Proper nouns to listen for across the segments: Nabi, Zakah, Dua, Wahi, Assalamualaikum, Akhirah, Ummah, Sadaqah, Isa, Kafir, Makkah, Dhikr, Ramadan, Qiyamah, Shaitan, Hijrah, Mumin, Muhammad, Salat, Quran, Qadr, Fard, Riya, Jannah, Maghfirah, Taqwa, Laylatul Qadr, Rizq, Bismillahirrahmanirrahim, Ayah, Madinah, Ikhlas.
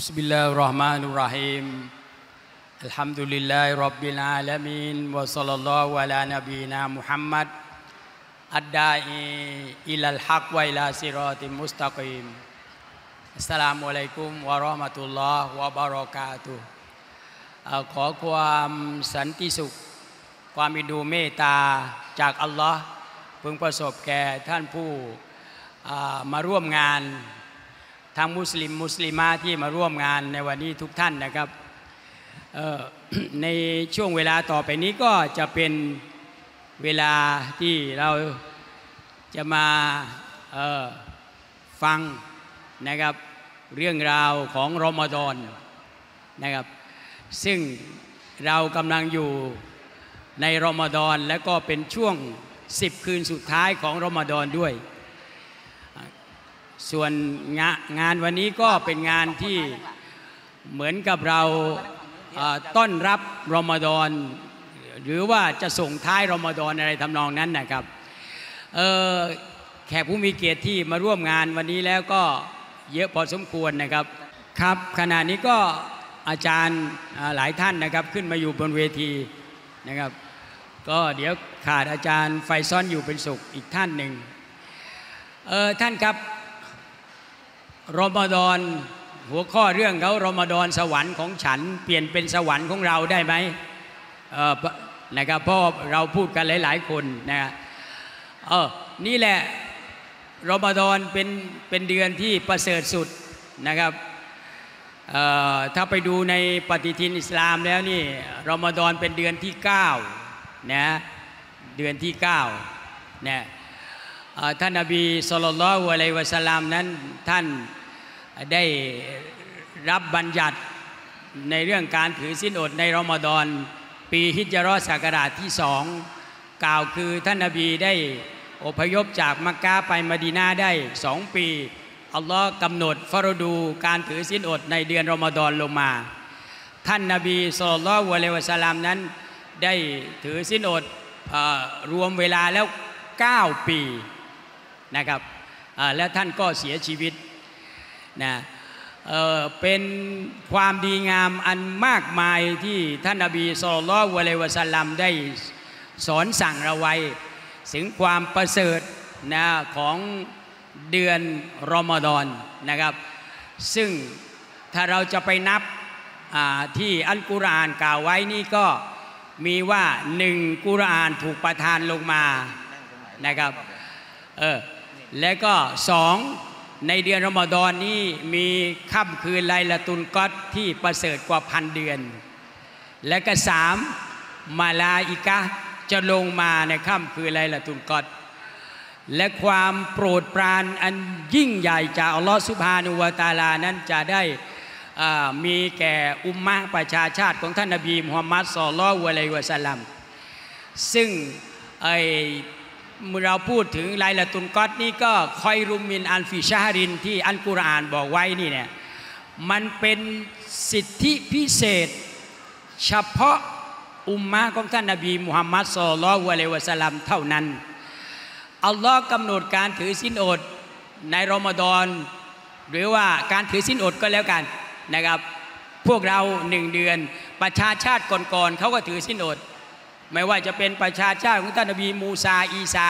Bismillahirrahmanirrahim Alhamdulillahi Rabbil Alamin Wa sallallahu ala nabina Muhammad Ad-da'i ilal haq wa ila siratim mustaqim Assalamualaikum warahmatullahi wabarakatuh ขอความสันติสุขความมีดูเมตตาจากอัลลอฮ์พึงประสบแก่ท่านผู้มาร่วมงานทางมุสลิมที่มาร่วมงานในวันนี้ทุกท่านนะครับในช่วงเวลาต่อไปนี้ก็จะเป็นเวลาที่เราจะมาฟังนะครับเรื่องราวของรอมฎอนนะครับซึ่งเรากำลังอยู่ในรอมฎอนและก็เป็นช่วง10คืนสุดท้ายของรอมฎอนด้วยส่วนงานวันนี้ก็เป็นงานที่เหมือนกับเราต้อนรับรอมฎอนหรือว่าจะส่งท้ายรอมฎอนอะไรทำนองนั้นนะครับแขกผู้มีเกียรติที่มาร่วมงานวันนี้แล้วก็เยอะพอสมควรนะครับครับขณะนี้ก็อาจารย์หลายท่านนะครับขึ้นมาอยู่บนเวทีนะครับก็เดี๋ยวขาดอาจารย์ไฟซ่อนอยู่เป็นสุขอีกท่านหนึ่งท่านครับรอมฎอนหัวข้อเรื่องเขารอมฎอนสวรรค์ของฉันเปลี่ยนเป็นสวรรค์ของเราได้ไหมนะครับเพราะเราพูดกันหลายๆคนนะนี่แหละรอมฎอนเป็นเดือนที่ประเสริฐสุดนะครับถ้าไปดูในปฏิทินอิสลามแล้วนี่รอมฎอนเป็นเดือนที่9นะเดือนที่9นะท่านนบีศ็อลลัลลอฮุอะลัยฮิวะซัลลัมนั้นท่านได้รับบัญญัติในเรื่องการถือศีลอดในรอมฎอนปีฮิจเราะห์ศักราชที่2กล่าวคือท่านนบีได้อพยพจากมักกะห์ไปมะดีนะห์ได้2ปีอัลลอฮ์กำหนดฟารดูการถือศีลอดในเดือนรอมฎอนลงมาท่านนบีศ็อลลัลลอฮุอะลัยฮิวะซัลลัมนั้นได้ถือศีลอดรวมเวลาแล้ว9ปีนะครับและท่านก็เสียชีวิตนะเป็นความดีงามอันมากมายที่ท่านนบีศ็อลลัลลอฮุอะลัยฮิวะซัลลัมได้สอนสั่งเราไว้ถึงความประเสริฐนะของเดือนรอมฎอนนะครับซึ่งถ้าเราจะไปนับที่อัลกุรอานกล่าวไว้นี่ก็มีว่า1กุรอานถูกประทานลงมานะครับและก็2ในเดือนรอมฎอนนี้มีค่ำคืนไลละตุลกอดร์ที่ประเสริฐกว่าพันเดือนและก็3มาลาอิกะห์จะลงมาในค่ำคืนไลละตุลกอดร์และความโปรดปรานอันยิ่งใหญ่จากอัลลอฮฺซุบฮานะฮูวะตะอาลานั้นจะได้มีแก่อุมมะห์ประชาชาติของท่านนบีมุฮัมมัดศ็อลลัลลอฮุอะลัยฮิวะซัลลัมซึ่งเราพูดถึงไลละตุลกอดร์นี่ก็คอยรุมมินอัลฟิชารินที่อัลกุรอานบอกไว้นี่เนี่ยมันเป็นสิทธิพิเศษเฉพาะอุมมะห์ของท่านนบีมุฮัมมัดศ็อลลัลลอฮุอะลัยฮิวะซัลลัมเท่านั้นอัลลอฮ์กำหนดการถือศีลอดในรอมฎอนหรือว่าการถือศีลอดก็แล้วกันนะครับพวกเรา1เดือนประชาชาติก่อนๆเขาก็ถือศีลอดไม่ว่าจะเป็นประชาชาติของท่านนบีมูซาอีซา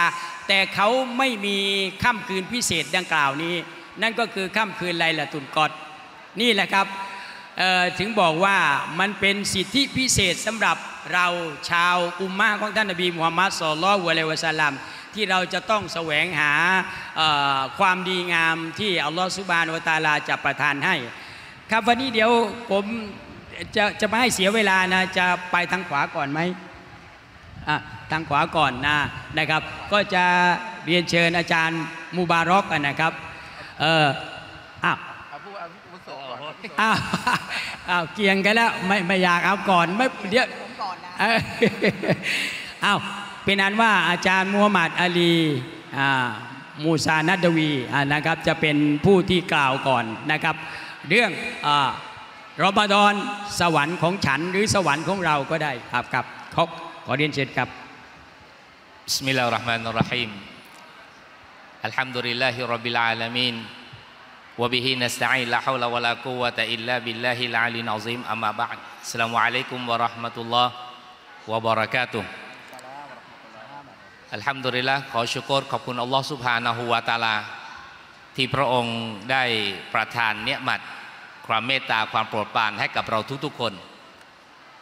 แต่เขาไม่มีค่ำคืนพิเศษดังกล่าวนี้นั่นก็คือค่ำคืนไลละตุลกอดร์นี่แหละครับถึงบอกว่ามันเป็นสิทธิพิเศษสำหรับเราชาวอุมมะห์ของท่านนบีมุฮัมมัดศ็อลลัลลอฮุอะลัยฮิวะซัลลัมที่เราจะต้องแสวงหาความดีงามที่อัลลอฮฺซุบฮานะฮูวะตะอาลาจะประทานให้ครับวันนี้เดี๋ยวผมจะไม่ให้เสียเวลานะจะไปทางขวาก่อนไหมทางขวาก่อนนะครับก็จะเรียนเชิญอาจารย์มุบารอกนะครับเกี่ยงกันแล้วไม่อยากเอาก่อนไม่เดี๋ยวเป็นอันว่าอาจารย์มูฮัมหมัดอาลีมูซานัดวีนะครับจะเป็นผู้ที่กล่าวก่อนนะครับเรื่องรอมฎอนสวรรค์ของฉันหรือสวรรค์ของเราก็ได้ครับขอเรียนเชิญครับบิสมิลลาฮิรเราะห์มานิรเราะฮีมอัลฮัมดุลิลลาฮิร็อบบิลอาลามีน وبه نستعين لا حول ولا قوة إلا بالله العلي العظيم أما بعد السلام عليكم ورحمة الله وبركاتهอัลฮัมดุลิลละห์ขอชูกรขอบคุณอัลลอฮฺซุบฮานะฮูวะตะอาลาที่พระองค์ได้ประทานเนียมัตความเมตตาความโปรดปรานให้กับเราทุกๆคน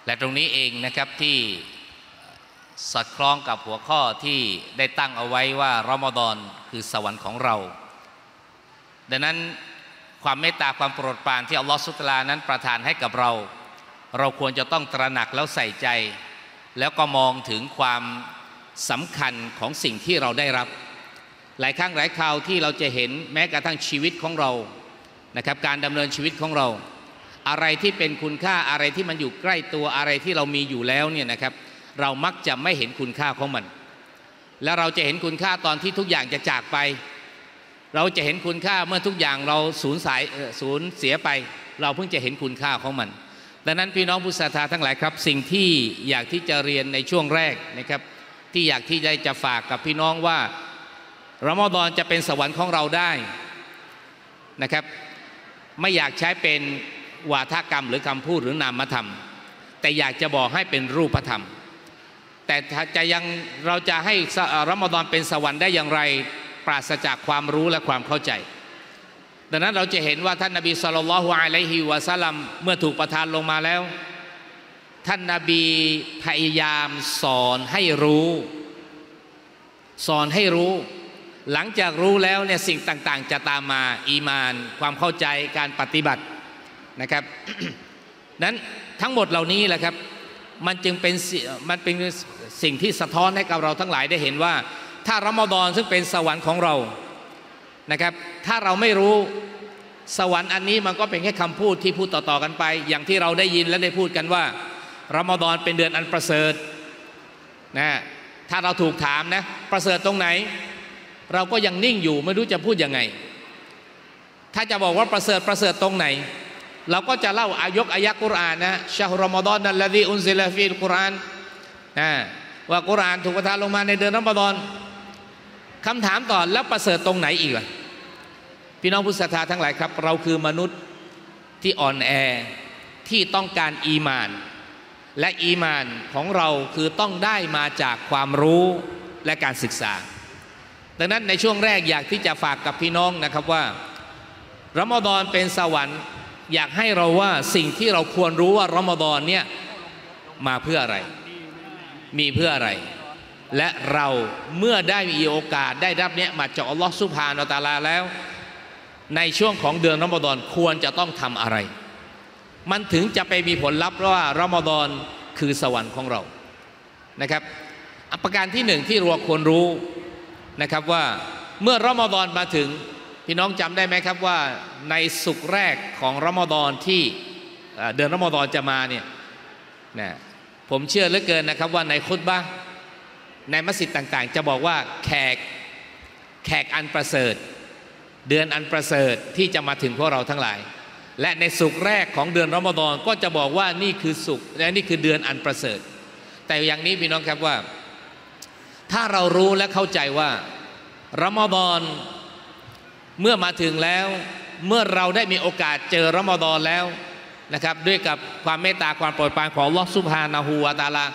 และตรงนี้เองนะครับที่สอดคล้องกับหัวข้อที่ได้ตั้งเอาไว้ว่ารอมฎอนคือสวรรค์ของเราดังนั้นความเมตตาความโปรดปรานที่อัลลอฮฺซุบฮานะฮูวะตะอาลานั้นประทานให้กับเราเราควรจะต้องตระหนักแล้วใส่ใจแล้วก็มองถึงความสำคัญของสิ่งที่เราได้รับหลายครั้งหลายคราวที่เราจะเห็นแม้กระทั่งชีวิตของเรานะครับการดำเนินชีวิตของเราอะไรที่เป็นคุณค่าอะไรที่มันอยู่ใกล้ตัวอะไรที่เรามีอยู่แล้วเนี่ยนะครับเรามักจะไม่เห็นคุณค่าของมันและเราจะเห็นคุณค่าตอนที่ทุกอย่างจะจากไปเราจะเห็นคุณค่าเมื่อทุกอย่างเราสูญเสียไปเราเพิ่งจะเห็นคุณค่าของมันดังนั้นพี่น้องผู้ศรัทธาทั้งหลายครับสิ่งที่อยากที่จะเรียนในช่วงแรกนะครับที่อยากที่ได้จะฝากกับพี่น้องว่ารอมฎอนจะเป็นสวรรค์ของเราได้นะครับไม่อยากใช้เป็นวาทกรรมหรือคำพูดหรือนามธรรมแต่อยากจะบอกให้เป็นรูปธรรมแต่จะยังเราจะให้รอมฎอนเป็นสวรรค์ได้อย่างไรปราศจากความรู้และความเข้าใจดังนั้นเราจะเห็นว่าท่านนบีศ็อลลัลลอฮุอะลัยฮิวะซัลลัมเมื่อถูกประทานลงมาแล้วท่านนบีพยายามสอนให้รู้หลังจากรู้แล้วเนี่ยสิ่งต่างๆจะตามมาอีมานความเข้าใจการปฏิบัตินะครับ นั้นทั้งหมดเหล่านี้แหละครับมันเป็นสิ่งที่สะท้อนให้กับเราทั้งหลายได้เห็นว่าถ้ารอมฎอนซึ่งเป็นสวรรค์ของเรานะครับถ้าเราไม่รู้สวรรค์อันนี้มันก็เป็นแค่คำพูดที่พูดต่อๆกันไปอย่างที่เราได้ยินและได้พูดกันว่ารอมฎอนเป็นเดือนอันประเสริฐนะถ้าเราถูกถามนะประเสริฐตรงไหนเราก็ยังนิ่งอยู่ไม่รู้จะพูดยังไงถ้าจะบอกว่าประเสริฐตรงไหนเราก็จะเล่าอายะกุรอานนะชะฮ์รอมฎอนนัลลซีอุนซิละฟีลกุรอานนะว่ากุรอานถูกประทานลงมาในเดือนรอมฎอนคำถามต่อแล้วประเสริฐตรงไหนอีกล่ะพี่น้องผู้ศรัทธาทั้งหลายครับเราคือมนุษย์ที่อ่อนแอที่ต้องการอีมานและอีมานของเราคือต้องได้มาจากความรู้และการศึกษาดังนั้นในช่วงแรกอยากที่จะฝากกับพี่น้องนะครับว่ารอมฎอนเป็นสวรรค์อยากให้เราว่าสิ่งที่เราควรรู้ว่ารอมฎอนเนี่ยมาเพื่ออะไรมีเพื่ออะไรและเราเมื่อได้มีโอกาสได้รับเนี่ยมาจากอัลลอฮฺซุบฮานะฮูวะตะอาลาแล้วในช่วงของเดือนรอมฎอนควรจะต้องทำอะไรมันถึงจะไปมีผลลัพธ์ว่ารอมฎอนคือสวรรค์ของเรานะครับประการที่หนึ่งที่เราควรรู้นะครับว่าเมื่อรอมฎอนมาถึงพี่น้องจำได้ไหมครับว่าในศุกร์แรกของรอมฎอนที่เดือนรอมฎอนจะมาเนี่ยนะผมเชื่อเหลือเกินนะครับว่าในคุตบะห์ในมัสยิดต่างๆจะบอกว่าแขกอันประเสริฐเดือนอันประเสริฐที่จะมาถึงพวกเราทั้งหลายและในศุกร์แรกของเดือนรอมฎอนก็จะบอกว่านี่คือศุกร์และนี่คือเดือนอันประเสริฐแต่อย่างนี้พี่น้องครับว่าถ้าเรารู้และเข้าใจว่ารอมฎอนเมื่อมาถึงแล้วเมื่อเราได้มีโอกาสเจอรอมฎอนแล้วนะครับด้วยกับความเมตตาความโปรดปรานของอัลเลาะห์ซุบฮานะฮูวะตะอาลา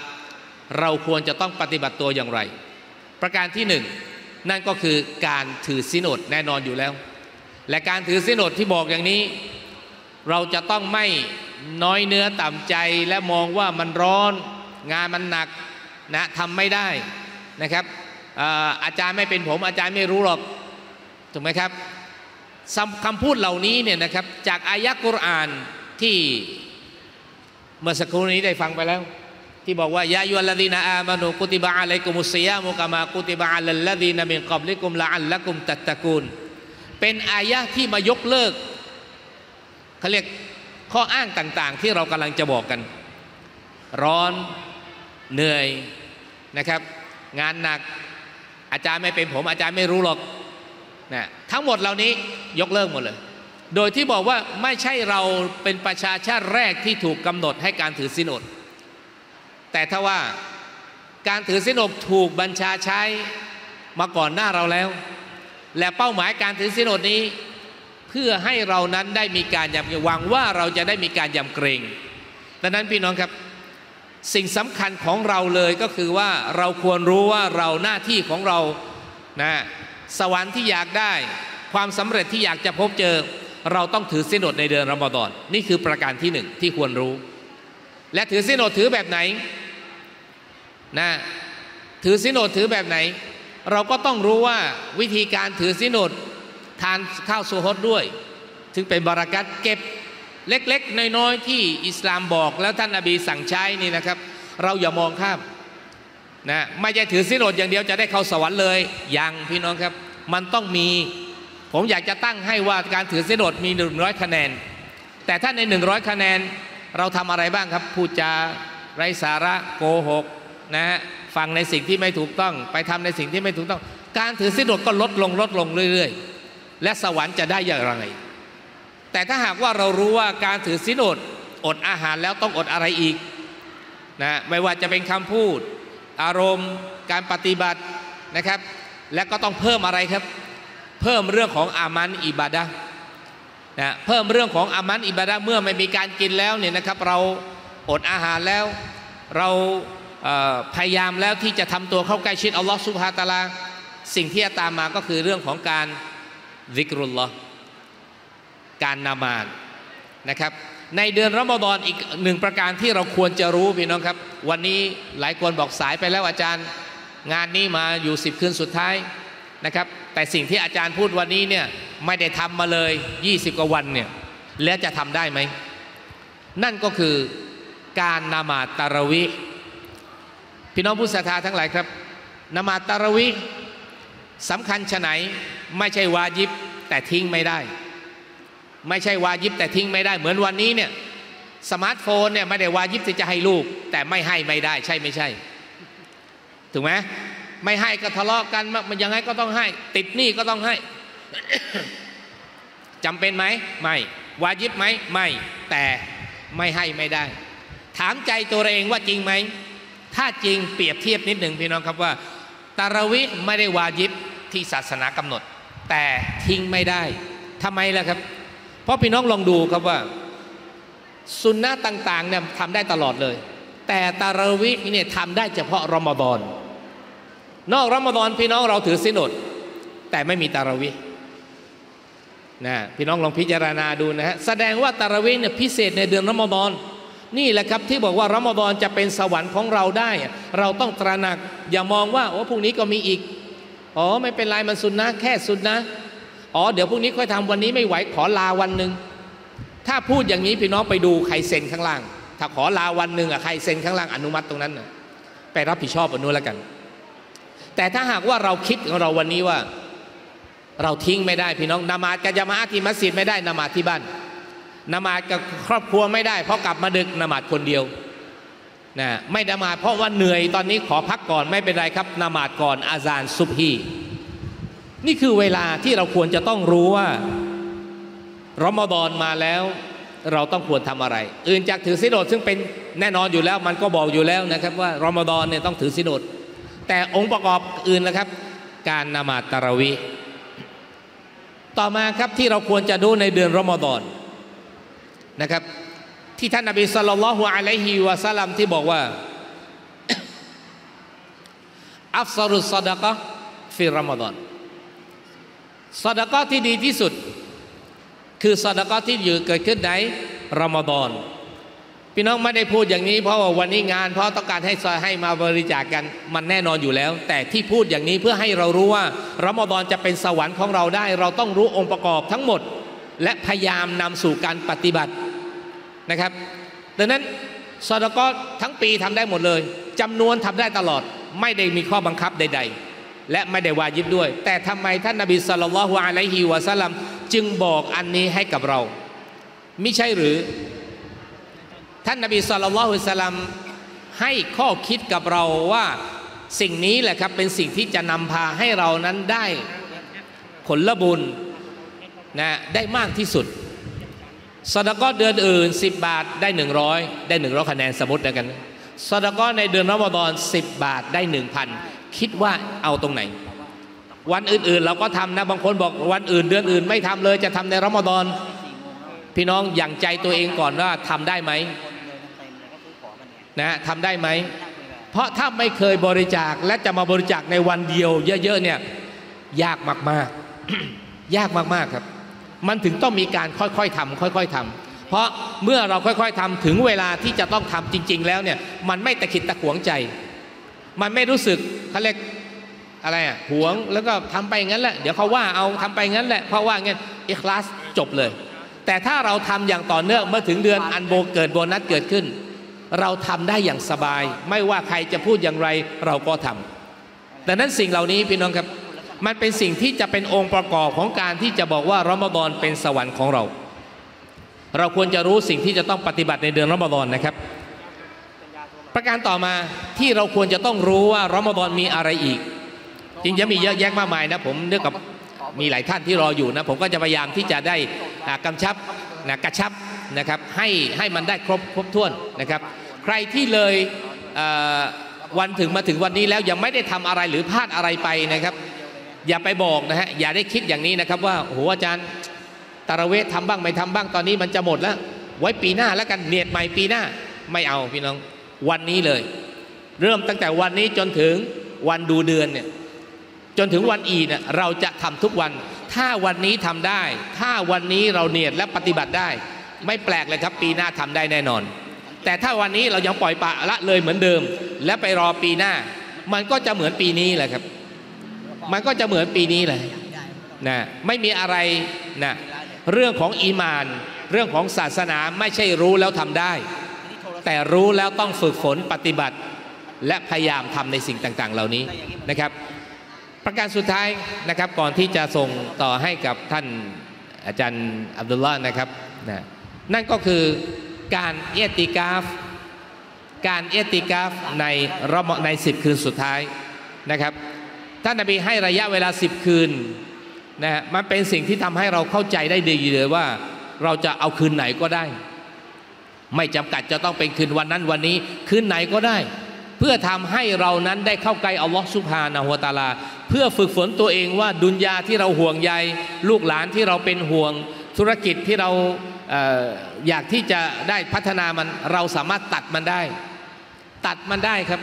เราควรจะต้องปฏิบัติตัวอย่างไรประการที่หนึ่งนั่นก็คือการถือศีลอดแน่นอนอยู่แล้วและการถือศีลอดที่บอกอย่างนี้เราจะต้องไม่น้อยเนื้อต่ำใจและมองว่ามันร้อนงานมันหนักนะทำไม่ได้นะครับ อาจารย์ไม่เป็นผมอาจารย์ไม่รู้หรอกถูกไหมครับคำพูดเหล่านี้เนี่ยนะครับจากอายะกุรอานที่เมื่อสักครู่นี้ได้ฟังไปแล้วที่บอกว่ายาอัยยูฮัลลซีนาอามานูกุติบะอะลัยกุมุสซิยามุกะมากุติบะอะลัลลซีนามินกับลิกุมละอัลละกุมตัตตะกูนเป็นอายะที่มายกเลิกเขาเรียกข้ออ้างต่างๆที่เรากำลังจะบอกกันร้อนเหนื่อยนะครับงานหนักอาจารย์ไม่เป็นผมอาจารย์ไม่รู้หรอกนะทั้งหมดเหล่านี้ยกเลิกหมดเลยโดยที่บอกว่าไม่ใช่เราเป็นประชาชาติแรกที่ถูกกำหนดให้การถือศีลอดแต่ถ้าว่าการถือศีลอดถูกบัญชาใช้มาก่อนหน้าเราแล้วและเป้าหมายการถือศีลอดนี้ เพื่อให้เรานั้นได้มีการยำเกรงหวังว่าเราจะได้มีการยำเกรงดังนั้นพี่น้องครับสิ่งสำคัญของเราเลยก็คือว่าเราควรรู้ว่าเราหน้าที่ของเรานะสวรรค์ที่อยากได้ความสำเร็จที่อยากจะพบเจอเราต้องถือศีลอดในเดือนรอมฎอนนี่คือประการที่หนึ่งที่ควรรู้และถือศีลอดถือแบบไหนนะถือศีลอดถือแบบไหนเราก็ต้องรู้ว่าวิธีการถือศีลอดทานข้าวซูฮดด้วยถึงเป็นบารอกัตเก็บเล็กๆน้อยๆที่อิสลามบอกแล้วท่านนบีสั่งใช้นี่นะครับเราอย่ามองข้ามนะไม่ใช่ถือศีลอดอย่างเดียวจะได้เข้าสวรรค์เลยยังพี่น้องครับมันต้องมีผมอยากจะตั้งให้ว่าการถือศีลอดมี100คะแนนแต่ถ้าใน100คะแนนเราทำอะไรบ้างครับพูดจาไร้สาระโกหกนะฮะฟังในสิ่งที่ไม่ถูกต้องไปทำในสิ่งที่ไม่ถูกต้องการถือศีลอดก็ลดลงเรื่อยๆและสวรรค์จะได้อย่างไรแต่ถ้าหากว่าเรารู้ว่าการถือศีลอดอดอาหารแล้วต้องอดอะไรอีกนะไม่ว่าจะเป็นคำพูดอารมณ์การปฏิบัตินะครับและก็ต้องเพิ่มอะไรครับเพิ่มเรื่องของอามันอิบาดะห์นะเพิ่มเรื่องของอามันอิบาดะห์เมื่อไม่มีการกินแล้วเนี่ยนะครับเราอดอาหารแล้วเราพยายามแล้วที่จะทำตัวเข้าใกล้ชิดอัลลอฮฺซุบฮานะฮูวะตะอาลาสิ่งที่จะตามมาก็คือเรื่องของการซิกรุลลอฮ์การนามาซนะครับในเดือนรอมฎอนอีกหนึ่งประการที่เราควรจะรู้พี่น้องครับวันนี้หลายคนบอกสายไปแล้วอาจารย์งานนี้มาอยู่10คืนสุดท้ายนะครับแต่สิ่งที่อาจารย์พูดวันนี้เนี่ยไม่ได้ทำมาเลย20กว่าวันเนี่ยแล้วจะทำได้ไหมนั่นก็คือการนามาตะเราะวีห์พี่น้องผู้ศรัทธาทั้งหลายครับนามาตะเราะวีห์สำคัญชะไหนไม่ใช่วาญิบแต่ทิ้งไม่ได้ไม่ใช่วาญิบแต่ทิ้งไม่ได้เหมือนวันนี้เนี่ยสมาร์ทโฟนเนี่ยไม่ได้วาญิบที่จะให้ลูกแต่ไม่ให้ไม่ได้ใช่ไม่ใช่ถูกไหมไม่ให้ก็ทะเลาะกันมันยังไงก็ต้องให้ติดหนี้ก็ต้องให้ จำเป็นไหมไม่วาญิบไหมไม่แต่ไม่ให้ไม่ได้ถามใจตัวเองว่าจริงไหมถ้าจริงเปรียบเทียบนิดหนึ่งพี่น้องครับว่าตะเราะวีห์ไม่ได้วาญิบที่ศาสนากำหนดแต่ทิ้งไม่ได้ทำไมล่ะครับเพราะพี่น้องลองดูครับว่าสุนนะต่างๆเนี่ยทำได้ตลอดเลยแต่ตะเราะวีห์เนี่ยทำได้เฉพาะรอมฎอนนอกรอมฎอนพี่น้องเราถือศีลอดแต่ไม่มีตะเราะวีห์นะพี่น้องลองพิจารณาดูนะฮะแสดงว่าตะเราะวีห์เนี่ยพิเศษในเดือนรอมฎอนนี่แหละครับที่บอกว่ารอมฎอนจะเป็นสวรรค์ของเราได้เราต้องตระหนักอย่ามองว่าโอ้พรุ่งนี้ก็มีอีกอ๋อไม่เป็นไรมันสุนนะแค่สุนนะอ๋อเดี๋ยวพรุ่งนี้ค่อยทำวันนี้ไม่ไหวขอลาวันหนึ่งถ้าพูดอย่างนี้พี่น้องไปดูใครเซ็นข้างล่างถ้าขอลาวันหนึ่งอะใครเซ็นข้างล่างอนุมัติตรงนั้นนะไปรับผิดชอบอนุแล้วกันแต่ถ้าหากว่าเราคิดของเราวันนี้ว่าเราทิ้งไม่ได้พี่น้องนามาตกับญะมาอะห์ที่มัสยิดไม่ได้นามาตที่บ้านนามาตกับครอบครัวไม่ได้เพราะกลับมาดึกนามาตคนเดียวนะไม่นามาตเพราะว่าเหนื่อยตอนนี้ขอพักก่อนไม่เป็นไรครับนามาตก่อนอาซานซุบฮีนี่คือเวลาที่เราควรจะต้องรู้ว่ารอมฎอนมาแล้วเราต้องควรทำอะไรอื่นจากถือศีลอดซึ่งเป็นแน่นอนอยู่แล้วมันก็บอกอยู่แล้วนะครับว่ารอมฎอนเนี่ยต้องถือศีลอดแต่องค์ประกอบอื่นนะครับการนามาตะเราะวีห์ต่อมาครับที่เราควรจะดูในเดือนรอมฎอนนะครับที่ท่านนบีศ็อลลัลลอฮุอะลัยฮิวะซัลลัมที่บอกว่า อัฟซอรุศอดะกะฮ์ฟีรอมฎอนศอดะกะฮ์ที่ดีที่สุดคือศอดะกะฮ์ที่เกิดขึ้นในรอมฎอนพี่น้องไม่ได้พูดอย่างนี้เพราะว่าวันนี้งานเพราะต้องการให้ซอยให้มาบริจาคกันมันแน่นอนอยู่แล้วแต่ที่พูดอย่างนี้เพื่อให้เรารู้ว่ารอมฎอนจะเป็นสวรรค์ของเราได้เราต้องรู้องค์ประกอบทั้งหมดและพยายามนำสู่การปฏิบัตินะครับดังนั้นซอดะกะฮ์ทั้งปีทำได้หมดเลยจำนวนทำได้ตลอดไม่ได้มีข้อบังคับใดๆและไม่ได้วาญิบด้วยแต่ทำไมท่านนบีศ็อลลัลลอฮุอะลัยฮิวะซัลลัมจึงบอกอันนี้ให้กับเรามิใช่หรือท่านนบีศ็อลลัลลอฮุอะลัยฮิวะซัลลัมให้ข้อคิดกับเราว่าสิ่งนี้แหละครับเป็นสิ่งที่จะนำพาให้เรานั้นได้ผลบุญนะได้มากที่สุดซอดะกะฮ์เดือนอื่น10บาทได้100ได้100คะแนนสมมติกันซอดะกะฮ์ในเดือนรอมฎอน10บาทได้ 1,000 คิดว่าเอาตรงไหน วันอื่นๆเราก็ทำนะบางคนบอกวันอื่นเดือนอื่นไม่ทำเลยจะทำในรอมฎอนพี่น้องอย่างใจตัวเองก่อนว่าทำได้ไหมนะทำได้ไหมเพราะถ้าไม่เคยบริจาคและจะมาบริจาคในวันเดียวเยอะๆเนี่ยยากมากๆยากมากๆครับมันถึงต้องมีการค่อยๆทำค่อยๆทำเพราะเมื่อเราค่อยๆทำถึงเวลาที่จะต้องทำจริงๆแล้วเนี่ยมันไม่ตะขิดตะขวงใจมันไม่รู้สึกเขาเรียกอะไรอ่ะหวงแล้วก็ทำไปงั้นแหละเดี๋ยวเขาว่าเอาทำไปงั้นแหละเพราะว่างั้นอิคลาสจบเลยแต่ถ้าเราทำอย่างต่อเนื่องเมื่อถึงเดือนอันโบเกิดโบนัสเกิดขึ้นเราทำได้อย่างสบายไม่ว่าใครจะพูดอย่างไรเราก็ทำดังนั้นสิ่งเหล่านี้พี่น้องครับมันเป็นสิ่งที่จะเป็นองค์ประกอบของการที่จะบอกว่ารอมฎอนเป็นสวรรค์ของเราเราควรจะรู้สิ่งที่จะต้องปฏิบัติในเดือนรอมฎอนนะครับประการต่อมาที่เราควรจะต้องรู้ว่ารอมฎอนมีอะไรอีกจริงจะมีเยอะแยะมากมายนะผมเนื่องกับมีหลายท่านที่รออยู่นะผมก็จะพยายามที่จะได้กำชับนะกระชับนะครับให้มันได้ครบถ้วนนะครับใครที่เลยวันถึงมาถึงวันนี้แล้วยังไม่ได้ทำอะไรหรือพลาดอะไรไปนะครับอย่าไปบอกนะฮะอย่าได้คิดอย่างนี้นะครับว่าโอ้โหอาจารย์ตะเราะเวททำบ้างไม่ทำบ้างตอนนี้มันจะหมดแล้วไว้ปีหน้าแล้วกันเนียดใหม่ปีหน้าไม่เอาพี่น้องวันนี้เลยเริ่มตั้งแต่วันนี้จนถึงวันดูเดือนเนี่ยจนถึงวันอีดเราจะทำทุกวันถ้าวันนี้ทำได้ถ้าวันนี้เราเนียดและปฏิบัติได้ไม่แปลกเลยครับปีหน้าทำได้แน่นอนแต่ถ้าวันนี้เรายังปล่อยปะละเลยเหมือนเดิมและไปรอปีหน้ามันก็จะเหมือนปีนี้แหละครับมันก็จะเหมือนปีนี้เลยนะไม่มีอะไรนะเรื่องของอีมานเรื่องของศาสนาไม่ใช่รู้แล้วทำได้แต่รู้แล้วต้องฝึกฝนปฏิบัติและพยายามทำในสิ่งต่างๆเหล่านี้นะครับประการสุดท้ายนะครับก่อนที่จะส่งต่อให้กับท่านอาจารย์อับดุลลาห์นะครับนะนั่นก็คือการอิอ์ติกาฟใน10คืนสุดท้ายนะครับท่านนบีให้ระยะเวลา10คืนนะฮะมันเป็นสิ่งที่ทำให้เราเข้าใจได้ดีเลยว่าเราจะเอาคืนไหนก็ได้ไม่จำกัดจะต้องเป็นคืนวันนั้นวันนี้คืนไหนก็ได้เพื่อทำให้เรานั้นได้เข้าใกล้อัลลอฮฺซุบฮานะฮูวะตะอาลาเพื่อฝึกฝนตัวเองว่าดุนยาที่เราห่วงใยลูกหลานที่เราเป็นห่วงธุรกิจที่เราอยากที่จะได้พัฒนามันเราสามารถตัดมันได้ครับ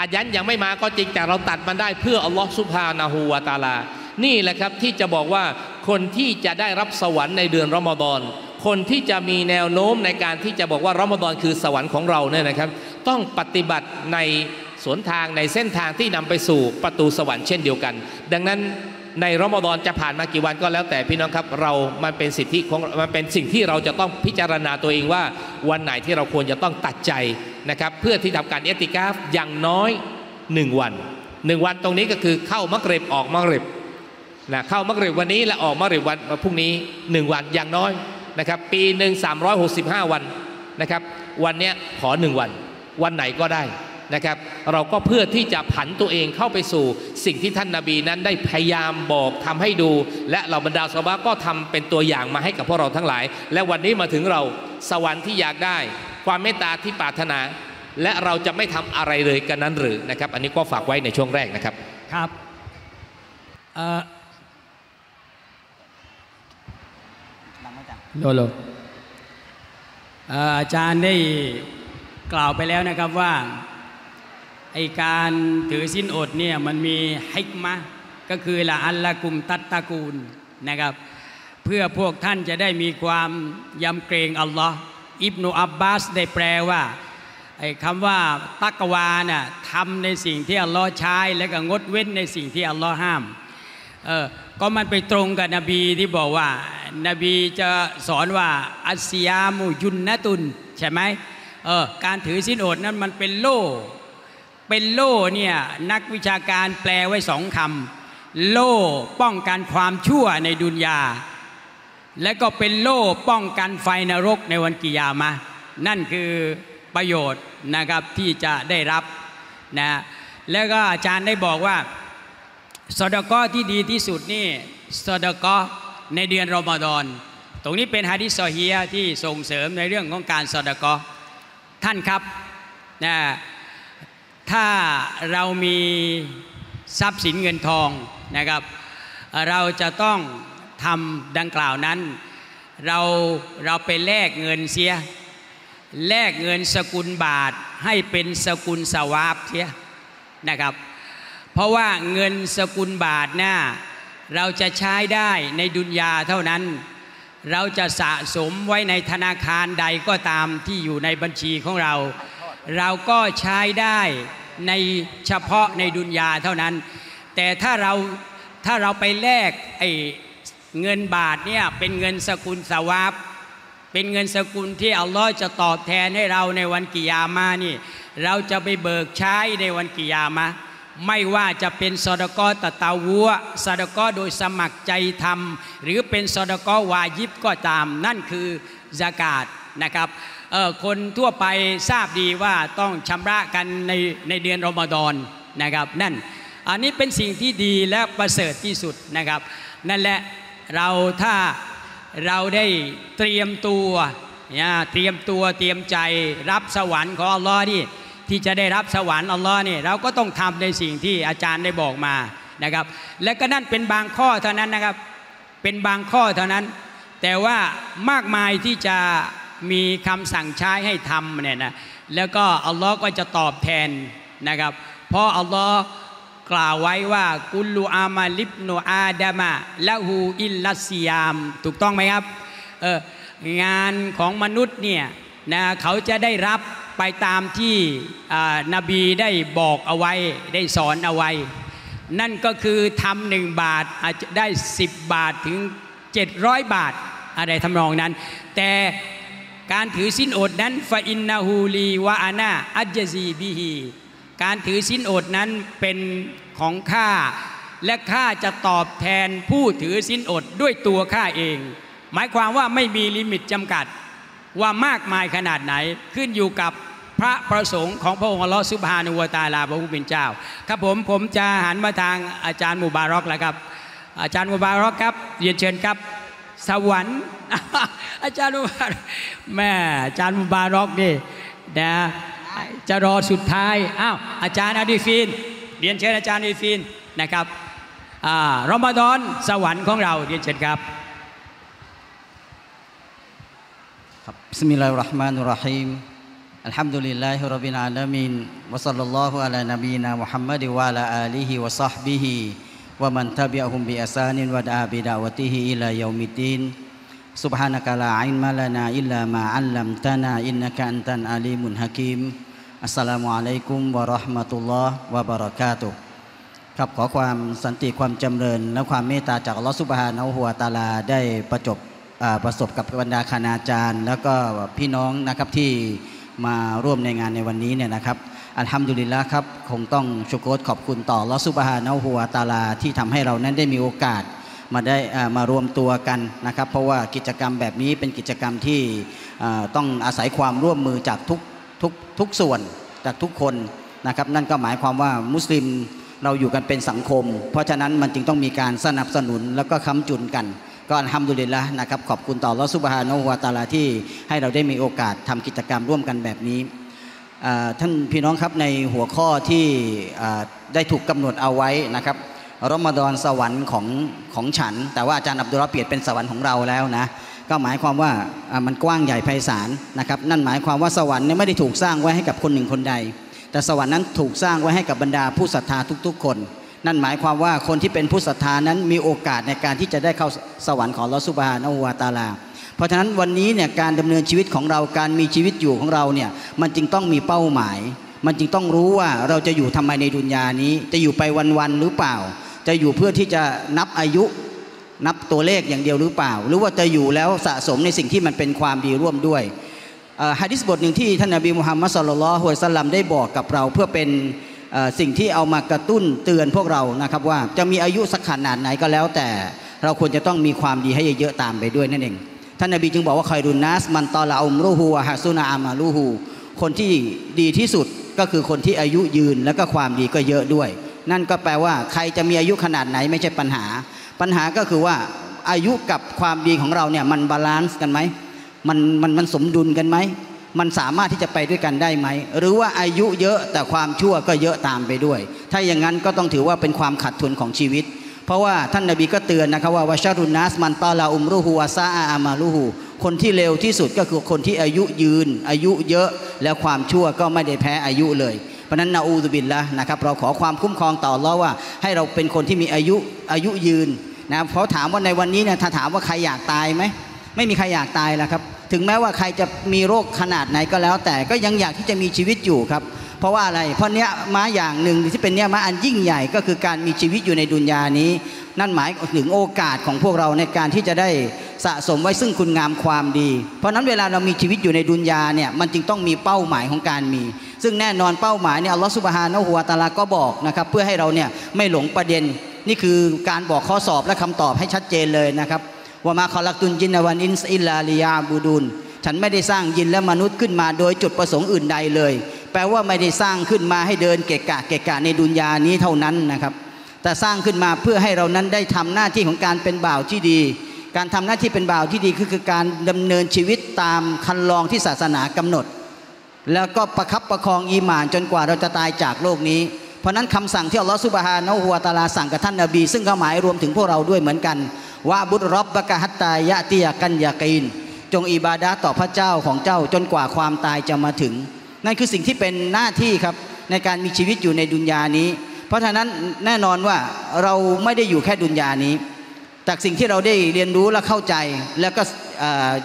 อายันยังไม่มาก็จริงแต่เราตัดมันได้เพื่ออัลลอฮฺซุบฮานะฮูวะตะอาลานี่แหละครับที่จะบอกว่าคนที่จะได้รับสวรรค์ในเดือนรอมฎอนคนที่จะมีแนวโน้มในการที่จะบอกว่ารอมฎอนคือสวรรค์ของเราเนี่ยนะครับต้องปฏิบัติในสวนทางในเส้นทางที่นำไปสู่ประตูสวรรค์เช่นเดียวกันดังนั้นในรอมฎอนจะผ่านมากี่วันก็แล้วแต่พี่น้องครับเรามันเป็นสิทธิของมันเป็นสิ่งที่เราจะต้องพิจารณาตัวเองว่าวันไหนที่เราควรจะต้องตัดใจนะครับเพื่อที่ทำการอิอ์ติกาฟอย่างน้อย1วัน1วันตรงนี้ก็คือเข้ามักริบออกมักริบนะเข้ามักริบวันนี้และออกมักริบวันพรุ่งนี้1วันอย่างน้อยนะครับปีหนึ่ง365วันนะครับวันนี้ขอ1วันวันไหนก็ได้นะครับเราก็เพื่อที่จะผันตัวเองเข้าไปสู่สิ่งที่ท่านนบีนั้นได้พยายามบอกทำให้ดูและเหล่าบรรดาซอฮาบะห์ก็ทำเป็นตัวอย่างมาให้กับพวกเราทั้งหลายและวันนี้มาถึงเราสวรรค์ที่อยากได้ความเมตตาที่ปรารถนาและเราจะไม่ทำอะไรเลยกันนั้นหรือนะครับอันนี้ก็ฝากไว้ในช่วงแรกนะครับครับอาจารย์ได้กล่าวไปแล้วนะครับว่าไอการถือศีลอดเนี่ยมันมีฮิกมะห์ก็คือละอัลละกุมตัตตะกูลนะครับเพื่อพวกท่านจะได้มีความยำเกรงอัลลอฮ์อิบนุอับบาสได้แปลว่าไอคำว่าตักวาน่ะทำในสิ่งที่อัลลอฮ์ใช้และก็งดเว้นในสิ่งที่อัลลอฮ์ห้ามก็มันไปตรงกับนบีที่บอกว่านบีจะสอนว่าอัสยามุยุนนะตุนใช่ไหมการถือศีลอดนั้นมันเป็นโล่เนี่ยนักวิชาการแปลไว้สองคำโล่ป้องกันความชั่วในดุนยาและก็เป็นโล่ป้องกันไฟนรกในวันกิยามะห์นั่นคือประโยชน์นะครับที่จะได้รับนะแล้วก็อาจารย์ได้บอกว่าซอดากอที่ดีที่สุดนี่ซอดากอในเดือนรอมฎอนตรงนี้เป็นฮะดิษซอฮีฮ์ที่ส่งเสริมในเรื่องของการซอดากอท่านครับนะถ้าเรามี ทรัพย์สินเงินทองนะครับเราจะต้องทำดังกล่าวนั้นเราไปแลกเงินเสียแลกเงินสกุลบาทให้เป็นสกุลสวาปเสียนะครับเพราะว่าเงินสกุลบาทน่ะเราจะใช้ได้ในดุนยาเท่านั้นเราจะสะสมไว้ในธนาคารใดก็ตามที่อยู่ในบัญชีของเราเราก็ใช้ได้ในเฉพาะในดุนยาเท่านั้นแต่ถ้าเราไปแลกไอ้เงินบาทเนี่ยเป็นเงินสกุลสวาปเป็นเงินสกุลที่อัลลอฮ์จะตอบแทนให้เราในวันกิยามะห์นี่เราจะไปเบิกใช้ในวันกิยามะห์ไม่ว่าจะเป็นซอดะกอตะตาวัวซอดะกอโดยสมัครใจทำหรือเป็นซอดะกอวาญิบก็ตามนั่นคือซะกาตนะครับคนทั่วไปทราบดีว่าต้องชำระกันในเดือนรอมฎอนนะครับนั่นอันนี้เป็นสิ่งที่ดีและประเสริฐที่สุดนะครับนั่นแหละเราถ้าเราได้เตรียมตัวเตรียมใจรับสวรรค์ของอัลลอฮ์ที่จะได้รับสวรรค์อัลลอฮ์เราก็ต้องทำในสิ่งที่อาจารย์ได้บอกมานะครับและก็นั่นเป็นบางข้อเท่านั้นนะครับเป็นบางข้อเท่านั้นแต่ว่ามากมายที่จะมีคำสั่งใช้ให้ทำเนี่ยนะแล้วก็อัลลอฮ์ก็จะตอบแทนนะครับเพราะอัลลอฮ์กล่าวไว้ว่ากุลูอามาลิบโนอาดามะละหูอิลลัสยามถูกต้องไหมครับงานของมนุษย์เนี่ยนะเขาจะได้รับไปตามที่นบีได้บอกเอาไว้ได้สอนเอาไว้นั่นก็คือทำ1 บาทอาจจะได้10 บาทถึง700 บาทอะไรทำนองนั้นแต่การถือศีลอดนั้นฟาอินนาฮูลีวะอานะอัจญะซีบิฮีการถือศีลอดนั้นเป็นของข้าและข้าจะตอบแทนผู้ถือศีลอดด้วยตัวข้าเองหมายความว่าไม่มีลิมิตจำกัดว่ามากมายขนาดไหนขึ้นอยู่กับพระประสงค์ของพระองค์อัลเลาะห์ซุบฮานะฮูวะตะอาลาพระผู้เป็นเจ้าครับผมจะหันมาทางอาจารย์มุบารอกแล้วครับอาจารย์มุบารอกครับเรียนเชิญครับสวรรค์อาจารย์มุบารอกแม่อาจารย์มุบารอกนี่นะจะรอสุดท้ายอ้าวอาจารย์อาดีฟีนเรียนเชิญอาจารย์อาดีฟีนนะครับรอมฎอนสวรรค์ของเราเรียนเชิญครับبسم الله الرحمن الرحيم الحمد لله رب العالمين وصلى الله على نبينا محمد وعلى آله وصحبه ومن تبعهم بإحسان ودعا بدعوته إلى يوم الدين سبحانك لا علم لنا إلا ما علمتنا إنك أنت العليم الحكيم السلام عليكم ورحمة الله وبركاته ครับขอความสันติความจำเริญและความเมตตาจากอัลเลาะห์ซุบฮานะฮูวะตะอาลาได้ประสบกับบรรดาคณาจารย์แล้วก็พี่น้องนะครับที่มาร่วมในงานในวันนี้เนี่ยนะครับอัลฮัมดุลิลละห์ครับคงต้องชูโกรขอบคุณต่ออัลเลาะห์ซุบฮานะฮูวะตะอาลาที่ทำให้เรานั้นได้มีโอกาสมาได้มารวมตัวกันนะครับเพราะว่ากิจกรรมแบบนี้เป็นกิจกรรมที่ต้องอาศัยความร่วมมือจากทุกส่วนจากทุกคนนะครับนั่นก็หมายความว่ามุสลิมเราอยู่กันเป็นสังคมเพราะฉะนั้นมันจึงต้องมีการสนับสนุนแล้วก็ค้ำจุนกันก็อัลฮัมดุลิลละห์นะครับขอบคุณต่ออัลเลาะห์ซุบฮานะฮูวะตะอาลาที่ให้เราได้มีโอกาสทำกิจกรรมร่วมกันแบบนี้ท่านพี่น้องครับในหัวข้อที่ได้ถูกกำหนดเอาไว้นะครับรอมฎอนสวรรค์ของฉันแต่ว่าอาจารย์อับดุลลอฮ์เปลี่ยนเป็นสวรรค์ของเราแล้วนะก็หมายความว่ามันกว้างใหญ่ไพศาลนะครับนั่นหมายความว่าสวรรค์เนี่ยไม่ได้ถูกสร้างไว้ให้กับคนหนึ่งคนใดแต่สวรรค์นั้นถูกสร้างไว้ให้กับบรรดาผู้ศรัทธาทุกๆคนนั่นหมายความว่าคนที่เป็นผู้ศรัทธานั้นมีโอกาสในการที่จะได้เข้าสวรรค์ของอัลเลาะห์ซุบฮานะฮูวะตะอาลาเพราะฉะนั้นวันนี้เนี่ยการดำเนินชีวิตของเราการมีชีวิตอยู่ของเราเนี่ยมันจึงต้องมีเป้าหมายมันจึงต้องรู้ว่าเราจะอยู่ทำไมในดุนยานี้จะอยู่ไปวันๆหรือเปล่าจะอยู่เพื่อที่จะนับอายุนับตัวเลขอย่างเดียวหรือเปล่าหรือว่าจะอยู่แล้วสะสมในสิ่งที่มันเป็นความดีร่วมด้วยหะดีษบทหนึ่งที่ท่านนบีมุฮัมมัดศ็อลลัลลอฮุอะลัยฮิวะซัลลัมได้บอกกับเราเพื่อเป็นสิ่งที่เอามากระตุ้นเตือนพวกเรานะครับว่าจะมีอายุสักขนาดไหนก็แล้วแต่เราควรจะต้องมีความดีให้เยอะๆตามไปด้วยนั่นเองท่านนบีจึงบอกว่าคอยดุนนัสมันตอลาอุมรูฮูวะฮะซุนาอามาลูฮูคนที่ดีที่สุดก็คือคนที่อายุยืนแล้วก็ความดีก็เยอะด้วยนั่นก็แปลว่าใครจะมีอายุขนาดไหนไม่ใช่ปัญหาก็คือว่าอายุกับความดีของเราเนี่ยมันบาลานซ์กันไหมมันสมดุลกันไหม มันสามารถที่จะไปด้วยกันได้ไหมหรือว่าอายุเยอะแต่ความชั่วก็เยอะตามไปด้วยถ้าอย่างนั้นก็ต้องถือว่าเป็นความขาดทุนของชีวิตเพราะว่าท่านนบีก็เตือนนะครับว่าวะชารุนนัสมันตาลาอุมรุฮูวะซาอาอามาลูฮูคนที่เร็วที่สุดก็คือคนที่อายุยืนอายุเยอะแล้วความชั่วก็ไม่ได้แพ้อายุเลยเพราะนั้นนาอูซุบิลละนะครับเราขอความคุ้มครองต่ออัลเลาะห์ว่าให้เราเป็นคนที่มีอายุยืนนะเพราะถามว่าในวันนี้เนี่ยถ้าถามว่าใครอยากตายไหมไม่มีใครอยากตายแล้วครับถึงแม้ว่าใครจะมีโรคขนาดไหนก็แล้วแต่ก็ยังอยากที่จะมีชีวิตอยู่ครับเพราะว่าอะไรเพราะเนี้ยมาอย่างหนึ่งที่เป็นเนี้ยมาอันยิ่งใหญ่ก็คือการมีชีวิตอยู่ในดุนยานี้นั่นหมายถึงโอกาสของพวกเราในการที่จะได้สะสมไว้ซึ่งคุณงามความดีเพราะนั้นเวลาเรามีชีวิตอยู่ในดุนยาเนี่ยมันจึงต้องมีเป้าหมายของการมีซึ่งแน่นอนเป้าหมายเนี่ยอัลลอฮฺซุบฮานะฮูวะตะอาลาก็บอกนะครับเพื่อให้เราเนี่ยไม่หลงประเด็นนี่คือการบอกข้อสอบและคำตอบให้ชัดเจนเลยนะครับว่ามาคอลักตุนจินวันอินส์อิลลาลิยาบูดุนฉันไม่ได้สร้างยินและมนุษย์ขึ้นมาโดยจุดประสงค์อื่นใดเลยแปลว่าไม่ได้สร้างขึ้นมาให้เดินเกะกะในดุนยานี้เท่านั้นนะครับแต่สร้างขึ้นมาเพื่อให้เรานั้นได้ทำหน้าที่ของการเป็นบ่าวที่ดีการทำหน้าที่เป็นบ่าวที่ดีคือการดำเนินชีวิตตามคันลองที่ศาสนากำหนดแล้วก็ประคับประคองอีหม่านจนกว่าเราจะตายจากโลกนี้เพราะนั้นคำสั่งที่อัลลอฮฺซุบฮานะฮูวะตะอาลาสั่งกับท่านนบีซึ่งก็หมายรวมถึงพวกเราด้วยเหมือนกันว่าบุตรรับบะกะฮัตตายะติยะกันยะกีนจงอิบาดะห์ต่อพระเจ้าของเจ้าจนกว่าความตายจะมาถึงนั่นคือสิ่งที่เป็นหน้าที่ครับในการมีชีวิตอยู่ในดุนยานี้เพราะฉะนั้นแน่นอนว่าเราไม่ได้อยู่แค่ดุนยานี้จากสิ่งที่เราได้เรียนรู้และเข้าใจแล้วก็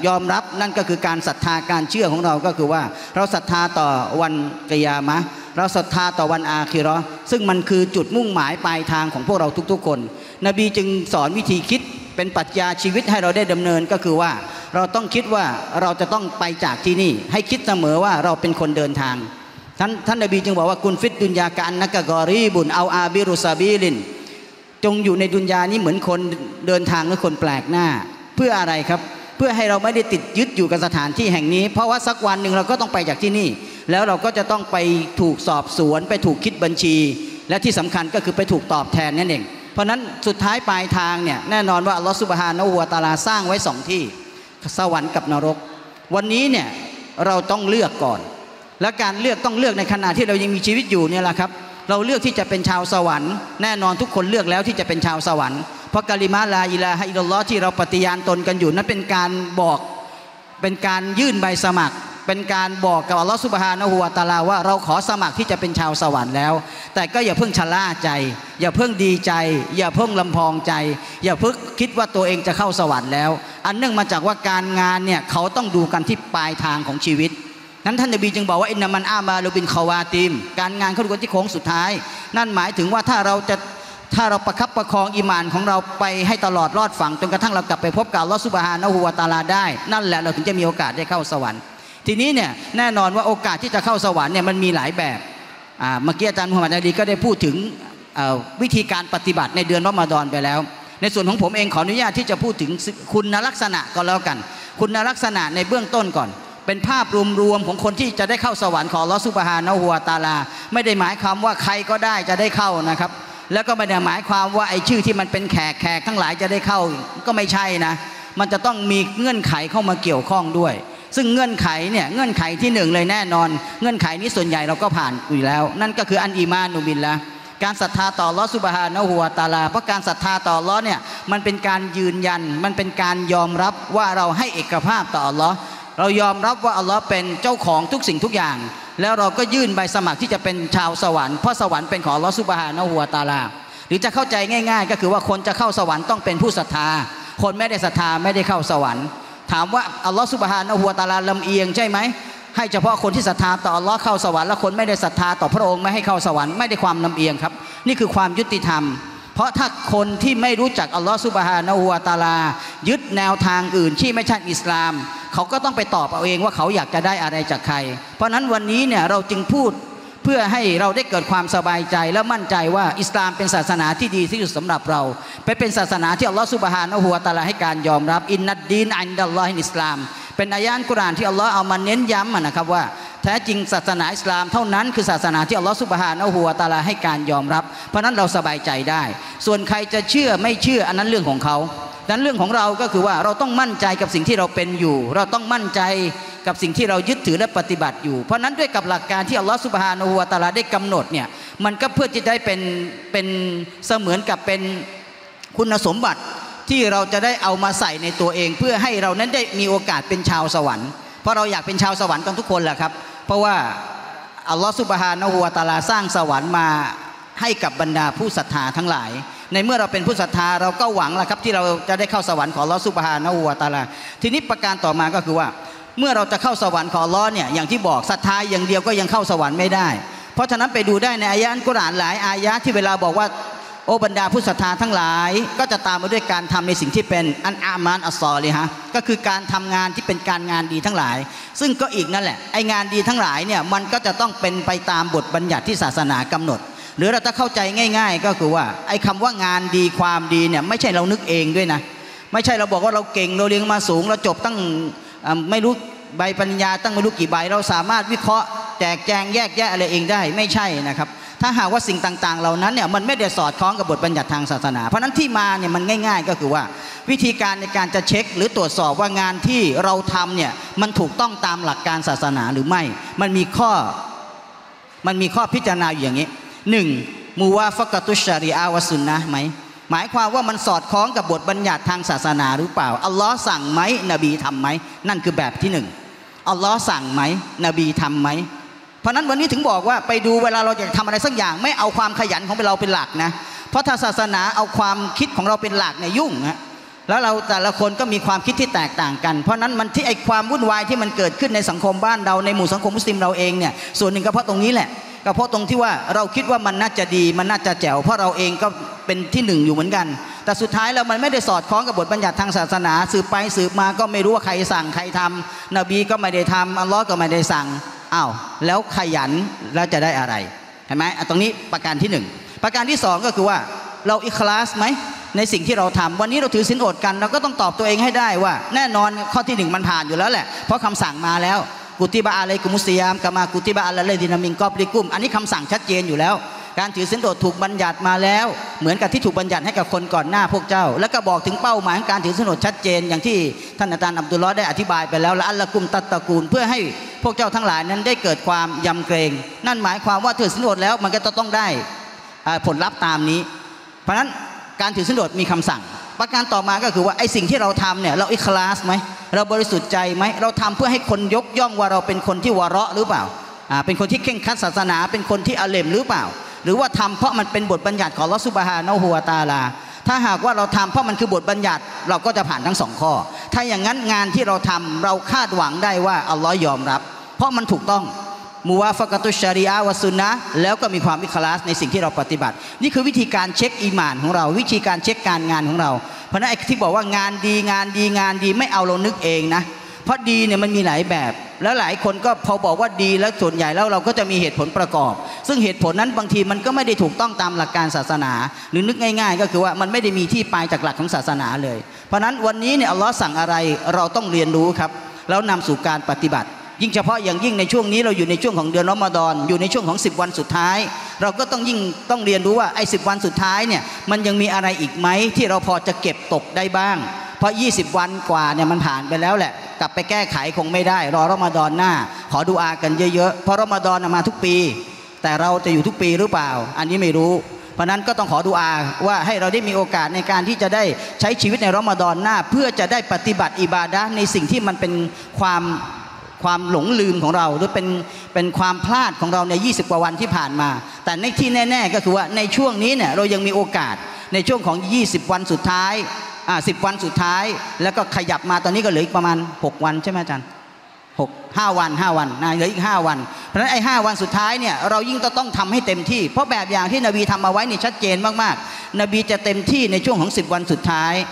ยอมรับนั่นก็คือการศรัทธาการเชื่อของเราก็คือว่าเราศรัทธาต่อวันกิยามะห์เราศรัทธาต่อวันอาคิเราะห์ซึ่งมันคือจุดมุ่งหมายปลายทางของพวกเราทุกๆคนนบีจึงสอนวิธีคิดเป็นปรัชญาชีวิตให้เราได้ดำเนินก็คือว่าเราต้องคิดว่าเราจะต้องไปจากที่นี่ให้คิดเสมอว่าเราเป็นคนเดินทางท่านนบีจึงบอกว่ากุนฟิดดุนยากันนักกอรีบุนเอาอาบิรุซาบีลินจงอยู่ในดุนยานี้เหมือนคนเดินทางหรือคนแปลกหน้าเพื่ออะไรครับเพื่อให้เราไม่ได้ติดยึดอยู่กับสถานที่แห่งนี้เพราะว่าสักวันหนึ่งเราก็ต้องไปจากที่นี่แล้วเราก็จะต้องไปถูกสอบสวนไปถูกคิดบัญชีและที่สำคัญก็คือไปถูกตอบแทนนั่นเองเพราะฉะนั้นสุดท้ายปลายทางเนี่ยแน่นอนว่าอัลลอฮฺซุบฮานะฮูวะตะอาลาสร้างไว้สองที่สวรรค์กับนรกวันนี้เนี่ยเราต้องเลือกก่อนและการเลือกต้องเลือกในขณะที่เรายังมีชีวิตอยู่เนี่ยแหละครับเราเลือกที่จะเป็นชาวสวรรค์แน่นอนทุกคนเลือกแล้วที่จะเป็นชาวสวรรค์เพราะกะลิมะฮ์ลาอิลาฮะอิลลัลลอฮ์ที่เราปฏิญาณตนกันอยู่นั้นเป็นการบอกเป็นการยื่นใบสมัครเป็นการบอกกับอัลลอฮฺซุบฮานะฮูวะตะอาลาว่าเราขอสมัครที่จะเป็นชาวสวรรค์แล้วแต่ก็อย่าเพิ่งชะล่าใจอย่าเพิ่งดีใจอย่าเพิ่งลำพองใจอย่าเพิ่งคิดว่าตัวเองจะเข้าสวรรค์แล้วอันเนื่องมาจากว่าการงานเนี่ยเขาต้องดูกันที่ปลายทางของชีวิตนั้นท่านนบีจึงบอกว่าอินนามันอามาลูบินคาวาติมการงานเขาดูกันที่โค้งสุดท้ายนั่นหมายถึงว่าถ้าเราประคับประคองอีหม่านของเราไปให้ตลอดรอดฝั่งจนกระทั่งเรากลับไปพบกับอัลเลาะห์ซุบฮานะฮูวะตะอาลาได้นั่นแหละเราถึงจะมีโอกาสได้เข้าสวรรค์ทีนี้เนี่ยแน่นอนว่าโอกาสที่จะเข้าสวรรค์เนี่ยมันมีหลายแบบเมื่อกี้อาจารย์มุฮัมมัดอาลีก็ได้พูดถึงวิธีการปฏิบัติในเดือนรอมฎอนไปแล้วในส่วนของผมเองขออนุญาตที่จะพูดถึงคุณลักษณะก็แล้วกันคุณลักษณะในเบื้องต้นก่อนเป็นภาพรวมๆของคนที่จะได้เข้าสวรรค์ของอัลเลาะห์ซุบฮานะฮูวะตะอาลาไม่ได้หมายความว่าใครก็ได้จะได้เข้านะครับแล้วก็ไม่ได้หมายความว่าไอ้ชื่อที่มันเป็นแขกทั้งหลายจะได้เข้าก็ไม่ใช่นะมันจะต้องมีเงื่อนไขเข้ามาเกี่ยวข้องด้วยซึ่งเงื่อนไขที่หนึ่งเลยแน่นอนเงื่อนไขนี้ส่วนใหญ่เราก็ผ่านอยู่แล้วนั่นก็คืออันอีมานุบิลละการศรัทธาต่ออัลเลาะห์ซุบฮานะฮูวะตะอาลาเพราะการศรัทธาต่ออัลเลาะห์เนี่ยมันเป็นการยืนยันมันเป็นการยอมรับว่าเราให้เอกภาพต่ออัลเลาะห์เรายอมรับว่าอัลเลาะห์เป็นเจ้าของทุกสิ่งทุกอย่างแล้วเราก็ยื่นใบสมัครที่จะเป็นชาวสวรรค์เพราะสวรรค์เป็นของอัลเลาะห์ซุบฮานะฮูวะตะอาลาหรือจะเข้าใจง่ายๆก็คือว่าคนจะเข้าสวรรค์ต้องเป็นผู้ศรัทธาคนไม่ได้ศรัทธาไม่ได้เข้าสวรรค์ถามว่าอัลเลาะห์ซุบฮานะฮูวะตะอาลาลำเอียงใช่ไหมให้เฉพาะคนที่ศรัทธาต่ออัลเลาะห์เข้าสวรรค์และคนไม่ได้ศรัทธาต่อพระองค์ไม่ให้เข้าสวรรค์ไม่ได้ความลำเอียงครับนี่คือความยุติธรรมเพราะถ้าคนที่ไม่รู้จักอัลเลาะห์ซุบฮานะฮูวะตะอาลายึดแนวทางอื่นที่ไม่ใช่อิสลามเขาก็ต้องไปตอบเอาเองว่าเขาอยากจะได้อะไรจากใครเพราะนั้นวันนี้เนี่ยเราจึงพูดเพื่อให้เราได้เกิดความสบายใจและมั่นใจว่าอิสลามเป็นศาสนาที่ดีที่สุดสำหรับเราเป็นศาสนาที่อัลลอฮฺซุบฮานะฮูวะตะอาลาให้การยอมรับอินนัดดีนอันดัลลอฮิอิสลามเป็นอายะฮ์กุรอานที่อัลลอฮฺเอามาเน้นย้ำนะครับว่าแท้จริงศาสนาอิสลามเท่านั้นคือศาสนาที่อัลลอฮฺซุบฮานะฮูวะตะอาลาให้การยอมรับเพราะนั้นเราสบายใจได้ส่วนใครจะเชื่อไม่เชื่ออันนั้นเรื่องของเขา ดังนั้นเรื่องของเราก็คือว่าเราต้องมั่นใจกับสิ่งที่เราเป็นอยู่เราต้องมั่นใจกับสิ่งที่เรายึดถือและปฏิบัติอยู่เพราะนั้นด้วยกับหลักการที่อัลลอฮฺซุบฮานะฮูวะตะอาลาได้กำหนดเนี่ยมันก็เพื่อที่จะได้เป็นเสมือนกับเป็นคุณสมบัติที่เราจะได้เอามาใส่ในตัวเองเพื่อให้เรานั้นได้มีโอกาสเป็นชาวสวรรค์เพราะเราอยากเป็นชาวสวรรค์กันทุกคนแหละครับเพราะว่าอัลลอฮฺซุบฮานะฮูวะตะอาลาสร้างสวรรค์มาให้กับบรรดาผู้ศรัทธาทั้งหลายในเมื่อเราเป็นผู้ศรัทธาเราก็หวังละครับที่เราจะได้เข้าสวรรค์ของอัลลอฮฺซุบฮานะฮูวะตะอาลาทีนี้ประการต่อมาก็คือว่าเมื่อเราจะเข้าสวรรค์ของอัลลอฮ์เนี่ยอย่างที่บอกศรัทธาอย่างเดียวก็ยังเข้าสวรรค์ไม่ได้เพราะฉะนั้นไปดูได้ในอายะห์อัลกุรอานหลายอายะห์ที่เวลาบอกว่าโอบรรดาผู้ศรัทธาทั้งหลายก็จะตามมาด้วยการทำในสิ่งที่เป็นอันอามานอัสซอลิฮะก็คือการทำงานที่เป็นการงานดีทั้งหลายซึ่งก็อีกนั่นแหละไองานดีทั้งหลายเนี่ยมันก็จะต้องเป็นไปตามบทบัญญัติที่ศาสนากำหนดหรือเราจะเข้าใจง่ายๆก็คือว่าไอคำว่างานดีความดีเนี่ยไม่ใช่เรานึกเองด้วยนะไม่ใช่เราบอกว่าเราเก่งเราเรียนมาสูงเราจบตั้งไม่รู้ใบปัญญาตั้งไม่รู้กี่ใบเราสามารถวิเคราะห์แจกแจงแยกแยะอะไรเองได้ไม่ใช่นะครับถ้าหากว่าสิ่งต่างๆเหล่านั้นเนี่ยมันไม่ได้สอดคล้องกับบทบัญญัติทางศาสนาเพราะนั้นที่มาเนี่ยมันง่ายๆก็คือว่าวิธีการในการจะเช็คหรือตรวจสอบว่างานที่เราทำเนี่ยมันถูกต้องตามหลักการศาสนาหรือไม่มันมีข้อพิจารณาอยู่อย่างนี้ 1. มูวาฟักตุชชารีอะห์วะซุนนะห์ไหมหมายความว่ามันสอดคล้องกับบทบัญญัติทางศาสนาหรือเปล่าอัลลอฮ์สั่งไหมนบีทำไหมนั่นคือแบบที่1อัลลอฮ์สั่งไหมนบีทำไหมเพราะนั้นวันนี้ถึงบอกว่าไปดูเวลาเราอยากทำอะไรสักอย่างไม่เอาความขยันของเราเป็นหลักนะเพราะถ้าศาสนาเอาความคิดของเราเป็นหลักเนี่ยยุ่งฮะแล้วเราแต่ละคนก็มีความคิดที่แตกต่างกันเพราะนั้นมันที่ไอความวุ่นวายที่มันเกิดขึ้นในสังคมบ้านเราในหมู่สังคมมุสลิมเราเองเนี่ยส่วนหนึ่งก็เพราะตรงนี้แหละก็เพราะตรงที่ว่าเราคิดว่ามันน่าจะดีมันน่าจะแจ๋วเพราะเราเองก็เป็นที่1อยู่เหมือนกันแต่สุดท้ายแล้วมันไม่ได้สอดคล้องกับบทบัญญัติทางศาสนาสืบไปสืบมาก็ไม่รู้ว่าใครสั่งใครทำนบีก็ไม่ได้ทำอัลลอฮ์ก็ไม่ได้สั่งอ้าวแล้วขยันแล้วจะได้อะไรเห็นไหมตรงนี้ประการที่1ประการที่2ก็คือว่าเราอิคลาสไหมในสิ่งที่เราทำวันนี้เราถือศีลอดกันเราก็ต้องตอบตัวเองให้ได้ว่าแน่นอนข้อที่1มันผ่านอยู่แล้วแหละเพราะคำสั่งมาแล้วกุติบะอะลัยกุมุสซิยามกะมากุติบะอะลัลลดีนะมินกอบลิกุมอันนี้คำสั่งชัดเจนอยู่แล้วการถือศีลอดถูกบัญญัติมาแล้วเหมือนกับที่ถูกบัญญัติให้กับคนก่อนหน้าพวกเจ้าแล้วก็บอกถึงเป้าหมายของการถือศีลอดชัดเจนอย่างที่ท่านอาจารย์อับดุลลอฮ์ได้อธิบายไปแล้วละอัลละกุมตัตตะกูลเพื่อให้พวกเจ้าทั้งหลายนั้นได้เกิดความยำเกรงนั่นหมายความว่าถือศีลอดแล้วมันก็จะต้องได้ผลลัพธ์ตามนี้เพราะฉะนั้นการถือศีลอดมีคำสั่งประการต่อมาก็คือว่าไอ้สิ่งที่เราทำเนี่ยเราอิคลาสไหมเราบริสุทธิ์ใจไหมเราทำเพื่อให้คนยกย่องว่าเราเป็นคนที่วะเราะห์หรือเปล่าเป็นคนที่เคร่งครัดศาสนาเป็นคนที่อะเลมหรือเปล่าหรือว่าทำเพราะมันเป็นบทบัญญัติของอัลลอฮฺซุบฮานะฮูวะตะอาลาถ้าหากว่าเราทำเพราะมันคือบทบัญญัติเราก็จะผ่านทั้ง2ข้อถ้าอย่างนั้นงานที่เราทำเราคาดหวังได้ว่าอัลลอฮฺยอมรับเพราะมันถูกต้องมูวาฟักตุชชารีอะห์วะซุนนะห์แล้วก็มีความอิคลาสในสิ่งที่เราปฏิบัตินี่คือวิธีการเช็คอีหม่านของเราวิธีการเช็คการงานของเราเพราะนั้นไอ้ที่บอกว่างานดีงานดีงานดีไม่เอาเรานึกเองนะเพราะดีเนี่ยมันมีหลายแบบแล้วหลายคนก็พอบอกว่าดีแล้วส่วนใหญ่แล้วเราก็จะมีเหตุผลประกอบซึ่งเหตุผลนั้นบางทีมันก็ไม่ได้ถูกต้องตามหลักการศาสนาหรือนึกง่ายๆก็คือว่ามันไม่ได้มีที่ไปจากหลักของศาสนาเลยเพราะนั้นวันนี้เนี่ยอัลลอฮ์สั่งอะไรเราต้องเรียนรู้ครับแล้วนำสู่การปฏิบัติยิ่งเฉพาะอย่างยิ่งในช่วงนี้เราอยู่ในช่วงของเดือนรอมฎอนอยู่ในช่วงของ10วันสุดท้ายเราก็ต้องยิ่งต้องเรียนรู้ว่าไอ้10วันสุดท้ายเนี่ยมันยังมีอะไรอีกไหมที่เราพอจะเก็บตกได้บ้างเพราะ20วันกว่าเนี่ยมันผ่านไปแล้วแหละกลับไปแก้ไขคงไม่ได้รอรอมฎอนหน้าขอดุอากันเยอะๆเพราะรอมฎอนมาทุกปีแต่เราจะอยู่ทุกปีหรือเปล่าอันนี้ไม่รู้เพราะนั้นก็ต้องขอดุอาว่าให้เราได้มีโอกาสในการที่จะได้ใช้ชีวิตในรอมฎอนหน้าเพื่อจะได้ปฏิบัติอิบาดะห์ในสิ่งที่มันเป็นความหลงลืมของเราหรือเป็นความพลาดของเราใน20กว่าวันที่ผ่านมาแต่ในที่แน่ๆก็คือว่าในช่วงนี้เนี่ยเรายังมีโอกาสในช่วงของ20วันสุดท้าย10วันสุดท้ายแล้วก็ขยับมาตอนนี้ก็เหลืออีกประมาณ6วันใช่ไหมอาจารย์5วันเหลืออีก5วันเพราะฉะนั้นไอ้5วันสุดท้ายเนี่ยเรายิ่งต้องทำให้เต็มที่เพราะแบบอย่างที่นบีทำเอาไว้นี่ชัดเจนมากๆนบีจะเต็มที่ในช่วงของ10วันสุดท้าย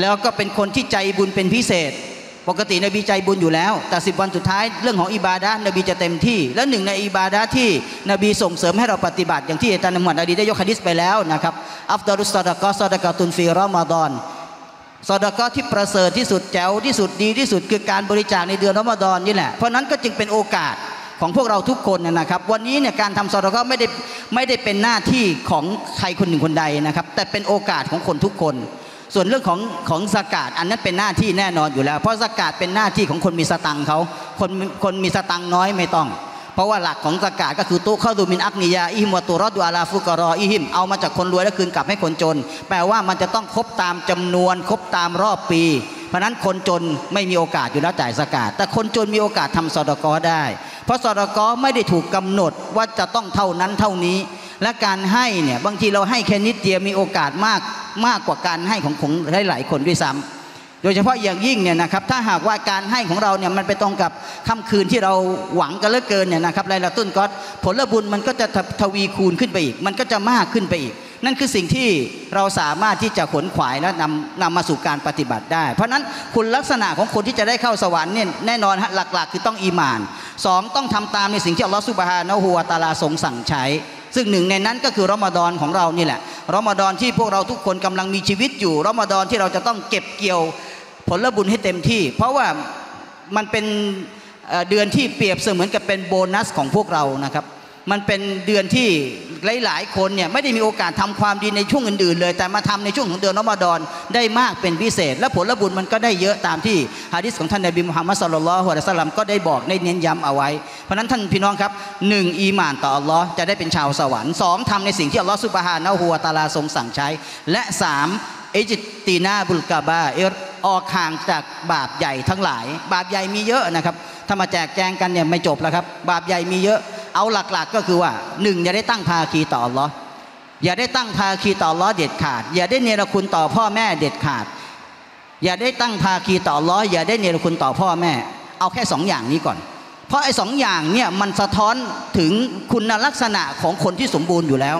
แล้วก็เป็นคนที่ใจบุญเป็นพิเศษปกตินบีใจบุญอยู่แล้วแต่10วันสุดท้ายเรื่องของอิบาดะห์นบีจะเต็มที่และหนึ่งในอิบาดะห์ที่นบีส่งเสริมให้เราปฏิบัติอย่างที่อาจารย์มุฮัมมัดอดีได้ยกหะดีษไปแล้วนะครับอัฟฎอรุศอดะกอฮ์ศอดะกะตุนฟีรอมฎอนศอดะกอฮ์ที่ประเสริฐที่สุดแจ๋วที่สุดดีที่สุดคือการบริจาคในเดือนรอมฎอนนี่แหละเพราะนั้นก็จึงเป็นโอกาสของพวกเราทุกคนนะครับวันนี้เนี่ยการทำศอดะกอฮ์ไม่ได้เป็นหน้าที่ของใครคนหนึ่งคนใดนะครับแต่เป็นโอกาสของคนทุกคน ส่วนเรื่องของสกาดอันนั้นเป็นหน้าที่แน่นอนอยู่แล้วเพราะสกาดเป็นหน้าที่ของคนมีสตังค์เขาคนมีสตังค์น้อยไม่ต้องเพราะว่าหลักของสกาดก็คือตุข้อดูมินอักนิยาอิฮิมวตุรอดูอาลาฟุกรออิฮิมเอามาจากคนรวยแล้วคืนกลับให้คนจนแปลว่ามันจะต้องครบตามจำนวนครบตามรอบปีเพราะนั้นคนจนไม่มีโอกาสอยู่แล้วจ่ายสกาดแต่คนจนมีโอกาสทำซอดะกอได้เพราะซอดะกอไม่ได้ถูกกำหนดว่าจะต้องเท่านั้นเท่านี้และการให้เนี่ยบางทีเราให้แค่นิดเดียวมีโอกาสมากกว่าการให้ของหลายๆคนด้วยซ้ำโดยเฉพาะอย่างยิ่งเนี่ยนะครับถ้าหากว่าการให้ของเราเนี่ยมันไปตรงกับค่ำคืนที่เราหวังกันเหลือเกินเนี่ยนะครับไลลาตุลกอดผลบุญมันก็จะทวีคูณขึ้นไปอีกมันก็จะมากขึ้นไปอีกนั่นคือสิ่งที่เราสามารถที่จะขนขวายและนำมาสู่การปฏิบัติได้เพราะนั้นคุณลักษณะของคนที่จะได้เข้าสวรรค์เนี่ยแน่นอนหลักๆคือต้องอีหม่านสองต้องทำตามในสิ่งที่อัลลอฮฺซุบฮานะฮูวะตะอาลาทรงสั่งใช้ซึ่งหนึ่งในนั้นก็คือรอมฎอนของเรานี่แหละรอมฎอนที่พวกเราทุกคนกำลังมีชีวิตอยู่รอมฎอนที่เราจะต้องเก็บเกี่ยวผลบุญให้เต็มที่เพราะว่ามันเป็นเดือนที่เปรียบเสมือนกับเป็นโบนัสของพวกเรานะครับมันเป็นเดือนที่หลายๆคนเนี่ยไม่ได้มีโอกาสทำความดีในช่วงอื่นๆเลยแต่มาทำในช่วงของเดือนรอมฎอนได้มากเป็นพิเศษและผลบุญมันก็ได้เยอะตามที่หะดีษของท่านนบีมุฮัมมัดศ็อลลัลลอฮุอะลัยฮิวะซัลลัมก็ได้บอกได้เน้นย้ำเอาไว้เพราะฉะนั้นท่านพี่น้องครับหนึ่งอีหม่านต่ออัลลอฮ์จะได้เป็นชาวสวรรค์สองทำในสิ่งที่อัลลอฮ์ซุบฮานะฮูวะตะอาลาทรงสั่งใช้และสามอิจตินาบุลกะบาอิรออกห่างจากบาปใหญ่ทั้งหลายบาปใหญ่มีเยอะนะครับถ้ามาแจกแจงกันเนี่ยไม่จบแล้วครับบาปใหญ่มีเยอะเอาหลักๆก็คือว่าหนึ่งอย่าได้ตั้งภาคีต่ออัลลอฮ์อย่าได้ตั้งภาคีต่ออัลลอฮ์เด็ดขาดอย่าได้เนรคุณต่อพ่อแม่เด็ดขาดอย่าได้ตั้งภาคีต่ออัลลอฮ์อย่าได้เนรคุณต่อพ่อแม่เอาแค่2อย่างนี้ก่อนเพราะไอ้2อย่างเนี่ยมันสะท้อนถึงคุณลักษณะของคนที่สมบูรณ์อยู่แล้ว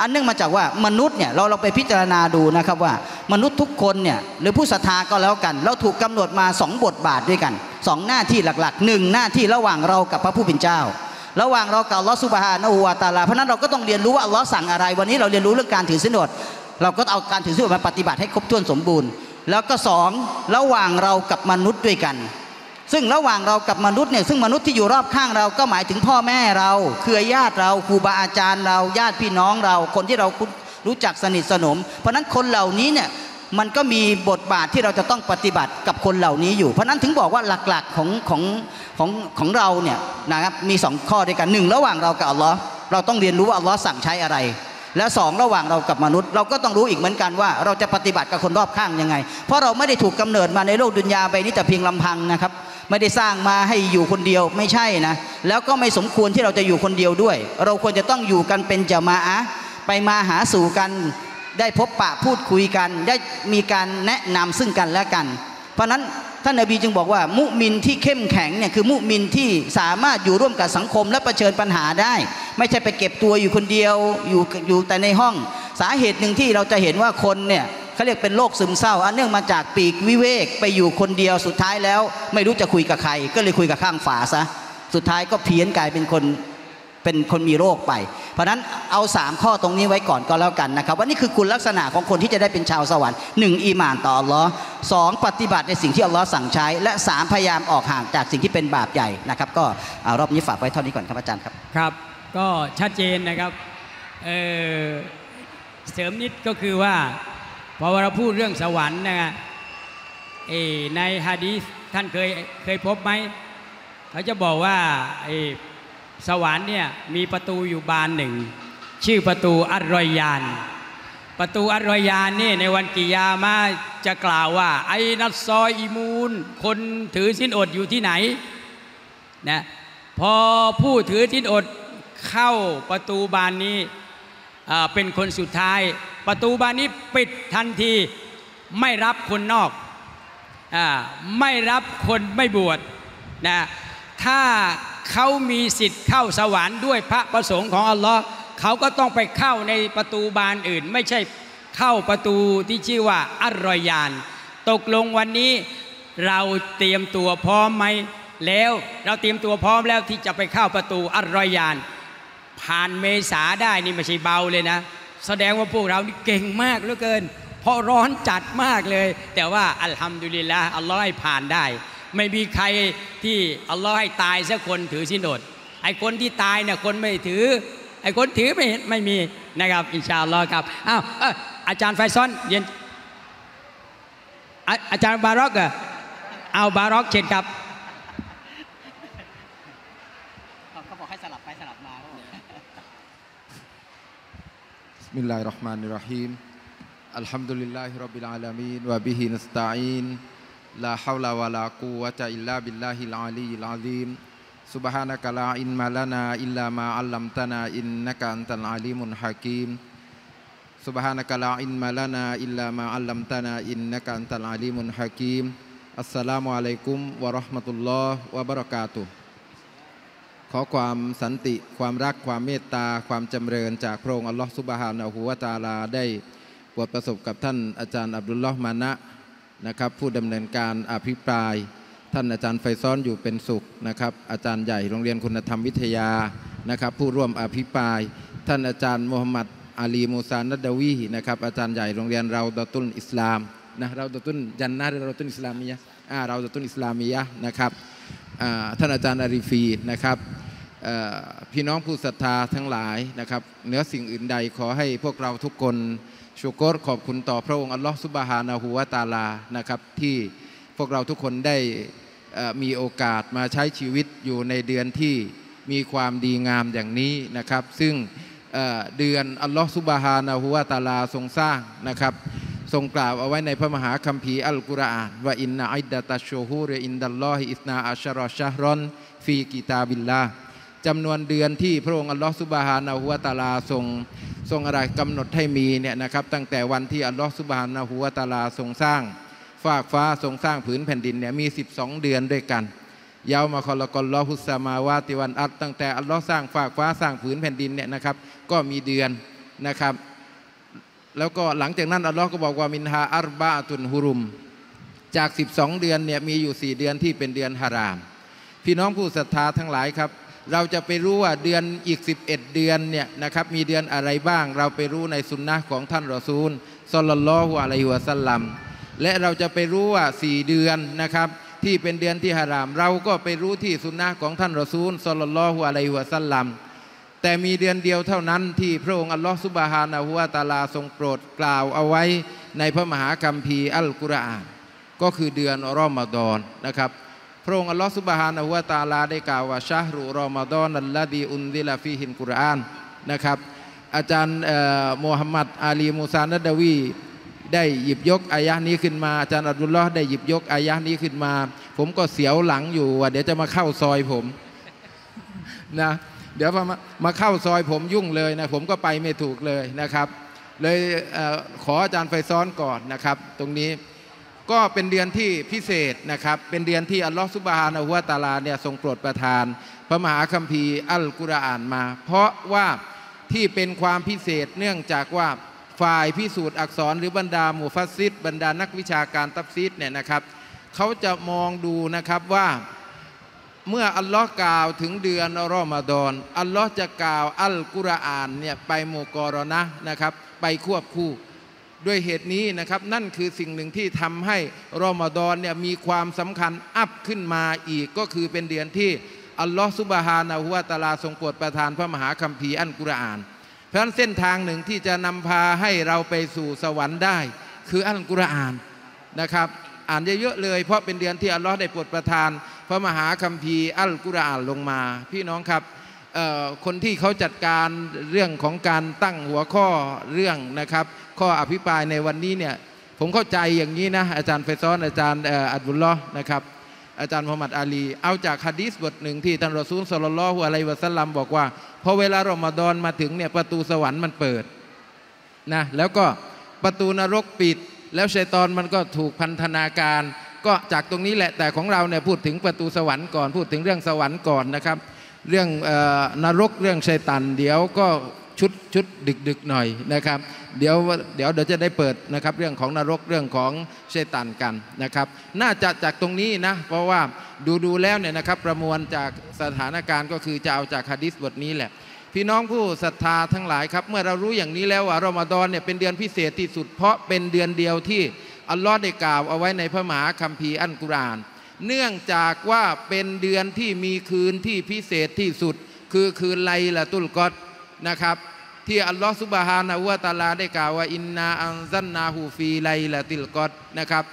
อันเนื่องมาจากว่ามนุษย์เนี่ยเราไปพิจารณาดูนะครับว่ามนุษย์ทุกคนเนี่ยหรือผู้ศรัทธาก็แล้วกันเราถูกกำหนดมา2บทบาทด้วยกัน2หน้าที่หลักๆ1หน้าที่ระหว่างเรากับพระผู้เป็นเจ้าระหว่างเรากับอัลลอฮฺซุบฮานะฮูวะตะอาลาเพราะนั้นเราก็ต้องเรียนรู้ว่าอัลลอฮฺสั่งอะไรวันนี้เราเรียนรู้เรื่องการถือศีลอดเราก็เอาการถือศีลอดมาปฏิบัติให้ครบถ้วนสมบูรณ์แล้วก็2ระหว่างเรากับมนุษย์ด้วยกันซึ่งระหว่างเรากับมนุษย์เนี่ยซึ่งมนุษย์ที่อยู่รอบข้างเราก็หมายถึงพ่อแม่เราเครือญาติเราครูบาอาจารย์เราญาติพี่น้องเราคนที่เรารู้จักสนิทสนมเพราะฉะนั้นคนเหล่านี้เนี่ยมันก็มีบทบาทที่เราจะต้องปฏิบัติกับคนเหล่านี้อยู่เพราะนั้นถึงบอกว่าหลักๆของเราเนี่ยนะครับมี2ข้อด้วยกันหนึ่งระหว่างเรากับอัลลอฮ์เราต้องเรียนรู้ว่าอัลลอฮ์สั่งใช้อะไรและ2ระหว่างเรากับมนุษย์เราก็ต้องรู้อีกเหมือนกันว่าเราจะปฏิบัติกับคนรอบข้างยังไงเพราะเราไม่ได้ถูกกำเนิดมาในโลกดุนยาไปนี้แต่เพียงลำพังนะครับไม่ได้สร้างมาให้อยู่คนเดียวไม่ใช่นะแล้วก็ไม่สมควรที่เราจะอยู่คนเดียวด้วยเราควรจะต้องอยู่กันเป็นญะมาอะห์ไปมาหาสู่กันได้พบปะพูดคุยกันได้มีการแนะนำซึ่งกันและกันเพราะฉะนั้นท่านนบีจึงบอกว่ามุมินที่เข้มแข็งเนี่ยคือมุมินที่สามารถอยู่ร่วมกับสังคมและเผชิญปัญหาได้ไม่ใช่ไปเก็บตัวอยู่คนเดียวอยู่แต่ในห้องสาเหตุหนึ่งที่เราจะเห็นว่าคนเนี่ยเขาเรียกเป็นโรคซึมเศร้าอันเนื่องมาจากปีกวิเวกไปอยู่คนเดียวสุดท้ายแล้วไม่รู้จะคุยกับใครก็เลยคุยกับข้างฝาซะสุดท้ายก็เพี้ยนกลายเป็นคนมีโรคไปเพราะนั้นเอา3ข้อตรงนี้ไว้ก่อนก็แล้วกันนะครับว่านี่คือคุณลักษณะของคนที่จะได้เป็นชาวสวรรค์1อีหม่านต่ออัลลอฮ์2ปฏิบัติในสิ่งที่อัลลอฮ์สั่งใช้และ3พยายามออกห่างจากสิ่งที่เป็นบาปใหญ่นะครับก็รอบนี้ฝากไว้เท่านี้ก่อนครับอาจารย์ครับครับก็ชัดเจนนะครับเสริมนิดก็คือว่าพอเราพูดเรื่องสวรรค์นะฮะในฮะดีษท่านเคยพบไหมเขาจะบอกว่าสวรรค์เนี่ยมีประตูอยู่บานหนึ่งชื่อประตูอัรรอยยานประตูอัรรอยยานนี่ในวันกิยามะฮ์จะกล่าวว่าไอ้นัสซออิมูนคนถือศีลอดอยู่ที่ไหนนะพอผู้ถือศีลอดเข้าประตูบานนี้เป็นคนสุดท้ายประตูบานนี้ปิดทันทีไม่รับคนนอกไม่รับคนไม่บวชนะถ้าเขามีสิทธิ์เข้าสวรรค์ด้วยพระประสงค์ของอัลลอฮ์เขาก็ต้องไปเข้าในประตูบานอื่นไม่ใช่เข้าประตูที่ชื่อว่าอัรรอยยานตกลงวันนี้เราเตรียมตัวพร้อมไหมแล้วเราเตรียมตัวพร้อมแล้วที่จะไปเข้าประตูอัรรอยยานผ่านเมษาได้นี่ไม่ใช่เบาเลยนะแสดงว่าพวกเรานี่เก่งมากเหลือเกินเพราะร้อนจัดมากเลยแต่ว่าอัลฮัมดุลิลละห์อัลลอฮ์ให้ผ่านได้ไม่มีใครที่อัลลอฮ์ให้ตายสักคนถือศีลอดไอ้คนที่ตายเนี่ยคนไม่ถือไอ้คนถือไม่เห็นไม่มีนะครับอินชาอัลลอฮ์ครับอ้าวอาจารย์ไฟซอนเย็น อาจารย์บาร็อกอะเอาบาร็อกเชิญครับเขาบอกให้สลับไปสลับมาบิสมิลลาฮิรเราะห์มานิรเราะฮีมอัลฮัมดุลิลลาฮิร็อบบิลอาลามีนวะบิฮินัสตะอีนลาฮาวลาวะลากุวะตะอิลลาบิลลาฮิลอาลีลอาซีมซุบฮานะกะลาอิลมะลานาอิลลามาอัลลัมตะนาอินนะกะอันตัลอาลีมุนฮะกีมซุบฮานะกะลาอิลมะลานาอิลลามาอัลลัมตะนาอินนะกะอันตัลอาลีมุนฮะกีมอัสสลามุอะลัยกุมวะเราะห์มะตุลลอฮ์วะบะเราะกาตุฮ์ขอความสันติความรักความเมตตาความจำเริญจากพระองค์อัลลอฮฺซุบฮานะฮูวะตะอาลาได้โปรดประสบกับท่านอาจารย์อับดุลลอฮ์มานะนะครับผู้ดำเนินการอภิปรายท่านอาจารย์ไฟซ้อนอยู่เป็นสุขนะครับอาจารย์ใหญ่โรงเรียนคุณธรรมวิทยานะครับผู้ร่วมอภิปรายท่านอาจารย์มูฮัมหมัดอาลีมูซานัดดาวีนะครับอาจารย์ใหญ่โรงเรียนเราดะตุลอิสลามนะเราดะตุลจันนะเราดะตุลอิสลามียะเราดะตุลอิสลามียะนะครับท่านอาจารย์อาริฟีนะครับพี่น้องผู้ศรัทธาทั้งหลายนะครับเหนือสิ่งอื่นใดขอให้พวกเราทุกคนชูกรขอบคุณต่อพระองค์อัลลอฮฺซุบฮานะฮูวะตะอาลานะครับที่พวกเราทุกคนได้มีโอกาสมาใช้ชีวิตอยู่ในเดือนที่มีความดีงามอย่างนี้นะครับซึ่งเดือนอัลลอฮฺซุบฮานะฮูวะตะอาลาทรงสร้างนะครับทรงกล่าวเอาไว้ในพระมหาคัมภีร์อัลกุรอานว่าอินนะอิดดะตัชชูฮูริอินดัลลอฮิอิสนาอัชรอชะฮรอนฟีกิตาบิลลาจำนวนเดือนที่พระองค์อัลลอฮฺซุบฮานะฮูวะตะอาลาทรงอะไรกำหนดให้มีเนี่ยนะครับตั้งแต่วันที่อัลลอฮฺซุบฮานะฮูวะตะอาลาทรงสร้างฟากฟ้าทรงสร้างผืนแผ่นดินเนี่ยมี12เดือนด้วยกันยาวมาคอลกอลลอฮุสซามาวาติวันอัดตั้งแต่อัลลอฮฺสร้างฟากฟ้าสร้างผืนแผ่นดินเนี่ยนะครับก็มีเดือนนะครับแล้วก็หลังจากนั้นอัลลอฮฺก็บอกว่ามินฮาอัรบะอะตุนฮุรุมจาก12เดือนเนี่ยมีอยู่4เดือนที่เป็นเดือนฮารามพี่น้องผู้ศรัทธาทั้งหลายครับเราจะไปรู้ว่าเดือนอีก11เดือนเนี่ยนะครับมีเดือนอะไรบ้างเราไปรู้ในสุนนะของท่านรอซูลศ็อลลัลลอฮุอะลัยฮิวะซัลลัมและเราจะไปรู้ว่า4เดือนนะครับที่เป็นเดือนที่ฮารามเราก็ไปรู้ที่สุนนะของท่านรอซูลศ็อลลัลลอฮุอะลัยฮิวะซัลลัมแต่มีเดือนเดียวเท่านั้นที่พระองค์อัลลอฮฺซุบฮานะฮูวะตะอาลาทรงโปรดกล่าวเอาไว้ในพระมหาคัมภีร์อัลกุรอานก็คือเดือนรอมฎอนนะครับพระองค์อัลลอฮฺซุบฮานะฮูวะตะอาลาได้กล่าวว่าชะฮรุรอมฎอนอัลลซีอุนซิลาฟีฮิลกุรอานนะครับอาจารย์มูฮัมหมัดอาลีมูซานัดดาวีได้หยิบยกอายะห์นี้ขึ้นมาอาจารย์อับดุลลอฮ์ได้หยิบยกอายะห์นี้ขึ้นมาผมก็เสียวหลังอยู่ว่าเดี๋ยวจะมาเข้าซอยผมนะเดี๋ยวมาเข้าซอยผมยุ่งเลยนะผมก็ไปไม่ถูกเลยนะครับเลยขออาจารย์ไฟซ้อนก่อนนะครับตรงนี้ก็เป็นเดือนที่พิเศษนะครับเป็นเดือนที่อัลลอฮฺซุบฮานะฮูวะตะอาลาเนี่ยทรงโปรดประทานพระมหาคัมภีร์อัลกุรอานมาเพราะว่าที่เป็นความพิเศษเนื่องจากว่าฝ่ายพิสูจน์อักษรหรือบรรดามุฟัสซิรบรรดานักวิชาการตัฟซีรเนี่ยนะครับเขาจะมองดูนะครับว่าเมื่ออัลลอฮ์กล่าวถึงเดือนรอมฎอนอัลลอฮ์จะกล่าวอัลกุรอานเนี่ยไปโมกอรนะนะครับไปควบคู่ด้วยเหตุนี้นะครับนั่นคือสิ่งหนึ่งที่ทำให้รอมฎอนเนี่ยมีความสำคัญอัพขึ้นมาอีกก็คือเป็นเดือนที่อัลลอฮ์ซุบฮานะฮูวะตะอาลาทรงโปรดประทานพระมหาคัมภีร์อัลกุรอานเพราะฉะนั้นเส้นทางหนึ่งที่จะนำพาให้เราไปสู่สวรรค์ได้คืออัลกุรอานนะครับอ่านเยอะๆเลยเพราะเป็นเดือนที่อัลลอฮ์ได้โปรดประทานพระมหาคัมภีร์อัลกุรอานลงมาพี่น้องครับคนที่เขาจัดการเรื่องของการตั้งหัวข้อเรื่องนะครับข้ออภิปรายในวันนี้เนี่ยผมเข้าใจอย่างนี้นะอาจารย์ไฟซ้อนอาจารย์อับดุลลอฮ์นะครับอาจารย์มูฮัมหมัดอาลีเอาจากหะดีษบทหนึ่งที่ท่านรอซูลศ็อลลัลลอฮุอะลัยฮิวะซัลลัมบอกว่าพอเวลารอมฎอนมาถึงเนี่ยประตูสวรรค์มันเปิดนะแล้วก็ประตูนรกปิดแล้วชัยฏอนมันก็ถูกพันธนาการก็จากตรงนี้แหละแต่ของเราเนี่ยพูดถึงประตูสวรรค์ก่อนพูดถึงเรื่องสวรรค์ก่อนนะครับเรื่องนรกเรื่องชัยฏอนเดี๋ยวก็ชุดดึกๆหน่อยนะครับเดี๋ยวจะได้เปิดนะครับเรื่องของนรกเรื่องของชัยฏอนกันนะครับน่าจะจากตรงนี้นะเพราะว่าดูแล้วเนี่ยนะครับประมวลจากสถานการณ์ก็คือจะเอาจากหะดีษบทนี้แหละพี่น้องผู้ศรัทธาทั้งหลายครับเมื่อเรารู้อย่างนี้แล้วว่ารอมฎอนเนี่ยเป็นเดือนพิเศษที่สุดเพราะเป็นเดือนเดียวที่อัลลอฮ์ได้กล่าวเอาไว้ในพระมหาคัมภีร์อัลกุรอานเนื่องจากว่าเป็นเดือนที่มีคืนที่พิเศษที่สุดคือคืนไลละตุลกอดร์นะครับที่อัลลอฮ์ซุบฮานะฮูวะตะอาลาได้กล่าวว่าอินนาอันซัลนาฮูฟีไลละติลกอดร์นะครับ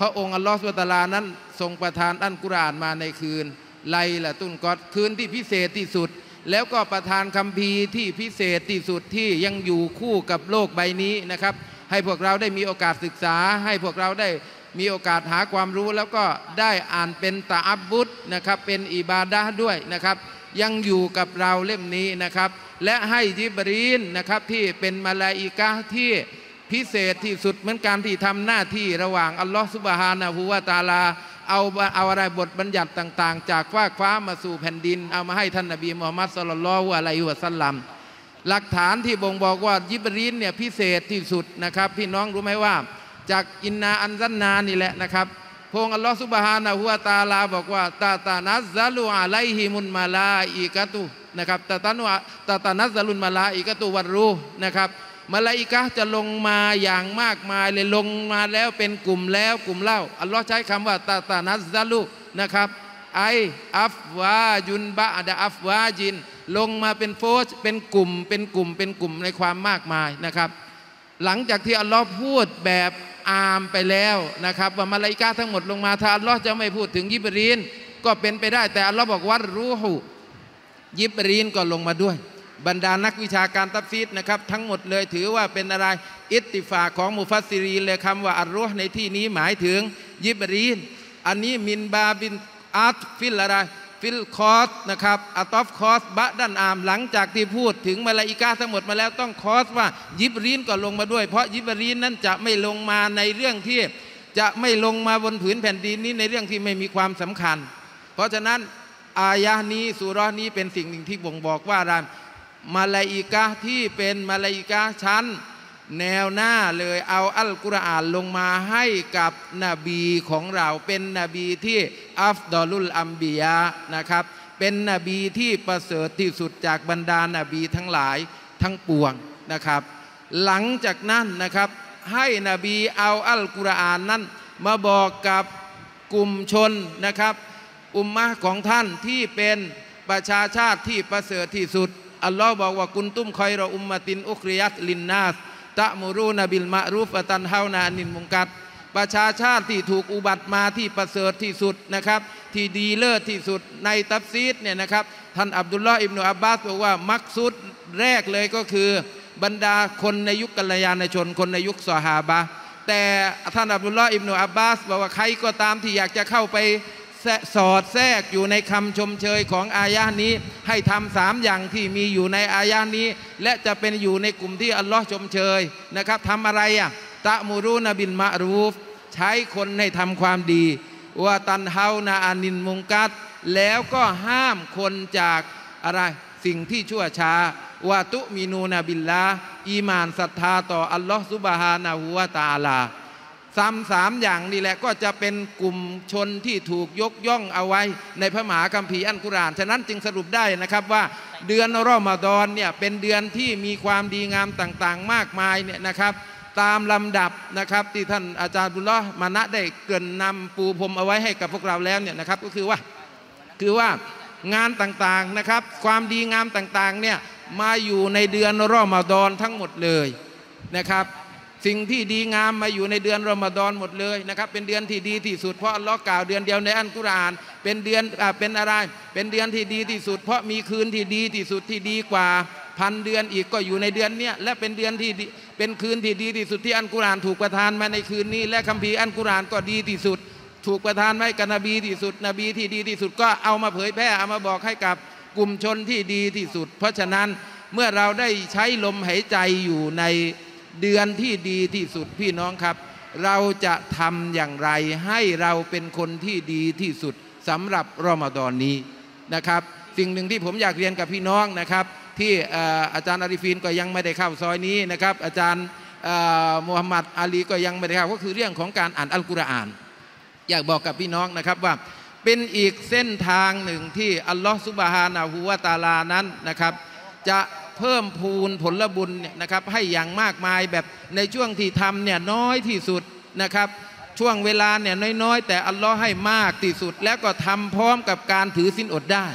พระองค์อัลลอฮฺซุบฮานะฮูวะตะอาลานั้นทรงประทานอัลกุรอานมาในคืนไลละตุลกอดคืนที่พิเศษที่สุดแล้วก็ประทานคัมภีร์ที่พิเศษที่สุดที่ยังอยู่คู่กับโลกใบนี้นะครับให้พวกเราได้มีโอกาสศึกษาให้พวกเราได้มีโอกาสหาความรู้แล้วก็ได้อ่านเป็นตะอับบุดนะครับเป็นอิบาดะห์ด้วยนะครับยังอยู่กับเราเล่มนี้นะครับและให้ญิบรีลนะครับที่เป็นมลาอิกะห์ที่พิเศษที่สุดเหมือนการที่ทำหน้าที่ระหว่างอัลลอฮฺซุบฮานะฮูวะตะอาลาเอาอะไรบทบัญญัติต่างๆจากฟากฟ้ามาสู่แผ่นดินเอามาให้ท่านนบีมุฮัมมัดศ็อลลัลลอฮุอะลัยฮิวะซัลลัมหลักฐานที่บ่งบอกว่าญิบรีลเนี่ยพิเศษที่สุดนะครับพี่น้องรู้ไหมว่าจากอินนาอันซันนานี่แหละนะครับพระองค์อัลลอฮฺซุบฮานะฮูวะตะอาลาบอกว่าตานัซซะลูอะลัยฮิมุลมะลาอิกะตุนะครับตานัซซะลุลมะลาอิกะตุวัรรูห์นะครับมลาอิกะห์จะลงมาอย่างมากมายเลยลงมาแล้วเป็นกลุ่มแล้วกลุ่มเล่าอัลลอฮ์ใช้คำว่าตานัซซะลุนะครับไออัฟวาจุนบะดะอัฟวาจินลงมาเป็นโฟสเป็นกลุ่มในความมากมายนะครับหลังจากที่อัลลอฮ์พูดแบบอามไปแล้วนะครับว่ามลาอิกะห์ทั้งหมดลงมาถ้าอัลลอฮ์จะไม่พูดถึงญิบรีลก็เป็นไปได้แต่อัลลอฮ์บอกวัรรูฮุญิบรีลก็ลงมาด้วยบรรดานักวิชาการตัฟซีรนะครับทั้งหมดเลยถือว่าเป็นอะไรอิตติฟากของมุฟัสซิรีนเลยคำว่าอัรรูฮ์ในที่นี้หมายถึงญิบรีลอันนี้มินบาบินอัตฟิลอะไรฟิลคอสนะครับอัตอฟคอสบะดันอามหลังจากที่พูดถึงมลาอิกะห์ทั้งหมดมาแล้วต้องคอสว่าญิบรีลก็ลงมาด้วยเพราะญิบรีลนั้นจะไม่ลงมาในเรื่องที่จะไม่ลงมาบนผืนแผ่นดินนี้ในเรื่องที่ไม่มีความสำคัญเพราะฉะนั้นอายะห์นี้ซูเราะห์นี้เป็นสิ่งหนึ่งที่บ่งบอกว่าอะไรมลาอิกะห์ที่เป็นมลาอิกะห์ชั้นแนวหน้าเลยเอาอัลกุรอานลงมาให้กับนบีของเราเป็นนบีที่อัฟฎอลุลอัมบิยานะครับเป็นนบีที่ประเสริฐที่สุดจากบรรดานบีทั้งหลายทั้งปวงนะครับหลังจากนั้นนะครับให้นบีเอาอัลกุรอานนั้นมาบอกกับกลุ่มชนนะครับอุมมะห์ของท่านที่เป็นประชาชาติที่ประเสริฐที่สุดอัลลอฮ์บอกว่ากุนตุมคอยรออุมมะตินอุคริยัตลินนาสตะมูรูนบิลมะรูฟตันเฮานานินมุงกัดประชาชาติที่ถูกอุบัติมาที่ประเสริฐที่สุดนะครับที่ดีเลิศที่สุดในตัฟซีรเนี่ยนะครับท่านอับดุลลอฮ์อิบนุอับบาสบอกว่ามักซุดแรกเลยก็คือบรรดาคนในยุคกัลยาณชนคนในยุคซอฮาบะแต่ท่านอับดุลลอฮ์อิบนุอับบาสบอกว่าใครก็ตามที่อยากจะเข้าไปสอดแทรกอยู่ในคำชมเชยของอายะนี้ให้ทำสามอย่างที่มีอยู่ในอายะนี้และจะเป็นอยู่ในกลุ่มที่อัลลอฮ์ชมเชยนะครับทำอะไรอ่ะตะมูรูนบิลมะรูฟใช้คนให้ทำความดีวะตันเฮานาอานินมุงกัดแล้วก็ห้ามคนจากอะไรสิ่งที่ชั่วช้าวะตุมินูนบิลลาอีมานศรัทธาต่ออัลลอฮ์ซุบฮานะฮูวะตะอาลาสามอย่างนี่แหละก็จะเป็นกลุ่มชนที่ถูกยกย่องเอาไว้ในพระมหาคัมภีร์อัลกุรอานฉะนั้นจึงสรุปได้นะครับว่าเดือนรอมฎอนเนี่ยเป็นเดือนที่มีความดีงามต่างๆมากมายเนี่ยนะครับตามลำดับนะครับที่ท่านอาจารย์บุลละมานะได้เกริ่นนำปูพรมเอาไว้ให้กับพวกเราแล้วเนี่ยนะครับก็คือว่างานต่างๆนะครับความดีงามต่างๆเนี่ยมาอยู่ในเดือนรอมฎอนทั้งหมดเลยนะครับสิ่งที่ดีงามมาอยู่ในเดือนรอมฎอนหมดเลยนะครับเป็นเดือนที่ดีที่สุดเพราะอัลลอฮ์กล่าวเดือนเดียวในอัลกุรอานเป็นเดือนเป็นอะไรเป็นเดือนที่ดีที่สุดเพราะมีคืนที่ดีที่สุดที่ดีกว่าพันเดือนอีกก็อยู่ในเดือนเนี้ยและเป็นเดือนที่เป็นคืนที่ดีที่สุดที่อัลกุรอานถูกประทานมาในคืนนี้และคัมภีร์อัลกุรอานก็ดีที่สุดถูกประทานไว้กับนบีที่สุดนบีที่ดีที่สุดก็เอามาเผยแพร่เอามาบอกให้กับกลุ่มชนที่ดีที่สุดเพราะฉะนั้นเมื่อเราได้ใช้ลมหายใจอยู่ในเดือนที่ดีที่สุดพี่น้องครับเราจะทำอย่างไรให้เราเป็นคนที่ดีที่สุดสำหรับรอมฎอนนี้นะครับสิ่งหนึ่งที่ผมอยากเรียนกับพี่น้องนะครับที่อาจารย์อาริฟีนก็ยังไม่ได้เข้าซอยนี้นะครับอาจารย์มูฮัมหมัดอาลีก็ยังไม่ได้เข้าก็คือเรื่องของการอ่านอัลกุรอานอยากบอกกับพี่น้องนะครับว่าเป็นอีกเส้นทางหนึ่งที่อัลลอฮฺซุบฮานะฮูวะตะอาลานั้นนะครับจะเพิ่มพูนผลบุญเนี่ยนะครับให้อย่างมากมายแบบในช่วงที่ทำเนี่ยน้อยที่สุดนะครับช่วงเวลาเนี่ยน้อยๆแต่อัลลอฮ์ให้มากที่สุดแล้วก็ทำพร้อมกับการถือศีลอดได้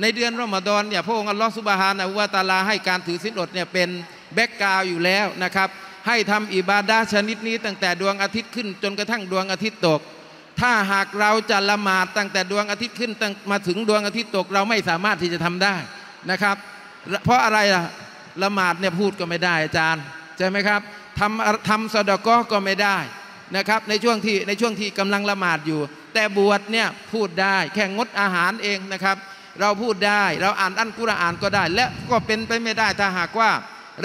ในเดือนรอมฎอนเนี่ยพระองค์อัลลอฮ์ซุบฮานะฮูวะตะอาลาให้การถือศีลอดเนี่ยเป็นแบ็กกราวด์อยู่แล้วนะครับ ให้ทำอิบาดะห์ชนิดนี้ตั้งแต่ดวงอาทิตย์ขึ้นจนกระทั่งดวงอาทิตย์ตกถ้าหากเราจะละหมาดตั้งแต่ดวงอาทิตย์ขึ้นมาถึงดวงอาทิตย์ตกเราไม่สามารถที่จะทำได้นะครับเพราะอะไรล่ะละหมาดเนี่ยพูดก็ไม่ได้อาจารย์ใช่ไหมครับทำซะดะกอฮ์ก็ไม่ได้นะครับในช่วงที่กำลังละหมาดอยู่แต่บวชเนี่ยพูดได้แค่งดอาหารเองนะครับเราพูดได้เราอ่านอัลกุรอานก็ได้และก็เป็นไปไม่ได้ถ้าหากว่า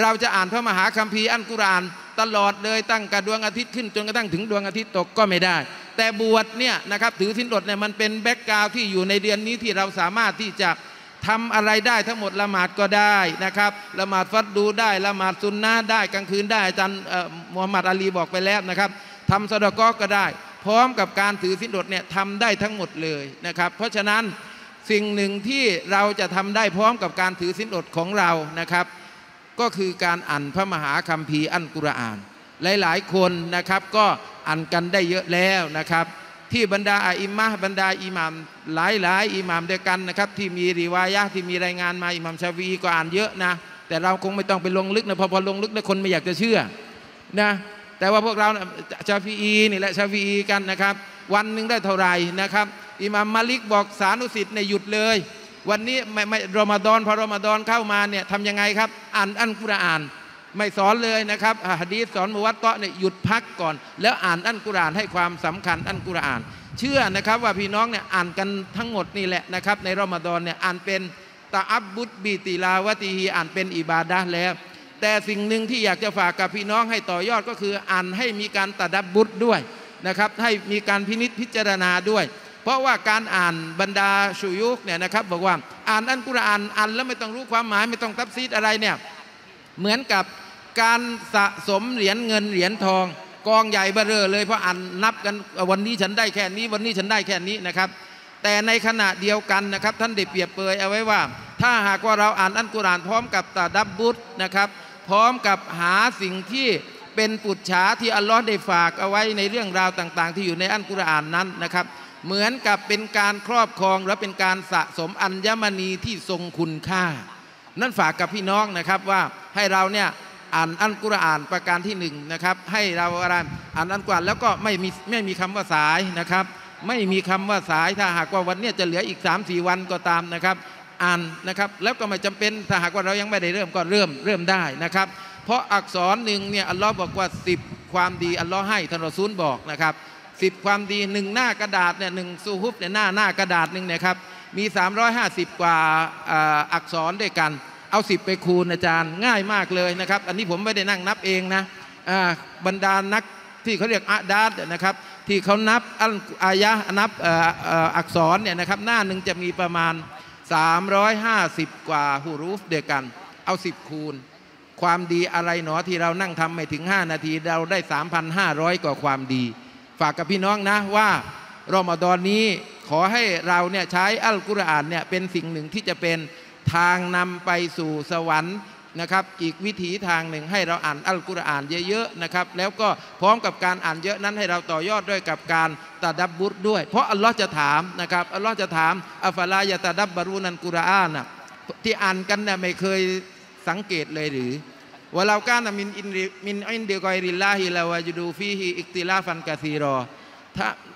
เราจะอ่านพระมหาคัมภีร์อัลกุรอานตลอดเลยตั้งแต่ดวงอาทิตย์ขึ้นจนกระทั่งถึงดวงอาทิตย์ตกก็ไม่ได้แต่บวชเนี่ยนะครับถือศีลอดเนี่ยมันเป็นแบ็กกราวด์ที่อยู่ในเดือนนี้ที่เราสามารถที่จะทำอะไรได้ทั้งหมดละหมาดก็ได้นะครับละหมาดฟัดดูได้ละหมาดซุนนะห์ได้กลางคืนได้อาจารย์มูฮัมหมัดอาลีบอกไปแล้วนะครับทำซะดะกอฮ์ก็ได้พร้อมกับการถือศีลอดเนี่ยทำได้ทั้งหมดเลยนะครับเพราะฉะนั้นสิ่งหนึ่งที่เราจะทำได้พร้อมกับการถือศีลอดของเรานะครับก็คือการอ่านพระมหาคัมภีร์อัลกุรอานหลายๆคนนะครับก็อ่านกันได้เยอะแล้วนะครับที่บรรดาอิมามบรรดาอิหม่ามหลายๆอิหม่ามด้วยกันนะครับที่มีรีวายะที่มีรายงานมาอิหม่ามชาฟีอีก็อ่านเยอะนะแต่เราคงไม่ต้องไปลงลึกนะพอลงลึกแล้วคนไม่อยากจะเชื่อนะแต่ว่าพวกเราชาฟีอีนี่แหละชาฟีอีกันนะครับวันหนึ่งได้เท่าไหร่นะครับอิหม่ามมาลิกบอกสานุสิทธิ์เนี่ยหยุดเลยวันนี้ไม่รอมฎอนพอรอมฎอนเข้ามาเนี่ยทำยังไงครับอ่านอัลกุรอานไม่สอนเลยนะครับหะดีษสอนมุวัตเตาะเนี่ยหยุดพักก่อนแล้วอ่านอัลกุรอานให้ความสำคัญอัลกุรอานเชื่อนะครับว่าพี่น้องเนี่ยอ่านกันทั้งหมดนี่แหละนะครับในรอมฎอนเนี่ยอ่านเป็นตะอับบุตบีติลาวะตีฮีอ่านเป็นอิบาดะห์แล้วแต่สิ่งหนึ่งที่อยากจะฝากกับพี่น้องให้ต่อยอดก็คืออ่านให้มีการตะดับบุตด้วยนะครับให้มีการพินิจพิจารณาด้วยเพราะว่าการอ่านบรรดาชุยุกเนี่ยนะครับบอกว่าอ่านอัลกุรอานอ่านแล้วไม่ต้องรู้ความหมายไม่ต้องตัฟซีรอะไรเนี่ยเหมือนกับการสะสมเหรียญเงินเหรียญทองกองใหญ่เบ้อเร่อเลยเพราะอ่านนับกันวันนี้ฉันได้แค่นี้วันนี้ฉันได้แค่นี้นะครับแต่ในขณะเดียวกันนะครับท่านได้เปรียบเปรยเอาไว้ว่าถ้าหากว่าเราอ่านอัลกุรอานพร้อมกับตะดับบุตนะครับพร้อมกับหาสิ่งที่เป็นปุจฉาที่อัลลอฮ์ได้ฝากเอาไว้ในเรื่องราวต่างๆที่อยู่ในอัลกุรอานนั้นนะครับเหมือนกับเป็นการครอบครองและเป็นการสะสมอัญมณีที่ทรงคุณค่านั่นฝากกับพี่น้องนะครับว่าให้เราเนี่ยอ่านอัลกุรอานประการที่หนึ่งนะครับให้เราอ่านอัลกุรอานแล้วก็ไม่มีคำว่าสายนะครับไม่มีคำว่าสายถ้าหากว่าวันนี้จะเหลืออีก 3-4 วันก็ตามนะครับอ่านนะครับแล้วก็ไม่จำเป็นถ้าหากว่าเรายังไม่ได้เริ่มก็เริ่มได้นะครับเพราะอักษรหนึ่งเนี่ยอัลลอฮ์บอกว่า10ความดีอัลลอฮ์ให้ท่านรอซูลบอกนะครับ10ความดีหนึ่งหน้ากระดาษเนี่ยหนึ่งซูฮุบเนี่ยหน้ากระดาษหนึ่งเนี่ยครับมี350กว่าอักษรด้วยกันเอา10ไปคูณอาจารย์ง่ายมากเลยนะครับอันนี้ผมไม่ได้นั่งนับเองนะบรรดานักที่เขาเรียกอะดาดนะครับที่เขานับอายะนับอักษรเนี่ยนะครับหน้าหนึ่งจะมีประมาณ350กว่าฮุรูฟด้วยกันเอา10คูณความดีอะไรหนอที่เรานั่งทำไม่ถึง5นาทีเราได้ 3,500 กว่าความดีฝากกับพี่น้องนะว่ารอมฎอนนี้ขอให้เราเนี่ยใช้อัลกุรอานเนี่ยเป็นสิ่งหนึ่งที่จะเป็นทางนำไปสู่สวรรค์นะครับอีกวิถีทางหนึ่งให้เราอ่านอัลกุรอานเยอะๆนะครับแล้วก็พร้อมกับการอ่านเยอะนั้นให้เราต่อยอดด้วยกับการตะดับบุรด้วยเพราะอัลลอฮ์จะถามนะครับอัลลอฮ์จะถามอัฟลายะตะดับบารูนันกุรอานนะที่อ่านกันเนี่ยไม่เคยสังเกตเลยหรือว่าเราการมินอินเดกอยริลาฮิลาวาจูดูฟีฮีอิกติลาฟันกะซีรอ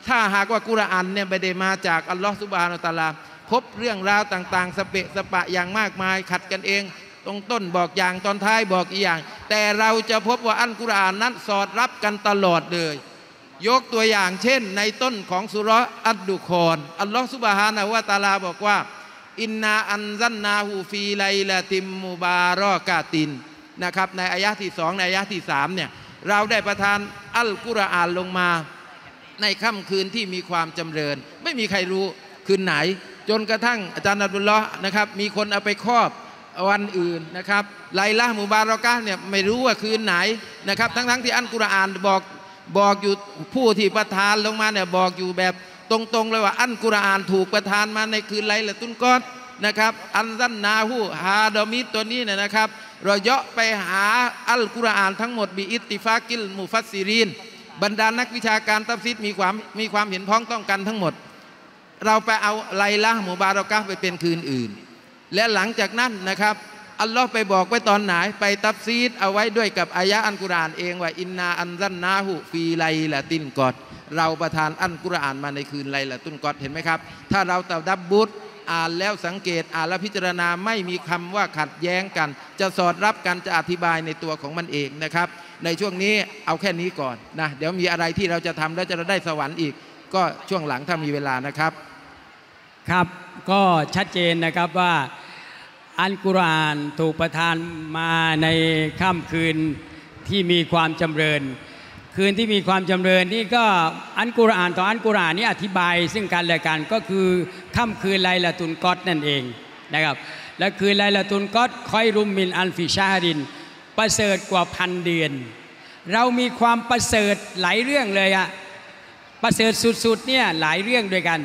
ถ้าหากว่ากุรอานเนี่ยไม่ได้มาจากอัลลอฮฺซุบฮานะฮูวะตะอาลาพบเรื่องราวต่างๆสเปะสปะอย่างมากมายขัดกันเองตรงต้นบอกอย่างตอนท้ายบอกอีกอย่างแต่เราจะพบว่าอัลกุรอานนั้นสอดรับกันตลอดเลยยกตัวอย่างเช่นในต้นของสุเราะห์อัดดุคอนอัลลอฮฺซุบฮานะฮูวะตะอาลาบอกว่าอินนาอันซันนาฮูฟีไลละติมมุบารอกาตินนะครับในอายะที่2ในอายะที่3เนี่ยเราได้ประทานอัลกุรอานลงมาในค่ำคืนที่มีความจำเริญไม่มีใครรู้คืนไหนจนกระทั่งอาจารย์อับดุลเลาะห์นะครับมีคนเอาไปครอบวันอื่นนะครับไลละห์มุบารอกะห์เนี่ยไม่รู้ว่าคืนไหนนะครับทั้งที่อัลกุรอานบอกอยู่ผู้ที่ประทานลงมาเนี่ยบอกอยู่แบบตรงๆเลยว่าอัลกุรอานถูกประทานมาในคืนไลละตุลกอดนะครับอันซันนาฮูฮาดอมิตัวนี้เนี่ยนะครับเราเยาะไปหาอัลกุรอานทั้งหมดบิอิตติฟากิลมุฟัสซิรีนบรรดานักวิชาการตัฟซีรมีความเห็นพ้องต้องกันทั้งหมดเราไปเอาไลละห์มุบารอกะห์ไปเป็นคืนอื่นและหลังจากนั้นนะครับ อัลลอฮ์ไปบอกไว้ตอนไหนไปตัฟซีรเอาไว้ด้วยกับอายะอัลกุรอานเองว่าอินนาอันซันนาหูฟีไลละตินกอดเราประทานอัลกุรอานมาในคืนไลละตุนกอดเห็นไหมครับถ้าเราตะดับบุตรอ่านแล้วสังเกตอ่านแล้วพิจารณาไม่มีคำว่าขัดแย้งกันจะสอดรับกันจะอธิบายในตัวของมันเองนะครับในช่วงนี้เอาแค่นี้ก่อนนะเดี๋ยวมีอะไรที่เราจะทำแล้วจะได้สวรรค์อีกก็ช่วงหลังถ้ามีเวลานะครับครับก็ชัดเจนนะครับว่าอัลกุรอานถูกประทานมาในค่ำคืนที่มีความจำเริญคืนที่มีความจำเริญนี่ก็อัลกุรอานต่ออัลกุรอานนี่อธิบายซึ่งกันและกันก็คือค่ำคืนไลลาตุลกอดนั่นเองนะครับและคืนไลลาตุลกอดคอยรุมมินอัลฟิชารินประเสริฐกว่าพันเดือนเรามีความประเสริฐหลายเรื่องเลยอะประเสริฐสุดๆเนี่ยหลายเรื่องด้วยกัน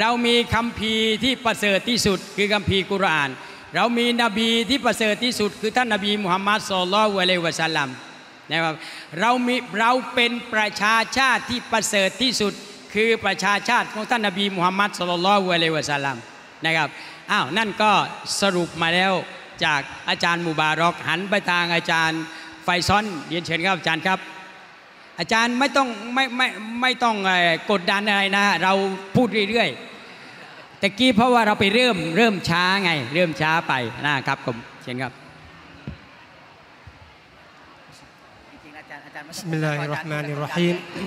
เรามีคัมภีร์ที่ประเสริฐที่สุดคือคัมภีร์กุรอานเรามีนบีที่ประเสริฐที่สุดคือท่านนบีมุฮัมมัดศ็อลลัลลอฮุอะลัยฮิวะซัลลัมนะครับเราเป็นประชาชาติที่ประเสริฐที่สุดคือประชาชาติของท่านนบีมุฮัมมัดศ็อลลัลลอฮุอะลัยฮิวะซัลลัมนะครับอ้าวนั่นก็สรุปมาแล้วจากอาจารย์มุบารอกหันไปทางอาจารย์ไฟซอนเรียนเชิญครับอาจารย์ครับอาจารย์ไม่ต้องกดดันอะไรนะเราพูดเรื่อยๆแต่กี้เพราะว่าเราไปเริ่มช้าไงเริ่มช้าไปนะครับผมเชิญครับบิสมิลลาฮิรเราะห์มานิรเราะฮีมอัล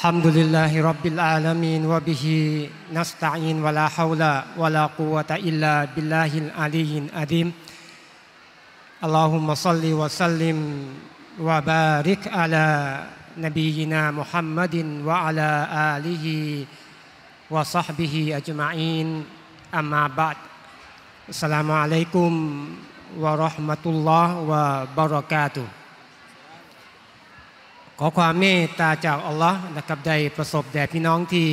ฮัมดุลิลลาฮิร็อบบิลอาลามีนวะบิฮินัสตะอีนวะลาฮาวลาวะลากุวะตะอิลลาบิลลาฮิลอาลีฮิลอะซีมอัลลอฮุมมะศ็อลลิวะซัลลิมวะบาริกอะลานบีญินามุฮัมมัดวะอะลาอาลีฮิวะศอฮบิฮิอัจมะอีนอัมมาบะดอัสสลามุอะลัยกุมวะเราะห์มะตุลลอฮ์วะบะเราะกาตุฮ์ขอความเมตตาจากอัลลอฮ์นะครับได้ประสบแด่พี่น้องที่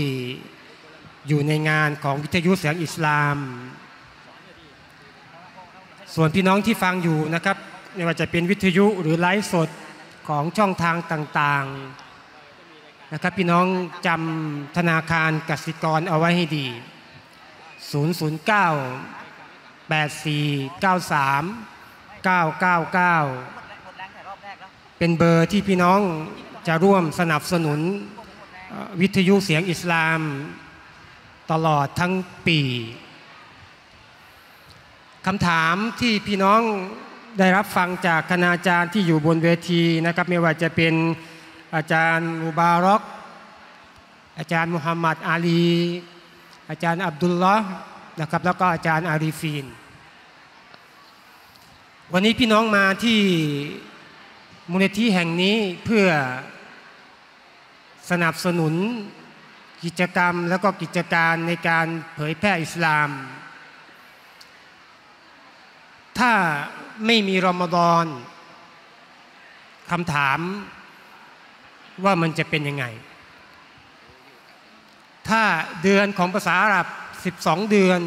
อยู่ในงานของวิทยุเสียงอิสลามส่วนพี่น้องที่ฟังอยู่นะครับไม่ว่าจะเป็นวิทยุหรือไลฟ์สดของช่องทางต่างๆนะครับพี่น้องจำธนาคารกสิกรเอาไว้ให้ดี009 8493 999เป็นเบอร์ที่พี่น้องจะร่วมสนับสนุนวิทยุเสียงอิสลามตลอดทั้งปีคำถามที่พี่น้องได้รับฟังจากคณาจารย์ที่อยู่บนเวทีนะครับไม่ว่าจะเป็นอาจารย์มุบารอกอาจารย์มุฮัมมัดอาลีอาจารย์อับดุลลอฮ์นะครับแล้วก็อาจารย์อารีฟีนวันนี้พี่น้องมาที่มูลนิธิแห่งนี้เพื่อสนับสนุนกิจกรรมและก็กิจการในการเผยแพร่อิสลามถ้าไม่มีรอมฎอนคำถามว่ามันจะเป็นยังไงถ้าเดือนของภาษาอาหรับ12เดือน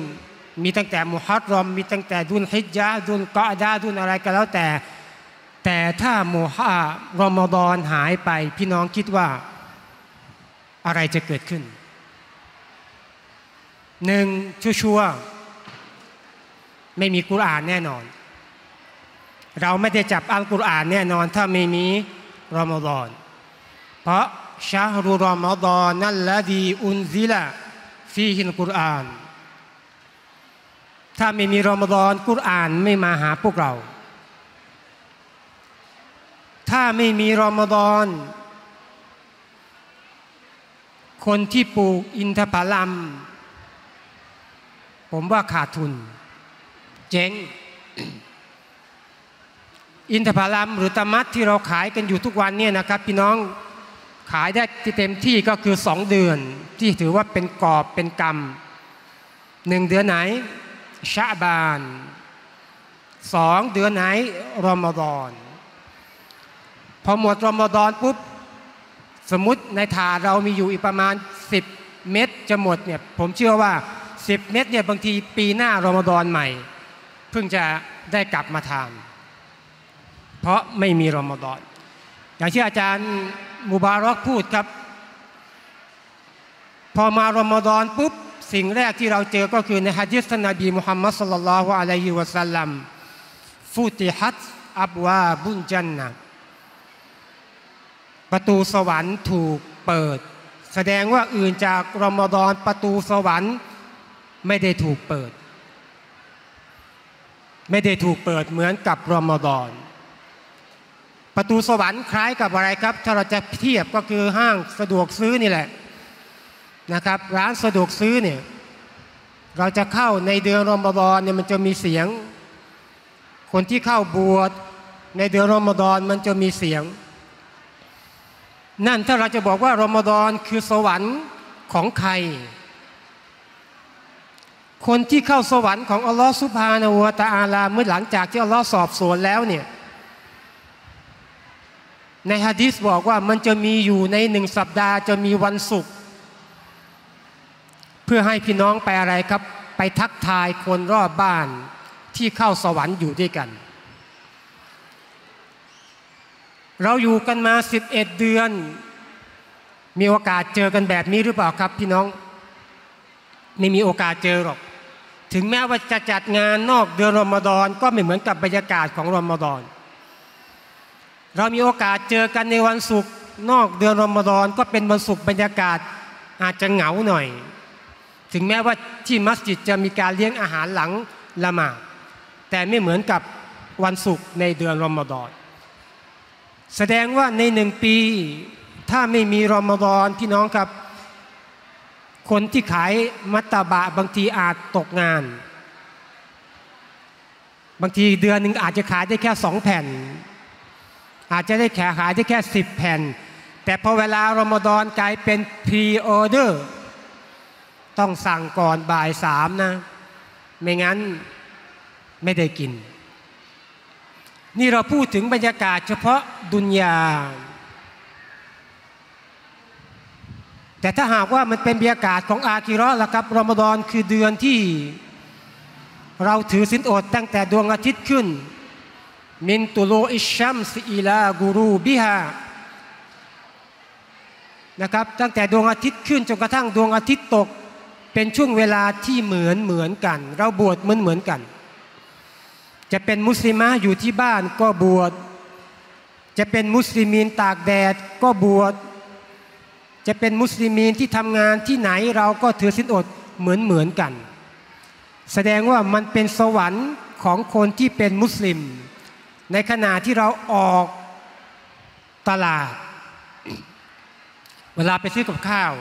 มีตั้งแต่มุฮัรรอมมีตั้งแต่ดุลฮิจญะห์ดุลกออดะห์ดุลอะไรก็แล้วแต่ถ้ามุฮัรรอมรอมฎอนหายไปพี่น้องคิดว่าอะไรจะเกิดขึ้นหนึ่งชัวร์ไม่มีกุรอานแน่นอนเราไม่ได้จับอัลกุรอานแน่นอนถ้าไม่มีรอมฎอนเพราะชะฮรุรอมฎอนนัลลาดีอุนซิละฟีฮิลกุรอานถ้าไม่มีรอมฎอนกุรอานไม่มาหาพวกเราถ้าไม่มีรอมฎอนคนที่ปลูกอินทผลัมผมว่าขาดทุนเจ๊ง อินทผลัมหรือตะมัดที่เราขายกันอยู่ทุกวันเนี่ยนะครับพี่น้องขายได้เต็มที่ก็คือ2เดือนที่ถือว่าเป็นกอบเป็นกำ1เดือนไหนชะบาน2เดือนไหนรอมฎอนพอหมดรอมฎอนปุ๊บสมมติในถาดเรามีอยู่อีกประมาณ10เม็ดจะหมดเนี่ยผมเชื่อว่า10เม็ดเนี่ยบางทีปีหน้ารอมฎอนใหม่เพิ่งจะได้กลับมาทานเพราะไม่มีรอมฎอนอย่างที่อาจารย์มุบารอกพูดครับพอมารอมฎอนปุ๊บ สิ่งแรกที่เราเจอก็คือในฮะดิษท่านนบีมุฮัมมัดศ็อลลัลลอฮุอะลัยฮิวะซัลลัมฟุติฮัตอับวาบุลญันนะห์ประตูสวรรค์ถูกเปิดแสดงว่าอื่นจากรอมฎอนประตูสวรรค์ไม่ได้ถูกเปิดเหมือนกับรอมฎอนประตูสวรรค์คล้ายกับอะไรครับถ้าเราจะเทียบก็คือห้างสะดวกซื้อนี่แหละนะครับร้านสะดวกซื้อเนี่ยเราจะเข้าในเดือนรอมฎอนเนี่ยมันจะมีเสียงคนที่เข้าบวชในเดือนรอมฎอนมันจะมีเสียงนั่นถ้าเราจะบอกว่ารอมฎอนคือสวรรค์ของใครคนที่เข้าสวรรค์ของอัลลอฮฺซุบฮานะฮูวะตะอาลาเมื่อหลังจากที่อัลลอฮฺสอบสวนแล้วเนี่ยในหะดีษบอกว่ามันจะมีอยู่ในหนึ่งสัปดาห์จะมีวันศุกร์เพื่อให้พี่น้องไปอะไรครับไปทักทายคนรอบบ้านที่เข้าสวรรค์อยู่ด้วยกันเราอยู่กันมา11เดือนมีโอกาสเจอกันแบบนี้หรือเปล่าครับพี่น้องไม่มีโอกาสเจอหรอกถึงแม้ว่าจะจัดงานนอกเดือนรอมฎอนก็ไม่เหมือนกับบรรยากาศของรอมฎอนเรามีโอกาสเจอกันในวันศุกร์นอกเดือนรอมฎอนก็เป็นวันศุกร์บรรยากาศอาจจะเหงาหน่อยถึงแม้ว่าที่มัสยิดจะมีการเลี้ยงอาหารหลังละหมาดแต่ไม่เหมือนกับวันศุกร์ในเดือนรอมฎอนแสดงว่าในหนึ่งปีถ้าไม่มีรอมฎอนพี่น้องครับคนที่ขายมัตตะบะบางทีอาจตกงานบางทีเดือนหนึ่งอาจจะขายได้แค่2แผ่นอาจจะได้แค่ขายได้แค่10แผ่นแต่พอเวลารอมฎอนกลายเป็นพรีออเดอร์ต้องสั่งก่อนบ่าย3นะไม่งั้นไม่ได้กินนี่เราพูดถึงบรรยากาศเฉพาะดุนยาแต่ถ้าหากว่ามันเป็นบรรยากาศของอาคิเราะห์ล่ะครับรอมฎอนคือเดือนที่เราถือศีลอดตั้งแต่ดวงอาทิตย์ขึ้นมินตุลูอิชชัมซิอิลากุรูบิฮานะครับตั้งแต่ดวงอาทิตย์ขึ้นจนกระทั่งดวงอาทิตย์ตกเป็นช่วงเวลาที่เหมือนกันเราบวชเหมือนกันจะเป็นมุสลิมะอยู่ที่บ้านก็บวชจะเป็นมุสลิมีนตากแดดก็บวชจะเป็นมุสลิมีนที่ทำงานที่ไหนเราก็ถือศีลอดเหมือนกันแสดงว่ามันเป็นสวรรค์ของคนที่เป็นมุสลิมในขณะที่เราออกตลาดเวลาไปซื้อกับข้าว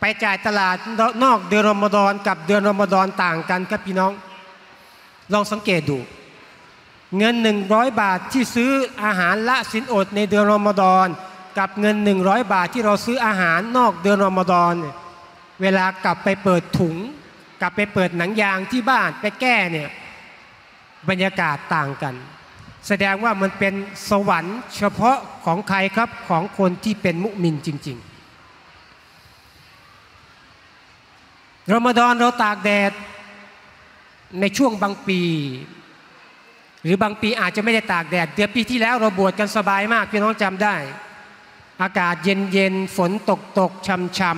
ไปจ่ายตลาดนอกเดือนรอมฎอนกับเดือนรอมฎอนต่างกันครับพี่น้องลองสังเกตดูเงิน100บาทที่ซื้ออาหารละศีลอดในเดือนรอมฎอนกับเงิน100บาทที่เราซื้ออาหารนอกเดือนรอมฎอนเวลากลับไปเปิดถุงกลับไปเปิดหนังยางที่บ้านไปแก้เนี่ยบรรยากาศต่างกันแสดงว่ามันเป็นสวรรค์เฉพาะของใครครับของคนที่เป็นมุมินจริงๆรอมฎอนเราตากแดดในช่วงบางปีหรือบางปีอาจจะไม่ได้ตากแดดเดือนปีที่แล้วเราบวชกันสบายมากพี่น้องจำได้อากาศเย็นฝนตกช่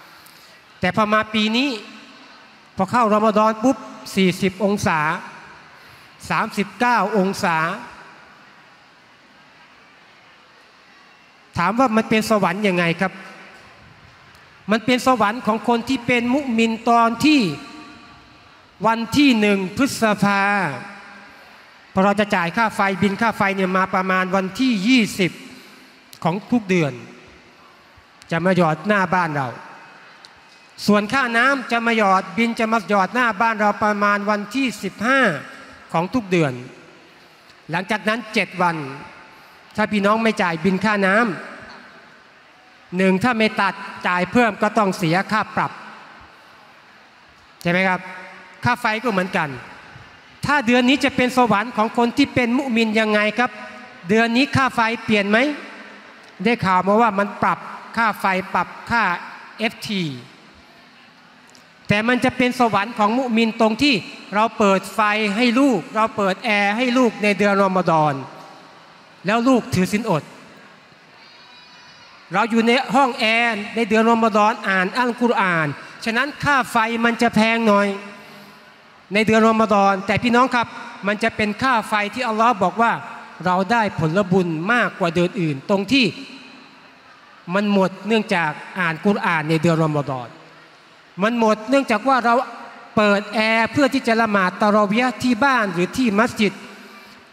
ำแต่พอมาปีนี้พอเข้ารอมฎอนปุ๊บ40องศา39องศาถามว่ามันเป็นสวรรค์ยังไงครับมันเป็นสวรรค์ของคนที่เป็นมุมินตอนที่วันที่1 พฤษภาพอเราจะจ่ายค่าไฟบินค่าไฟเนี่ยมาประมาณวันที่20ของทุกเดือนจะมาหยอดหน้าบ้านเราส่วนค่าน้ำจะมาหยอดบินจะมาหยอดหน้าบ้านเราประมาณวันที่15ของทุกเดือนหลังจากนั้น7วันถ้าพี่น้องไม่จ่ายบินค่าน้ำหนึ่งถ้าไม่ตัดจ่ายเพิ่มก็ต้องเสียค่าปรับใช่ไหมครับค่าไฟก็เหมือนกันถ้าเดือนนี้จะเป็นสวรรค์ของคนที่เป็นมุมินยังไงครับเดือนนี้ค่าไฟเปลี่ยนไหมได้ข่าวมาว่ามันปรับค่าไฟปรับค่า FT แต่มันจะเป็นสวรรค์ของมุมินตรงที่เราเปิดไฟให้ลูกเราเปิดแอร์ให้ลูกในเดือนรอมฎอนแล้วลูกถือศีลอดเราอยู่ในห้องแอร์ในเดือนรอมฎอนอ่านอัลกุรอาน ฉะนั้นค่าไฟมันจะแพงหน่อยในเดือนรอมฎอนแต่พี่น้องครับมันจะเป็นค่าไฟที่อัลลอฮ์บอกว่าเราได้ผลบุญมากกว่าเดือนอื่นตรงที่มันหมดเนื่องจากอ่านกุรอานในเดือนรอมฎอนมันหมดเนื่องจากว่าเราเปิดแอร์เพื่อที่จะละหมาดตะเราะวีห์ที่บ้านหรือที่มัสยิด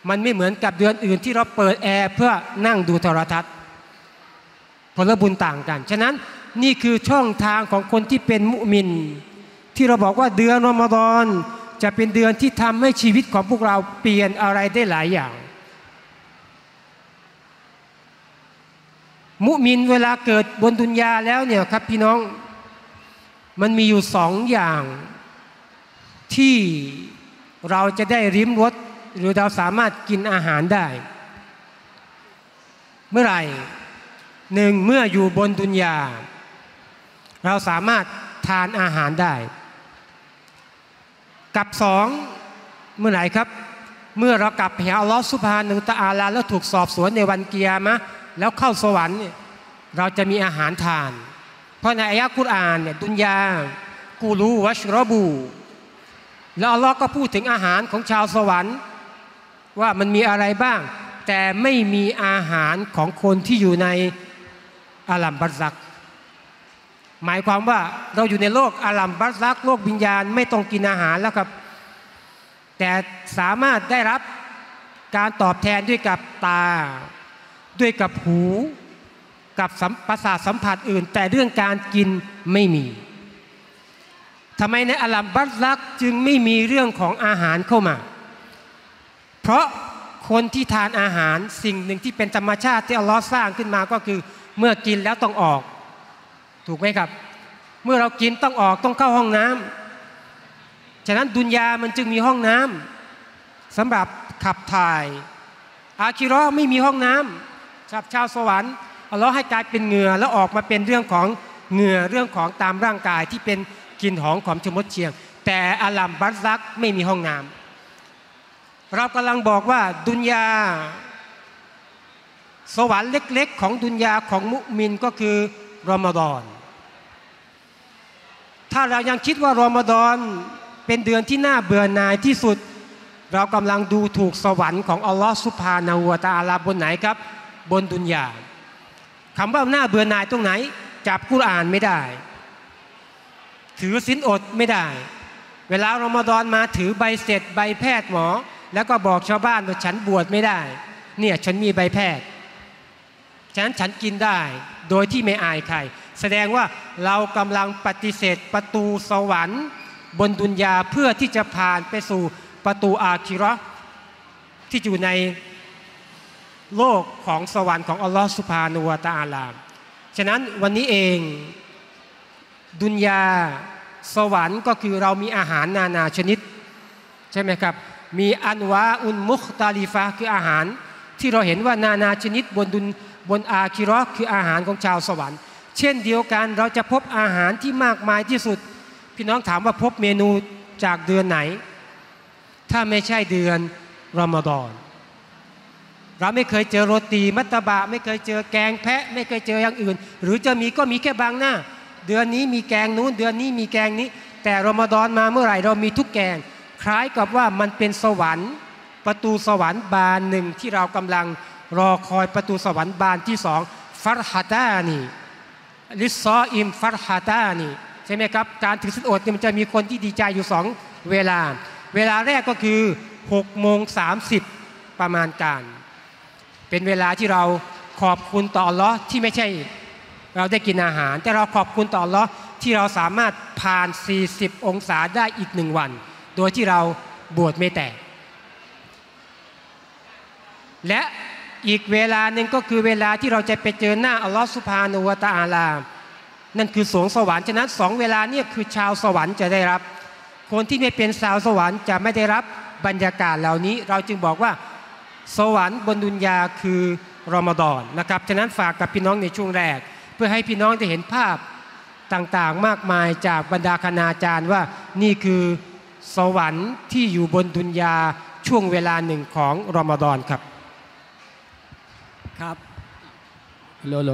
มันไม่เหมือนกับเดือนอื่นที่เราเปิดแอร์เพื่อนั่งดูโทรทัศน์ผลบุญต่างกันฉะนั้นนี่คือช่องทางของคนที่เป็นมุมินที่เราบอกว่าเดือนรอมฎอนจะเป็นเดือนที่ทำให้ชีวิตของพวกเราเปลี่ยนอะไรได้หลายอย่างมุมินเวลาเกิดบนดุนยาแล้วเนี่ยครับพี่น้องมันมีอยู่สองอย่างที่เราจะได้ริมรสหรือเราสามารถกินอาหารได้เมื่อไหร่หนึ่งเมื่ออยู่บนดุนยาเราสามารถทานอาหารได้กับสองเมื่อไหร่ครับเมื่อเรากลับไปหาอัลลอฮฺซุบฮานะฮูวะตะอาลาแล้วถูกสอบสวนในวันกิยามะห์แล้วเข้าสวรรค์เราจะมีอาหารทานเพราะในอายะห์กุรอานเนี่ยดุนยากูลูวัชรบูแล้วอัลลอฮ์ก็พูดถึงอาหารของชาวสวรรค์ว่ามันมีอะไรบ้างแต่ไม่มีอาหารของคนที่อยู่ในอาลัมบัรซักหมายความว่าเราอยู่ในโลกอาลัมบัรซักโลกวิญญาณไม่ต้องกินอาหารแล้วครับแต่สามารถได้รับการตอบแทนด้วยกับตาด้วยกับหูกับประสาทสัมผัสอื่นแต่เรื่องการกินไม่มีทำไมในอาลัมบัรซักจึงไม่มีเรื่องของอาหารเข้ามาเพราะคนที่ทานอาหารสิ่งหนึ่งที่เป็นธรรมชาติที่อัลลอฮ์สร้างขึ้นมาก็คือเมื่อกินแล้วต้องออกถูกไหมครับเมื่อเรากินต้องออกต้องเข้าห้องน้ำฉะนั้นดุนยามันจึงมีห้องน้ำสำหรับขับถ่ายอาคิเราะห์ไม่มีห้องน้ำสับชาวสวรรค์อัลลอฮ์ให้กลายเป็นเหงื่อแล้วออกมาเป็นเรื่องของเหงื่อเรื่องของตามร่างกายที่เป็นกลิ่นหอมของชมดเชียงแต่อาลัมบัรซักไม่มีห้องน้ำเรากำลังบอกว่าดุนยาสวรรค์เล็กๆของดุนยาของมุมินก็คือรอมฎอนถ้าเรายังคิดว่ารอมฎอนเป็นเดือนที่น่าเบื่อหน่ายที่สุดเรากำลังดูถูกสวรรค์ของอัลลอฮฺซุบฮานะฮูวะตะอาลาบนไหนครับบนดุนยาคำว่าน่าเบื่อหน่ายตรงไหนจับกุรอานไม่ได้ถือศีลอดไม่ได้เวลารอมฎอนมาถือใบเสร็จใบแพทย์หมอแล้วก็บอกชาวบ้านว่าฉันบวชไม่ได้เนี่ยฉันมีใบแพทย์ฉะนั้นฉันกินได้โดยที่ไม่อายใครแสดงว่าเรากำลังปฏิเสธประตูสวรรค์บนดุนยาเพื่อที่จะผ่านไปสู่ประตูอาคิเราะห์ที่อยู่ในโลกของสวรรค์ของอัลลอฮฺซุบฮานะฮูวะตะอาลาฉะนั้นวันนี้เองดุนยาสวรรค์ก็คือเรามีอาหารนานาชนิดใช่ไหมครับมีอันวาอุนมุคตาลีฟะคืออาหารที่เราเห็นว่านานาชนิดบนอาคิเราะห์คืออาหารของชาวสวรรค์เช่นเดียวกันเราจะพบอาหารที่มากมายที่สุดพี่น้องถามว่าพบเมนูจากเดือนไหนถ้าไม่ใช่เดือนรอมฎอนเราไม่เคยเจอโรตีมัตตะบะไม่เคยเจอแกงแพะไม่เคยเจออย่างอื่นหรือจะมีก็มีแค่บางหน้าเดือนนี้มีแกงนู้นเดือนนี้มีแกงนี้แต่รอมฎอนมาเมื่อไหร่เรามีทุกแกงคล้ายกับว่ามันเป็นสวรรค์ประตูสวรรค์บานหนึ่งที่เรากำลังรอคอยประตูสวรรค์บานที่สองฟัรฮะตานีลิซออิมฟัรฮะตานีใช่ไหมครับการถือศีลอดเนี่ยมันจะมีคนที่ดีใจอยู่สองเวลาแรกก็คือ 6:30 ประมาณการเป็นเวลาที่เราขอบคุณต่ออัลเลาะห์ที่ไม่ใช่เราได้กินอาหารแต่เราขอบคุณต่ออัลเลาะห์ที่เราสามารถผ่าน40องศาได้อีกหนึ่งวันโดยที่เราบวชไม่แตกและอีกเวลาหนึ่งก็คือเวลาที่เราจะไปเจอหน้าอัลลอฮฺซุบฮานะฮูวะตะอาลานั่นคือสวงสวรรค์ฉะนั้นสองเวลาเนี่ยคือชาวสวรรค์จะได้รับคนที่ไม่เป็นชาวสวรรค์จะไม่ได้รับบรรยากาศเหล่านี้เราจึงบอกว่าสวรรค์บนดุนยาคือรอมฎอนนะครับฉะนั้นฝากกับพี่น้องในช่วงแรกเพื่อให้พี่น้องได้เห็นภาพต่างๆมากมายจากบรรดาคณาจารย์ว่านี่คือสวรรค์ที่อยู่บนดุนยาช่วงเวลาหนึ่งของรอมฎอนครับครับโลโล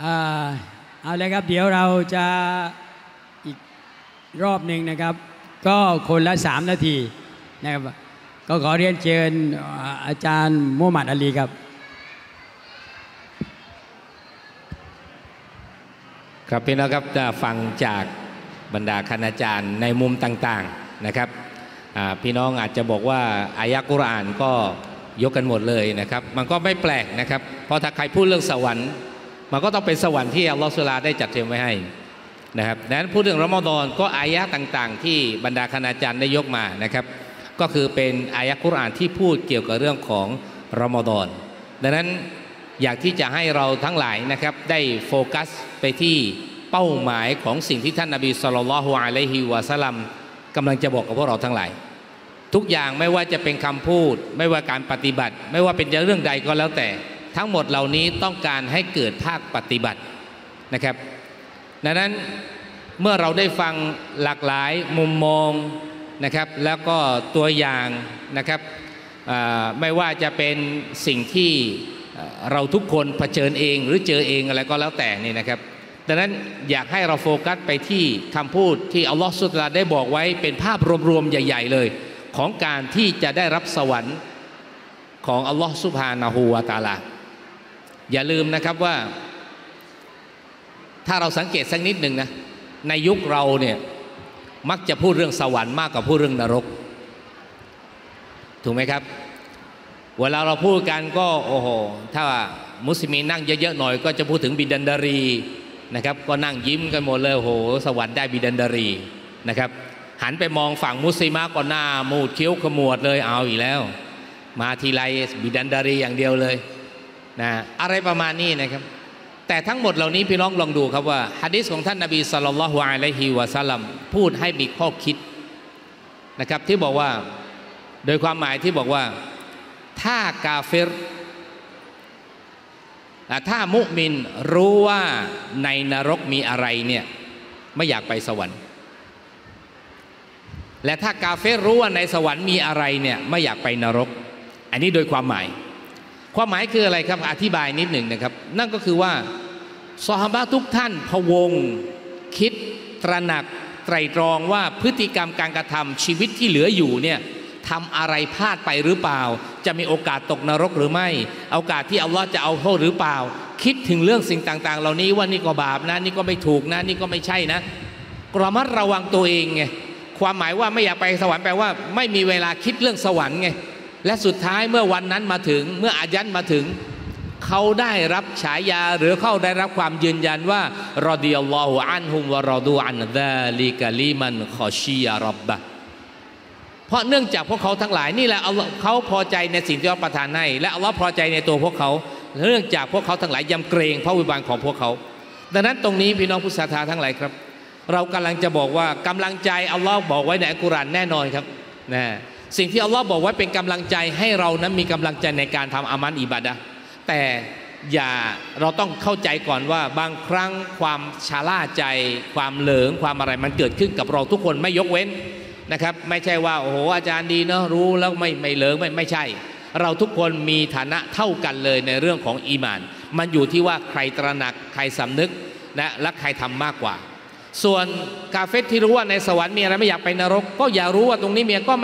เอาเลยครับเดี๋ยวเราจะ รอบหนึ่งนะครับก็คนละ3นาทีนะครับก็ขอเรียนเชิญอาจารย์มูฮัมหมัดอาลีครับครับพี่น้องครับจะฟังจากบรรดาคณาจารย์ในมุมต่างๆนะครับพี่น้องอาจจะบอกว่าอายะกุรอานก็ยกกันหมดเลยนะครับมันก็ไม่แปลกนะครับเพราะถ้าใครพูดเรื่องสวรรค์มันก็ต้องเป็นสวรรค์ที่อัลลอฮฺซุลาได้จัดเตรียมไว้ให้นะครับดังนั้นพูดเรื่องรอมฎอนก็อายะต่างๆที่บรรดาคณาจารย์ได้ยกมานะครับก็คือเป็นอายะกุรอานที่พูดเกี่ยวกับเรื่องของรอมฎอนดังนั้นอยากที่จะให้เราทั้งหลายนะครับได้โฟกัสไปที่เป้าหมายของสิ่งที่ท่านนบีศ็อลลัลลอฮุอะลัยฮิวะซัลลัมกำลังจะบอกกับพวกเราทั้งหลายทุกอย่างไม่ว่าจะเป็นคำพูดไม่ว่าการปฏิบัติไม่ว่าเป็นเรื่องใดก็แล้วแต่ทั้งหมดเหล่านี้ต้องการให้เกิดภาคปฏิบัตินะครับดังนั้นเมื่อเราได้ฟังหลากหลายมุมมองนะครับแล้วก็ตัวอย่างนะครับไม่ว่าจะเป็นสิ่งที่เราทุกคนเผชิญเองหรือเจอเองอะไรก็แล้วแต่นี่นะครับดังนั้นอยากให้เราโฟกัสไปที่คำพูดที่อัลลอฮฺซุบฮานะฮูวะตะอาลาได้บอกไว้เป็นภาพรวมๆใหญ่ๆเลยของการที่จะได้รับสวรรค์ของอัลลอฮฺซุบฮานะฮูวะตะอาลาอย่าลืมนะครับว่าถ้าเราสังเกตสักนิดหนึ่งนะในยุคเราเนี่ยมักจะพูดเรื่องสวรรค์มากกว่าพูดเรื่องนรกถูกไหมครับเวลาเราพูดกันก็โอ้โหถ้ามุสลิมนั่งเยอะๆหน่อยก็จะพูดถึงบิดันดารีนะครับก็นั่งยิ้มกันหมดเลยโอ้โหสวรรค์ได้บิดันดารีนะครับหันไปมองฝั่งมุสลิมก็หน้ามูดเคี้ยวขมวดเลยเอาอีกแล้วมาทีไรบิดันดารีอย่างเดียวเลยนะอะไรประมาณนี้นะครับแต่ทั้งหมดเหล่านี้พี่น้องลองดูครับว่าหะดีษของท่านนบีศ็อลลัลลอฮุอะลัยฮิวะซัลลัมพูดให้มีข้อคิดนะครับที่บอกว่าโดยความหมายที่บอกว่าถ้ากาเฟรถ้ามุมินรู้ว่าในนรกมีอะไรเนี่ยไม่อยากไปสวรรค์และถ้ากาเฟรรู้ว่าในสวรรค์มีอะไรเนี่ยไม่อยากไปนรกอันนี้โดยความหมายความหมายคืออะไรครับอธิบายนิดหนึ่งนะครับนั่นก็คือว่าซอฮาบะห์ทุกท่านพะวงคิดตระหนักไตร่ตรองว่าพฤติกรรมการกระทำชีวิตที่เหลืออยู่เนี่ยทำอะไรพลาดไปหรือเปล่าจะมีโอกาสตกนรกหรือไม่โอกาสที่อัลลอฮ์จะเอาโทษหรือเปล่าคิดถึงเรื่องสิ่งต่างๆเหล่านี้ว่านี่ก็บาปนะนี่ก็ไม่ถูกนะนี่ก็ไม่ใช่นะระมัดระวังตัวเองไงความหมายว่าไม่อยากไปสวรรค์แปลว่าไม่มีเวลาคิดเรื่องสวรรค์ไงและสุดท้ายเมื่อวันนั้นมาถึงเมื่ออาญันมาถึงเขาได้รับฉายาหรือเขาได้รับความยืนยันว่ารอฎิยัลลอฮุอันฮุมวะรอดูอันซาลิกะลิมันคอชิยะร็อบบะเพราะเนื่องจากพวกเขาทั้งหลายนี่แหละเขาพอใจในสิ่งที่อัลลอฮฺประทานให้และอัลลอฮฺพอใจในตัวพวกเขาเนื่องจากพวกเขาทั้งหลายยำเกรงพระวิบากของพวกเขาดังนั้นตรงนี้พี่น้องผู้ศรัทธาทั้งหลายครับเรากำลังจะบอกว่ากำลังใจอัลลอฮฺบอกไว้ในอัลกุรอานแน่นอนครับนะสิ่งที่อัลลอฮ์บอกไว้เป็นกำลังใจให้เรานั้นมีกำลังใจในการทำอามัลอิบาดะห์แต่อย่าเราต้องเข้าใจก่อนว่าบางครั้งความชะล่าใจความเหลิงความอะไรมันเกิดขึ้นกับเราทุกคนไม่ยกเว้นนะครับไม่ใช่ว่าโอ้โหอาจารย์ดีเนาะรู้แล้วไม่เหลิงไม่ใช่เราทุกคนมีฐานะเท่ากันเลยในเรื่องของอีหม่านมันอยู่ที่ว่าใครตระหนักใครสำนึกนะและใครทำมากกว่าส่วนกาเฟรที่รู้ว่าในสวรรค์มีอะไรไม่อยากไปนรกก็อย่ารู้ว่าตรงนี้เมียก็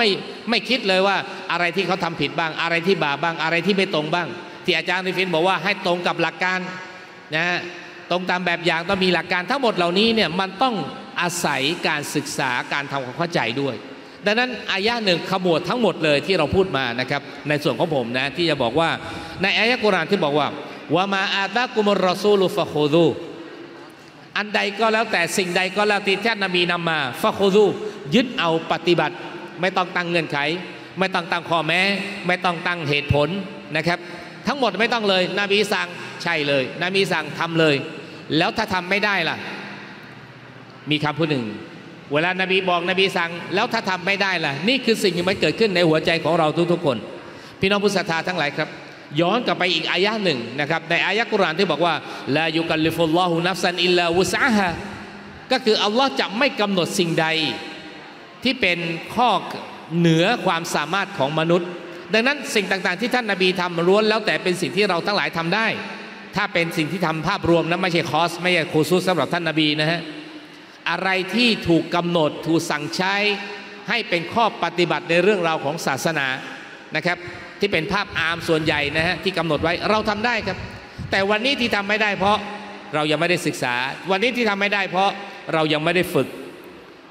ไม่คิดเลยว่าอะไรที่เขาทำผิดบ้างอะไรที่บาปบ้างอะไรที่ไม่ตรงบ้างที่อาจารย์ริฟินบอกว่าให้ตรงกับหลักการนะตรงตามแบบอย่างต้องมีหลักการทั้งหมดเหล่านี้เนี่ยมันต้องอาศัยการศึกษาการทำความเข้าใจด้วยดังนั้นอายะหนึ่งขมวดทั้งหมดเลยที่เราพูดมานะครับในส่วนของผมนะที่จะบอกว่าในอายะกุรอานที่บอกว่าวะมาอาตากุมุรรอซูลุฟะฮูซูอันใดก็แล้วแต่สิ่งใดก็แล้วที่ท่านนบีนำมาฟะคูซูยึดเอาปฏิบัติไม่ต้องตั้งเงื่อนไขไม่ต้องตั้งข้อแม้ไม่ต้องตั้งเหตุผลนะครับทั้งหมดไม่ต้องเลยนบีสั่งใช่เลยนบีสั่งทำเลยแล้วถ้าทำไม่ได้ล่ะมีคำพูดหนึ่งเวลานบีบอกนบีสั่งแล้วถ้าทำไม่ได้ล่ะนี่คือสิ่งที่มันเกิดขึ้นในหัวใจของเราทุกๆคนพี่น้องผู้ศรัทธาทั้งหลายครับย้อนกลับไปอีกอายะหนึ่งนะครับในอายะกุรอานที่บอกว่าลายุกัลลิฟุลลอฮุนัฟซันอิลลาวุสอาฮะก็คืออัลลอฮ์จะไม่กำหนดสิ่งใดที่เป็นข้อเหนือความสามารถของมนุษย์ดังนั้นสิ่งต่างๆที่ท่านนบีทำล้วนแล้วแต่เป็นสิ่งที่เราทั้งหลายทำได้ถ้าเป็นสิ่งที่ทำภาพรวมนะไม่ใช่คอร์สไม่ใช่คูซุสสำหรับท่านนบีนะฮะ อะไรที่ถูกกำหนดถูกสั่งใช้ให้เป็นข้อปฏิบัติในเรื่องราวของศาสนานะครับที่เป็นภาพอามส่วนใหญ่นะฮะที่กำหนดไว้เราทำได้ครับแต่วันนี้ที่ทำไม่ได้เพราะเรายังไม่ได้ศึกษาวันนี้ที่ทำไม่ได้เพราะเรายังไม่ได้ฝึก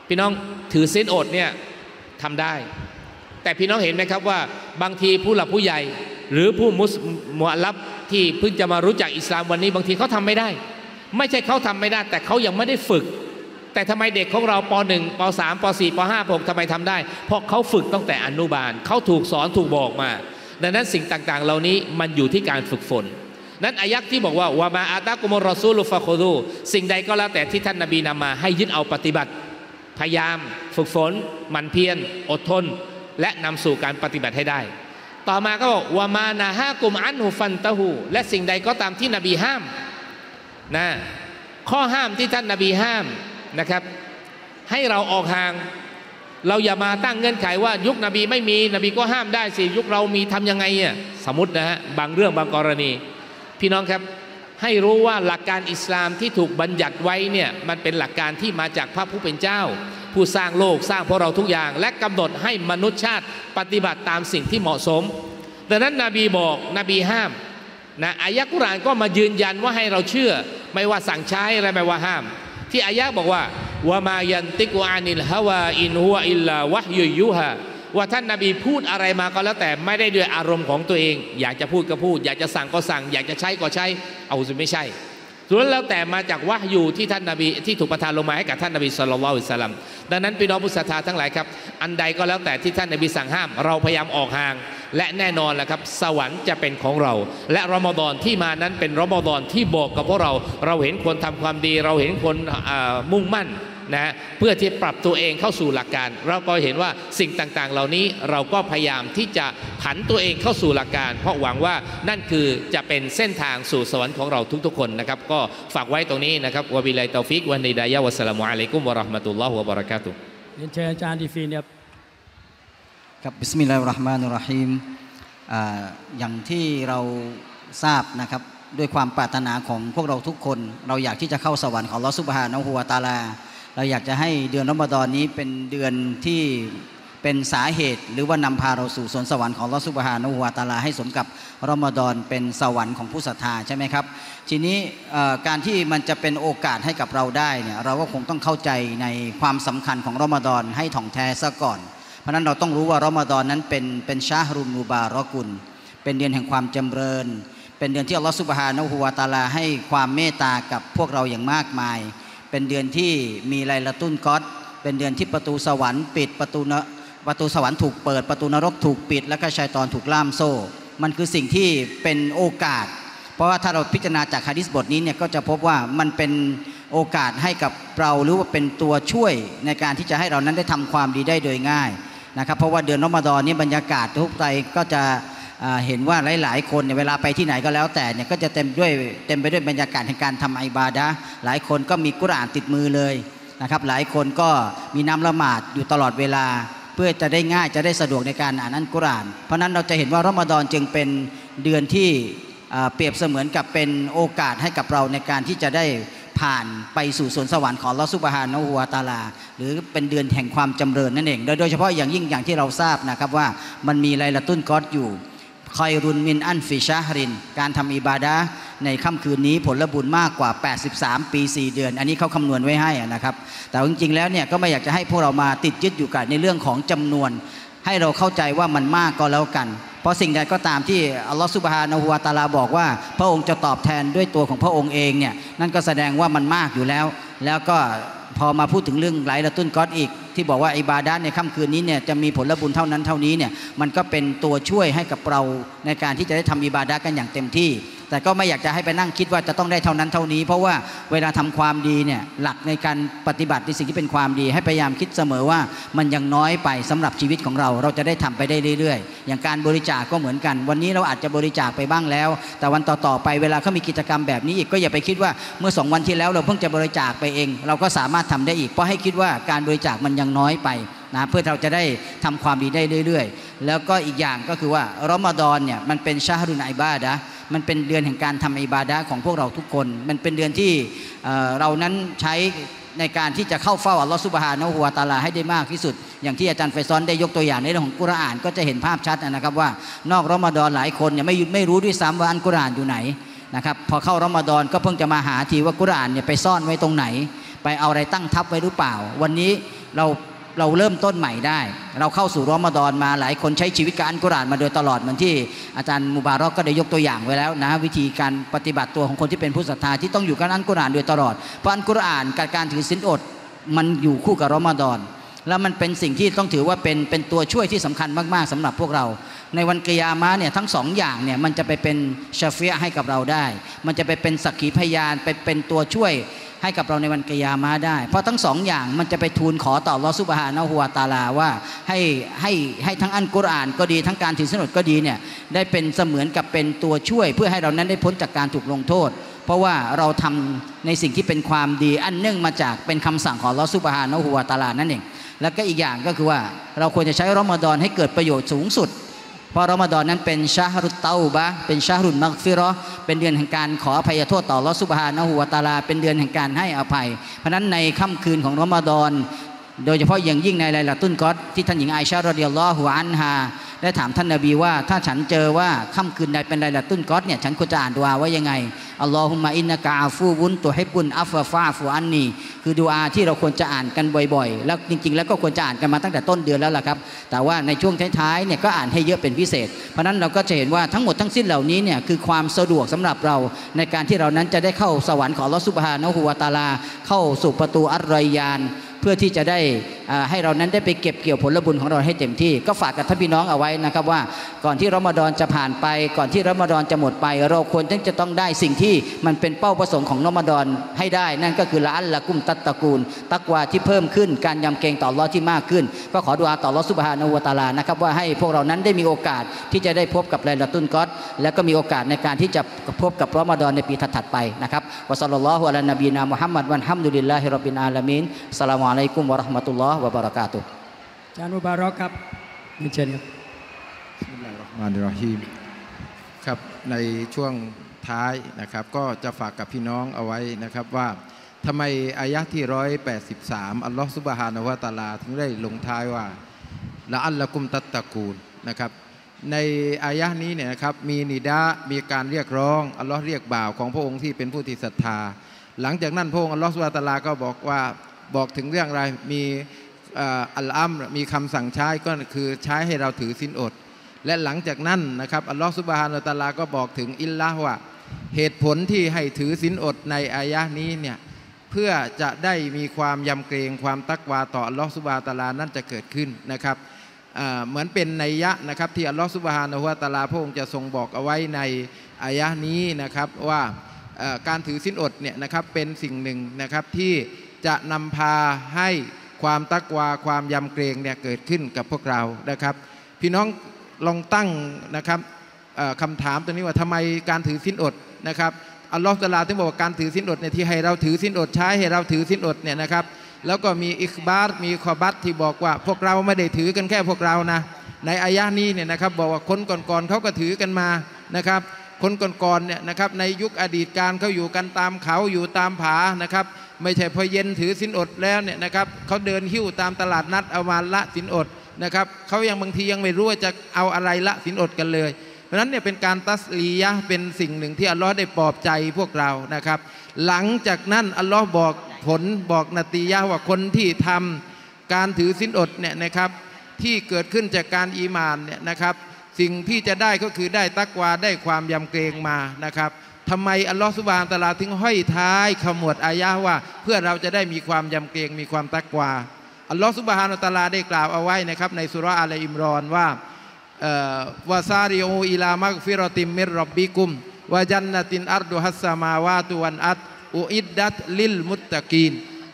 พี่น้องถือศีลอดเนี่ยทำได้แต่พี่น้องเห็นไหมครับว่าบางทีผู้หลักผู้ใหญ่หรือผู้มุอะลัฟที่เพิ่งจะมารู้จักอิสลามวันนี้บางทีเขาทำไม่ได้ไม่ใช่เขาทำไม่ได้แต่เขายังไม่ได้ฝึกแต่ทำไมเด็กของเราป.1 ป.3 ป.4 ป.5 ป.6 ทำไมทำได้เพราะเขาฝึกตั้งแต่อนุบาลเขาถูกสอนถูกบอกมาดังนั้นสิ่งต่างๆเหล่านี้มันอยู่ที่การฝึกฝนนั้นอายักที่บอกว่าวะมาอาตากุมุรรอซูลุฟะคุดูสิ่งใดก็แล้วแต่ที่ท่านนบีนำมาให้ยึดเอาปฏิบัติพยายามฝึกฝนหมั่นเพียรอดทนและนำสู่การปฏิบัติให้ได้ต่อมาก็บอกวะมานะฮะกุมอันหุฟันตะหูและสิ่งใดก็ตามที่นบีห้ามนะข้อห้ามที่ท่านนบีห้ามนะครับให้เราออกห่างเราอย่ามาตั้งเงื่อนไขว่ายุคนบีไม่มีนบีก็ห้ามได้สิยุคเรามีทำยังไงเนี่ยสมมตินะฮะบางเรื่องบางกรณีพี่น้องครับให้รู้ว่าหลักการอิสลามที่ถูกบัญญัติไว้เนี่ยมันเป็นหลักการที่มาจากพระผู้เป็นเจ้าผู้สร้างโลกสร้างพวกเราทุกอย่างและกำหนดให้มนุษยชาติปฏิบัติตามสิ่งที่เหมาะสมดังนั้นนบีบอกนบีห้ามนะอายะกุรอานก็มายืนยันว่าให้เราเชื่อไม่ว่าสั่งใช้อะไรไม่ว่าห้ามที่อายะบอกว่าวะมายันติกุอานิลฮาวาอินฮุวะอิลลาวะฮยุยุฮาว่าท่านนบีพูดอะไรมาก็แล้วแต่ไม่ได้ด้วยอารมณ์ของตัวเองอยากจะพูดก็พูดอยากจะสั่งก็สั่งอยากจะใช้ก็ใช้เอาสิไม่ใช่ส่วนแล้วแต่มาจากวะฮยูที่ท่านนบีที่ถูกประทานลงมาให้กับท่านนบีศ็อลลัลลอฮุอะลัยฮิวะซัลลัมดังนั้นพี่น้องผู้ศรัทธาทั้งหลายครับอันใดก็แล้วแต่ที่ท่านนบีสั่งห้ามเราพยายามออกห่างและแน่นอนแหละครับสวรรค์จะเป็นของเราและรอมฎอนที่มานั้นเป็นรอมฎอนที่บอกกับพวกเราเราเห็นคนทำความดีเราเห็นคนมุ่งมั่นนะเพื่อที่ปรับตัวเองเข้าสู่หลักการเราก็เห็นว่าสิ่งต่างๆเหล่านี้เราก็พยายามที่จะผันตัวเองเข้าสู่หลักการเพราะหวังว่านั่นคือจะเป็นเส้นทางสู่สวรรค์ของเราทุกๆคนนะครับก็ฝากไว้ตรงนี้นะครับวะบิลลาฮิตอฟิกวันิดายะวัสสลามุอะลัยกุมวะเราะห์มะตุลลอฮิวะบะเราะกาตุฮ์เรียนเชิญอาจารย์ดีฟีนครับกับบิสมิลลาฮิรเราะห์มานิรเราะฮีมอย่างที่เราทราบนะครับด้วยความปรารถนาของพวกเราทุกคนเราอยากที่จะเข้าสวรรค์ของอัลเลาะห์ซุบฮานะฮูวะตะอาลาเราอยากจะให้เดือนรอมฎอนนี้เป็นเดือนที่เป็นสาเหตุหรือว่านำพาเราสู่สวนสวรรค์ของอัลเลาะห์ซุบฮานะฮูวะตะอาลาให้สมกับรอมฎอนเป็นสวรรค์ของผู้ศรัทธาใช่ไหมครับทีนี้การที่มันจะเป็นโอกาสให้กับเราได้เนี่ยเราก็คงต้องเข้าใจในความสำคัญของรอมฎอนให้ถ่องแท้ซะก่อนเพราะนั้นเราต้องรู้ว่ารอมฎอนนั้นเป็นชะฮรุลมุบารอกุลเป็นเดือนแห่งความจำเริญเป็นเดือนที่อัลเลาะห์ซุบฮานะฮูวะตะอาลาให้ความเมตตากับพวกเราอย่างมากมายเป็นเดือนที่มีไลละตุลกอดเป็นเดือนที่ประตูสวรรค์ปิดประตูสวรรค์ถูกเปิดประตูนรกถูกปิดและก็ชัยฏอนถูกล่ามโซ่มันคือสิ่งที่เป็นโอกาสเพราะว่าถ้าเราพิจารณาจากหะดีษบทนี้เนี่ยก็จะพบว่ามันเป็นโอกาสให้กับเราหรือว่าเป็นตัวช่วยในการที่จะให้เรานั้นได้ทำความดีได้โดยง่ายนะครับเพราะว่าเดือนรอมฎอนนี้บรรยากาศทุกไตก็จะเห็นว่าหลายๆคนเวลาไปที่ไหนก็แล้วแต่เนี่ยก็จะเต็มไปด้วยบรรยากาศแห่งการทำอิบาดะห์หลายคนก็มีกุรอานติดมือเลยนะครับหลายคนก็มีน้ำละหมาดอยู่ตลอดเวลาเพื่อจะได้ง่ายจะได้สะดวกในการอ่านอัลกุรอานเพราะนั้นเราจะเห็นว่ารอมฎอนจึงเป็นเดือนที่เปรียบเสมือนกับเป็นโอกาสให้กับเราในการที่จะได้ผ่านไปสู่สวนสวรรค์ของอัลเลาะห์ซุบฮานะฮูวะตะอาลาหรือเป็นเดือนแห่งความจำเริญนั่นเองโดยเฉพาะอย่างยิ่งอย่างที่เราทราบนะครับว่ามันมีไลละตุลกอดอยู่คอยรุนมินอันฟิชาฮรินการทำอิบาดะห์ในค่ำคืนนี้ผลบุญมากกว่า83ปี4เดือนอันนี้เขาคำนวณไว้ให้นะครับแต่จริงๆแล้วเนี่ยก็ไม่อยากจะให้พวกเรามาติดยึดอยู่กับในเรื่องของจำนวนให้เราเข้าใจว่ามันมากก็แล้วกันเพราะสิ่งใดก็ตามที่อัลลอฮฺซุบฮานะฮูวะตะอาลาบอกว่าพระองค์จะตอบแทนด้วยตัวของพระองค์เองเนี่ยนั่นก็แสดงว่ามันมากอยู่แล้วแล้วก็พอมาพูดถึงเรื่องไลละตุลกอดอีกที่บอกว่าอิบาดะห์ในค่ำคืนนี้เนี่ยจะมีผลบุญเท่านั้นเท่านี้เนี่ยมันก็เป็นตัวช่วยให้กับเราในการที่จะได้ทำอิบาดะห์กันอย่างเต็มที่แต่ก็ไม่อยากจะให้ไปนั่งคิดว่าจะต้องได้เท่านั้นเท่านี้เพราะว่าเวลาทำความดีเนี่ยหลักในการปฏิบัติในสิ่งที่เป็นความดีให้พยายามคิดเสมอว่ามันยังน้อยไปสำหรับชีวิตของเราเราจะได้ทำไปได้เรื่อยๆอย่างการบริจาคก็เหมือนกันวันนี้เราอาจจะบริจาคไปบ้างแล้วแต่วันต่อๆไปเวลาเขามีกิจกรรมแบบนี้อีกก็อย่าไปคิดว่าเมื่อ2วันที่แล้วเราเพิ่งจะบริจาคไปเองเราก็สามารถทำได้อีกเพราะให้คิดว่าการบริจาคมันยังน้อยไปนะเพื่อเราจะได้ทำความดีได้เรื่อยๆแล้วก็อีกอย่างก็คือว่ารอมฎอนเนี่ยมันเป็นชะฮรุลอิบาดะห์มันเป็นเดือนแห่งการทำอิบาดะห์ของพวกเราทุกคนมันเป็นเดือนที่เรานั้นใช้ ในการที่จะเข้าเฝ้าอัลลอฮฺซุบฮานะฮูวะตะอาลาให้ได้มากที่สุดอย่างที่อาจารย์ไฟซอนได้ยกตัวอย่างในเรื่องของกุรอานก็จะเห็นภาพชัดนะครับว่านอกรอมฎอนหลายคนเนี่ยไม่รู้ด้วยซ้ำว่าอันกุรอานอยู่ไหนนะครับพอเข้ารอมฎอนก็เพิ่งจะมาหาทีว่ากุรอานเนี่ยไปซ่อนไว้ตรงไหนไปเอาอะไรตั้งทับไว้หรือเปล่าวันนี้เราเริ่มต้นใหม่ได้เราเข้าสู่รอมฎอนมาหลายคนใช้ชีวิตกับอัลกุรอานมาโดยตลอดเหมือนที่อาจารย์มุบารอกก็ได้ยกตัวอย่างไว้แล้วนะวิธีการปฏิบัติตัวของคนที่เป็นผู้ศรัทธาที่ต้องอยู่กับอัลกุรอานโดยตลอดเพราะอัลกุรอานการถือศีลอดมันอยู่คู่กับรอมฎอนแล้วมันเป็นสิ่งที่ต้องถือว่าเป็นตัวช่วยที่สำคัญมากๆสำหรับพวกเราในวันกิยามะห์เนี่ยทั้งสองอย่างเนี่ยมันจะไปเป็นชะฟีอะห์ให้กับเราได้มันจะไปเป็นสักขีพยานไปเป็นตัวช่วยให้กับเราในวันกิยามะห์ได้เพราะทั้งสองอย่างมันจะไปทูลขอต่ออัลเลาะห์ซุบฮานะฮูวะตะอาลาว่าให้ทั้งอัลกุรอานก็ดีทั้งการถือศีลอดก็ดีเนี่ยได้เป็นเสมือนกับเป็นตัวช่วยเพื่อให้เรานั้นได้พ้นจากการถูกลงโทษเพราะว่าเราทำในสิ่งที่เป็นความดีอันเนื่องมาจากเป็นคำสั่งของอัลเลาะห์ซุบฮานะฮูวะตะอาลานั่นเองแล้วก็อีกอย่างก็คือว่าเราควรจะใช้รอมฎอนให้เกิดประโยชน์สูงสุดเพราะรอมฎอนนั้นเป็นชะฮรุตเตาบะห์เป็นชะฮรุลมัฆฟิเราะห์เป็นเดือนแห่งการขออภัยโทษต่ออัลเลาะห์ซุบฮานะฮูวะตะอาลาเป็นเดือนแห่งการให้อภัยเพราะฉะนั้นในค่ำคืนของรอมฎอนโดยเฉพาะอย่างยิ่งในไลลาตุลกอดร์ที่ท่านหญิงอาอิชะห์รอฎิยัลลอฮุอันฮาได้ถามท่านนบีว่าถ้าฉันเจอว่าค่ำคืนใดเป็นไลลาตุลกอดร์เนี่ยฉันควรจะอ่านดุอาว่ายังไงอัลลอฮุมมะอินนะกะอาฟูวุนตุฮิบบุนอัฟฟาฟูอันนีคือดุอาที่เราควรจะอ่านกันบ่อยๆแล้วจริงๆแล้วก็ควรจะอ่านกันมาตั้งแต่ต้นเดือนแล้วล่ะครับแต่ว่าในช่วงท้ายๆเนี่ยก็อ่านให้เยอะเป็นพิเศษเพราะนั้นเราก็จะเห็นว่าทั้งหมดทั้งสิ้นเหล่านี้เนี่ยคือความสะดวกสำหรับเราในการที่เรานั้นจะได้เข้าสวรรค์ของอัลเลาะห์ซุบฮานะฮูวะตะอาลาเข้าสู่ประตูอัรรอยยานเพื่อที่จะได้ให้เรานั้นได้ไปเก็บเกี่ยวผลบุญของเราให้เต็มที่ก็ฝากกับท่านพี่น้องเอาไว้นะครับว่าก่อนที่รอมฎอนจะผ่านไปก่อนที่รอมฎอนจะหมดไปเราควรจะต้องได้สิ่งที่มันเป็นเป้าประสงค์ของรอมฎอนให้ได้นั่นก็คือละอัลละกุมตัตตะกูลตักวาที่เพิ่มขึ้นการยำเกรงต่ออัลเลาะห์ที่มากขึ้นก็ขอดุอาต่ออัลเลาะห์ซุบฮานะฮูวะตะอาลานะครับว่าให้พวกเรานั้นได้มีโอกาสที่จะได้พบกับไลลาตุลกอดร์และก็มีโอกาสในการที่จะพบกับรอมฎอนในปีถัดไปนะครับวะศ็อลลัลลอฮุอะลานบีนามุฮัมมัดวัลฮัมดุลิลลาฮิร็อบบิลอาละมีนสลามอะลัยกุมวะเราะห์มะตุลลอฮ์วะบะเราะกาตุฮ์ อาจารย์มุบารอกครับเชิญครับ บิสมิลลาฮิรเราะห์มานิรเราะฮีม ครับในช่วงท้ายนะครับก็จะฝากกับพี่น้องเอาไว้นะครับว่าทำไมอายะที่183อัลลอฮฺซุบฮานะฮูวะตะอาลาถึงได้ลงท้ายว่าละอัลละกุมตัตตะกูลนะครับในอายะนี้เนี่ยนะครับมีนิดามีการเรียกร้องอัลลอฮฺเรียกบ่าวของพระองค์ที่เป็นผู้ที่ศรัทธาหลังจากนั้นพระองค์อัลลอฮฺซุบฮานะฮูวะตะอาลาก็บอกถึงเรื่องอะไรมีอัลอัมรมีคำสั่งใช้ก็คือใช้ให้เราถือศีลอดและหลังจากนั้นนะครับอัลลอฮฺซุบฮานะฮูวะตะอาลาก็บอกถึงอิลละฮ์ว่าเหตุผลที่ให้ถือศีลอดในอายะนี้เนี่ยเพื่อจะได้มีความยำเกรงความตักวาต่ออัลลอฮฺซุบฮานะฮูวะตะอาลานั่นจะเกิดขึ้นนะครับเหมือนเป็นนัยยะนะครับที่อัลลอฮฺซุบฮานะฮูวะตะอาลาพระองค์จะทรงบอกเอาไว้ในอายะนี้นะครับว่าการถือศีลอดเนี่ยนะครับเป็นสิ่งหนึ่งนะครับที่จะนำพาให้ความตักวาความยำเกรงเนี่ยเกิดขึ้นกับพวกเรานะครับพี่น้องลองตั้งนะครับคำถามตัวนี้ว่าทำไมการถือศีลอดนะครับอัลลอฮฺตะอาลาที่บอกว่าการถือศีลอดเนี่ยที่ให้เราถือศีลอดใช้ให้เราถือศีลอดเนี่ยนะครับแล้วก็มีอิคบาร์มีคอบัตที่บอกว่าพวกเราไม่ได้ถือกันแค่พวกเรานะในอายะนี้เนี่ยนะครับบอกว่าคนก่อนๆเขาก็ถือกันมานะครับคนก่อนๆเนี่ยนะครับในยุคอดีตการเขาอยู่กันตามเขาอยู่ตามผานะครับไม่ใช่พอเย็นถือศีลอดแล้วเนี่ยนะครับเขาเดินหิ้วตามตลาดนัดเอามาละศีลอดนะครับเขายังบางทียังไม่รู้ว่าจะเอาอะไรละศีลอดกันเลยเพราะฉะนั้นเนี่ยเป็นการตัสลียะห์เป็นสิ่งหนึ่งที่อัลลอฮ์ได้ปลอบใจพวกเรานะครับหลังจากนั้นอัลลอฮ์บอกผลบอกนติยะห์ว่าคนที่ทำการถือศีลอดเนี่ยนะครับที่เกิดขึ้นจากการอีหม่านเนี่ยนะครับสิ่งที่จะได้ก็คือได้ตักวาได้ความยำเกรงมานะครับทำไมอัลลอฮฺซุบฮานะฮูวะตะอาลาถึงห้อยท้ายขมวดอายะว่าเพื่อเราจะได้มีความยำเกรงมีความตักวาอัลลอฮฺซุบฮานะฮูวะตะอาลาได้กล่าวเอาไว้นะครับในสุเราะห์อาลอิมรอนว่าวาซาริอูอิลามักฟิรอติมมิรร็อบบิกุมวะญันนะตินอัรดุฮัสสะมาวาตุวัลอัรฎุอิดดัตลิลมุตตะกีน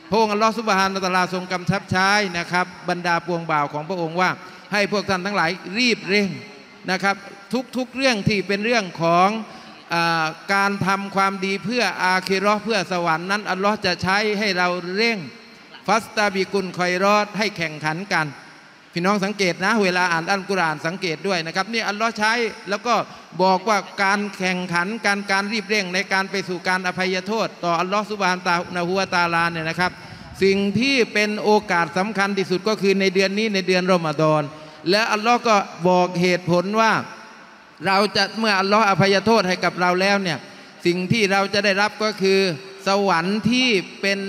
พระองค์อัลลอฮฺซุบฮานะฮูวะตะอาลาทรงกำชับใช้นะครับบรรดาปวงบ่าวของพระองค์ว่าให้พวกท่านทั้งหลายรีบเร่งนะครับทุกเรื่องที่เป็นเรื่องของการทำความดีเพื่ออาคิเราะห์เพื่อสวรรค์นั้นอัลลอฮ์จะใช้ให้เราเร่งฟัสตาบิกุลคอยรอดให้แข่งขันกันพี่น้องสังเกตนะเวลาอ่านอัลกุรอานสังเกตด้วยนะครับนี่อัลลอฮ์ใช้แล้วก็บอกว่าการแข่งขันการรีบเร่งในการไปสู่การอภัยโทษต่ออัลลอฮ์ซุบฮานะฮูวะตะอาลาเนี่ยนะครับ สิ่งที่เป็นโอกาสสำคัญที่สุดก็คือในเดือนนี้ในเดือนรอมฎอนและอัลลอฮ์ก็บอกเหตุผลว่าเราจะเมื่ออัลลอฮ์อภัยโทษให้กับเราแล้วเนี่ยสิ่งที่เราจะได้รับก็คือสวรรค์ที่เป็น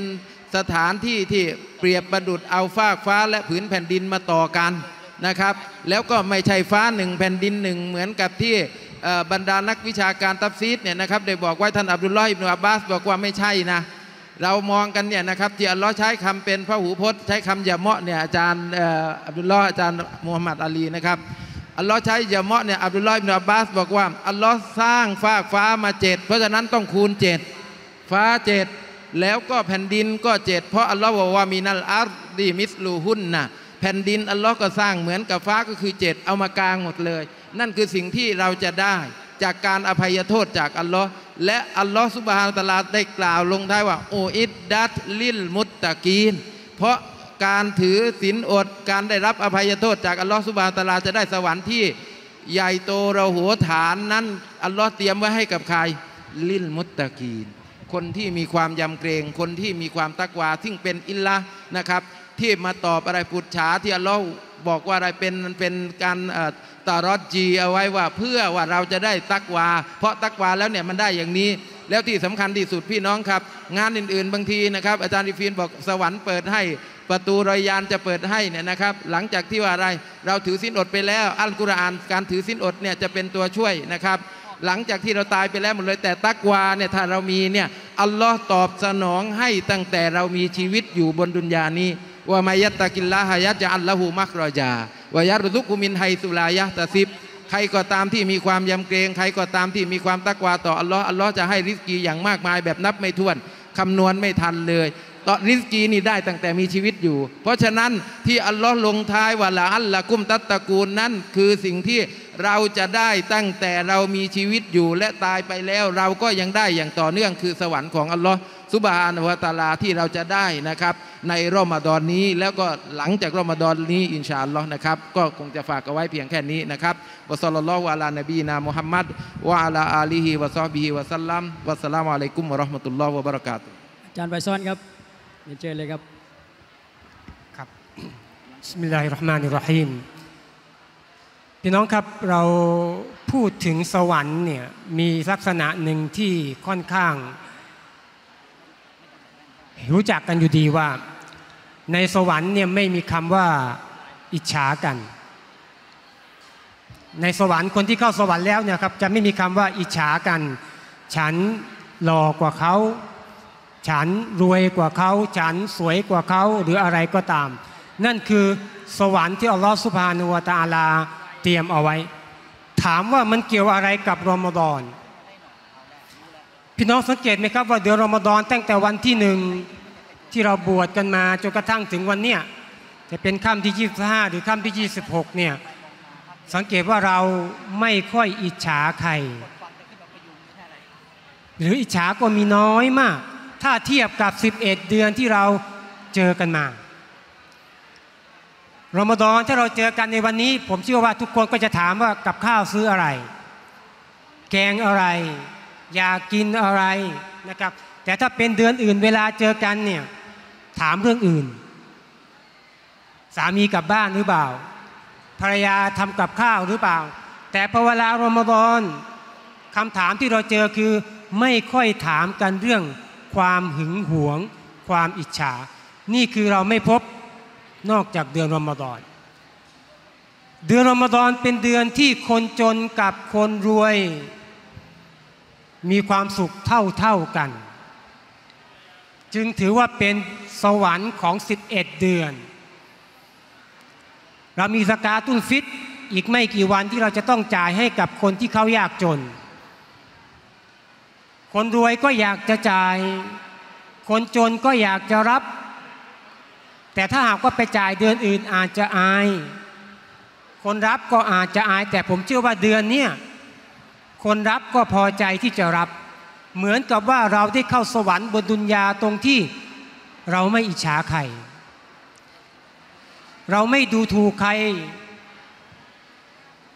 สถานที่ที่เปรียบประดุจเอาฟากฟ้าและผืนแผ่นดินมาต่อกันนะครับแล้วก็ไม่ใช่ฟ้าหนึ่งแผ่นดินหนึ่งเหมือนกับที่บรรดานักวิชาการตัฟซีรเนี่ยนะครับได้บอกไว้ท่านอับดุลลอฮ์อิบนุอับบาสบอกว่าไม่ใช่นะเรามองกันเนี่ยนะครับที่อัลลอฮ์ใช้คำเป็นพหูพจน์ใช้คำยะเมาะเนี่ยอาจารย์อับดุลลอฮ์อาจารย์มูฮัมหมัดอาลีนะครับอัลลอฮ์ใช้ยะเมาะเนี่ยอับดุลลอฮ์อิบนุอับบาสบอกว่าอัลลอฮ์สร้างฟากฟ้ามา7เพราะฉะนั้นต้องคูณ7ฟ้า7แล้วก็แผ่นดินก็7เพราะอัลลอฮ์บอกว่ามีนัลอาร์ดีมิสลูฮุนนะแผ่นดินอัลลอฮ์ก็สร้างเหมือนกับฟ้าก็คือ7เอามากลางหมดเลยนั่นคือสิ่งที่เราจะได้จากการอภัยโทษจากอัลลอฮ์และอัลลอฮ์ซุบฮานะฮูวะตะอาลาได้กล่าวลงท้ายว่าโออิดดัตลิลมุตตะกีนเพราะการถือศีลอดการได้รับอภัยโทษจากอัลลอฮ์ซุบฮานะฮูวะตะอาลาจะได้สวรรค์ที่ใหญ่โตระโหฐานนั้นอัลลอฮ์เตรียมไว้ให้กับใครลิลมุตตะกีนคนที่มีความยำเกรงคนที่มีความตักวาซึ่งเป็นอิลละนะครับที่มาตอบอะไรปุจฉาที่อัลลอฮ์บอกว่าอะไรเป็นการตารอดจีเอาไว้ว่าเพื่อว่าเราจะได้ตักวาเพราะตักวาแล้วเนี่ยมันได้อย่างนี้แล้วที่สำคัญที่สุดพี่น้องครับงานอื่นๆบางทีนะครับอาจารย์อิฟีนบอกสวรรค์เปิดให้ประตูรอยยานจะเปิดให้เนี่ยนะครับหลังจากที่ว่าอะไรเราถือศีลอดไปแล้วอัลกุรอานการถือศีลอดเนี่ยจะเป็นตัวช่วยนะครับหลังจากที่เราตายไปแล้วหมดเลยแต่ตักวาเนี่ยถ้าเรามีเนี่ยอัลลอฮ์ตอบสนองให้ตั้งแต่เรามีชีวิตอยู่บนดุนยานี้ว่ามายัตตะกิลลาฮะยัตจะอัลละหูมักรอจาวายัรุซุกุมินไฮสุลายะตะซิบใครก็ตามที่มีความยำเกรงใครก็ตามที่มีความตักวาต่ออัลลอฮ์อัลลอฮ์จะให้ริสกีอย่างมากมายแบบนับไม่ถ้วนคำนวณไม่ทันเลยต่อริสกีนี่ได้ตั้งแต่มีชีวิตอยู่เพราะฉะนั้นที่อัลลอฮ์ลงท้ายว่าละอัลละกุมตัตตะกูลนั้นคือสิ่งที่เราจะได้ตั้งแต่เรามีชีวิตอยู่และตายไปแล้วเราก็ยังได้อย่างต่อเนื่องคือสวรรค์ของอัลลอฮ์ซุบฮานะฮูวะตะอาลาที่เราจะได้นะครับในรอมฎอนนี้แล้วก็หลังจากรอมฎอนนี้อินชาอัลลอฮ์นะครับก็คงจะฝากเอาไว้เพียงแค่นี้นะครับวะศ็อลลัลลอฮุอะลานบีนามุฮัมมัดวะอะลาอาลีฮิวะซอฮบิฮิวะซัลลัมวัสสลามุอะลัยกุมวะเราะห์มะตุลลอฮ์วะบะเราะกาตุฮ์อาจารย์ไบซอนครับเชิญเลยครับครับบิสมิลลาฮิรเราะห์มานิรเราะฮีมพี่น้องครับเราพูดถึงสวรรค์เนี่ยมีลักษณะหนึ่งที่ค่อนข้างรู้จักกันอยู่ดีว่าในสวรรค์เนี่ยไม่มีคำว่าอิจฉากันในสวรรค์คนที่เข้าสวรรค์แล้วเนี่ยครับจะไม่มีคำว่าอิจฉากันฉันหล่อกว่าเขาฉันรวยกว่าเขาฉันสวยกว่าเขาหรืออะไรก็ตามนั่นคือสวรรค์ที่อัลลอฮฺซุบฮานะฮูวะตะอาลาเตรียมเอาไว้ถามว่ามันเกี่ยวอะไรกับรอมฎอนพี่น้องสังเกตไหมครับว่าเดือนรอมฎอนตั้งแต่วันที่1ที่เราบวชกันมาจนกระทั่งถึงวันเนี้ยจะเป็นค่ำที่25หรือค่ำที่26เนี่ยสังเกตว่าเราไม่ค่อยอิจฉาใครหรืออิจฉาก็มีน้อยมากถ้าเทียบกับ11เดือนที่เราเจอกันมารอมฎอนถ้าเราเจอกันในวันนี้ผมเชื่อว่าทุกคนก็จะถามว่ากับข้าวซื้ออะไรแกงอะไรอยากกินอะไรนะครับแต่ถ้าเป็นเดือนอื่นเวลาเจอกันเนี่ยถามเรื่องอื่นสามีกลับบ้านหรือเปล่าภรรยาทำกับข้าวหรือเปล่าแต่พอเวลารอมฎอนคำถามที่เราเจอคือไม่ค่อยถามกันเรื่องความหึงหวงความอิจฉานี่คือเราไม่พบนอกจากเดือนรอมฎอนเดือนรอมฎอนเป็นเดือนที่คนจนกับคนรวยมีความสุขเท่ากันจึงถือว่าเป็นสวรรค์ของ11เดือนเรามีซะกาตุลฟิตรอีกไม่กี่วันที่เราจะต้องจ่ายให้กับคนที่เขายากจนคนรวยก็อยากจะจ่ายคนจนก็อยากจะรับแต่ถ้าหากว่าไปจ่ายเดือนอื่นอาจจะอายคนรับก็อาจจะอายแต่ผมเชื่อว่าเดือนเนี้ยคนรับก็พอใจที่จะรับเหมือนกับว่าเราได้เข้าสวรรค์บนดุนยาตรงที่เราไม่อิจฉาใครเราไม่ดูถูกใคร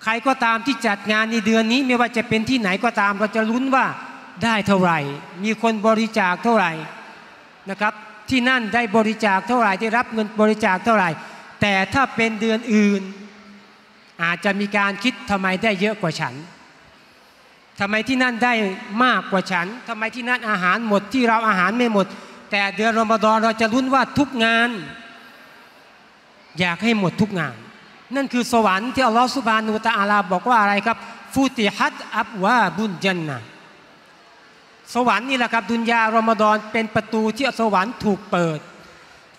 ใครก็ตามที่จัดงานในเดือนนี้ไม่ว่าจะเป็นที่ไหนก็ตามเราจะลุ้นว่าได้เท่าไหร่มีคนบริจาคเท่าไหร่นะครับ ที่นั่นได้บริจาคเท่าไหร่ได้รับเงินบริจาคเท่าไหร่แต่ถ้าเป็นเดือนอื่นอาจจะมีการคิดทำไมได้เยอะกว่าฉันทำไมที่นั่นได้มากกว่าฉันทำไมที่นั่นอาหารหมดที่เราอาหารไม่หมดแต่เดือนรอมฎอนเราจะลุ้นว่าทุกงานอยากให้หมดทุกงานนั่นคือสวรรค์ที่อัลลอฮฺซุบฮานะฮูวะตะอาลาบอกว่าอะไรครับฟุติฮัตอับวาบุลญันนะห์สวรรค์นี่แหละครับดุนยารอมฎอนเป็นประตูที่สวรรค์ถูกเปิด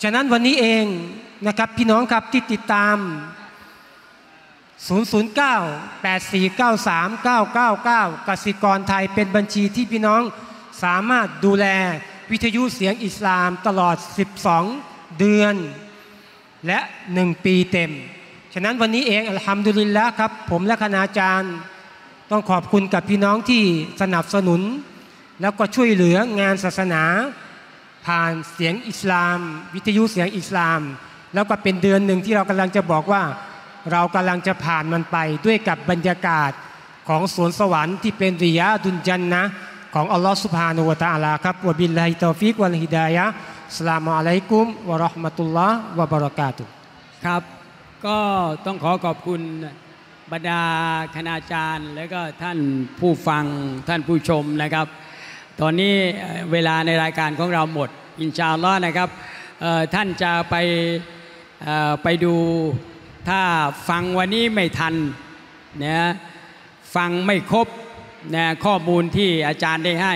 ฉะนั้นวันนี้เองนะครับพี่น้องครับที่ติดตาม009-8493-999 กสิกรไทยเป็นบัญชีที่พี่น้องสามารถดูแลวิทยุเสียงอิสลามตลอด12เดือนและ1ปีเต็มฉะนั้นวันนี้เองอัลฮัมดุลิลละห์ครับผมและคณาจารย์ต้องขอบคุณกับพี่น้องที่สนับสนุนแล้วก็ช่วยเหลืองานศาสนาผ่านเสียงอิสลามวิทยุเสียงอิสลามแล้วก็เป็นเดือนหนึ่งที่เรากำลังจะบอกว่าเรากำลังจะผ่านมันไปด้วยกับบรรยากาศของสวนสวรรค์ที่เป็นริยาดุนจันนะของอัลลอฮฺซุบฮานะฮูวะตะอาลาครับวะบิลลาฮิตอฟิกวัลฮิดายะอัสลามุอะลัยกุมวะเราะห์มะตุลลอฮ์วะบะเราะกาตุฮ์ครับก็ต้องขอขอบคุณบรรดาคณาจารย์และก็ท่านผู้ฟังท่านผู้ชมนะครับตอนนี้เวลาในรายการของเราหมดอินชาอัลลอฮ์นะครับท่านจะไปดูถ้าฟังวันนี้ไม่ทันนะฟังไม่ครบนะข้อมูลที่อาจารย์ได้ให้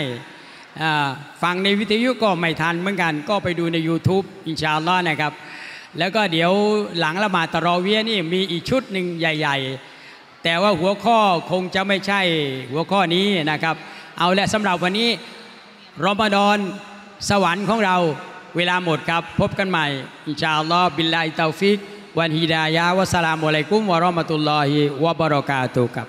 ฟังในวิทยุก็ไม่ทันเหมือนกันก็ไปดูใน YouTube อินชาอัลลอฮ์นะครับแล้วก็เดี๋ยวหลังละหมาดตะรอเวียห์นี่มีอีกชุดหนึ่งใหญ่ๆแต่ว่าหัวข้อคงจะไม่ใช่หัวข้อนี้นะครับเอาละสำหรับวันนี้รอมฎอนสวรรค์ของเราเวลาหมดครับพบกันใหม่อินชาอัลลอฮ์บิลลาฮิตอฟิกวันฮิดายะวัสสลามุอะลัยกุมวะเราะห์มะตุลลอฮิวะบะเราะกาตุฮ์ครับ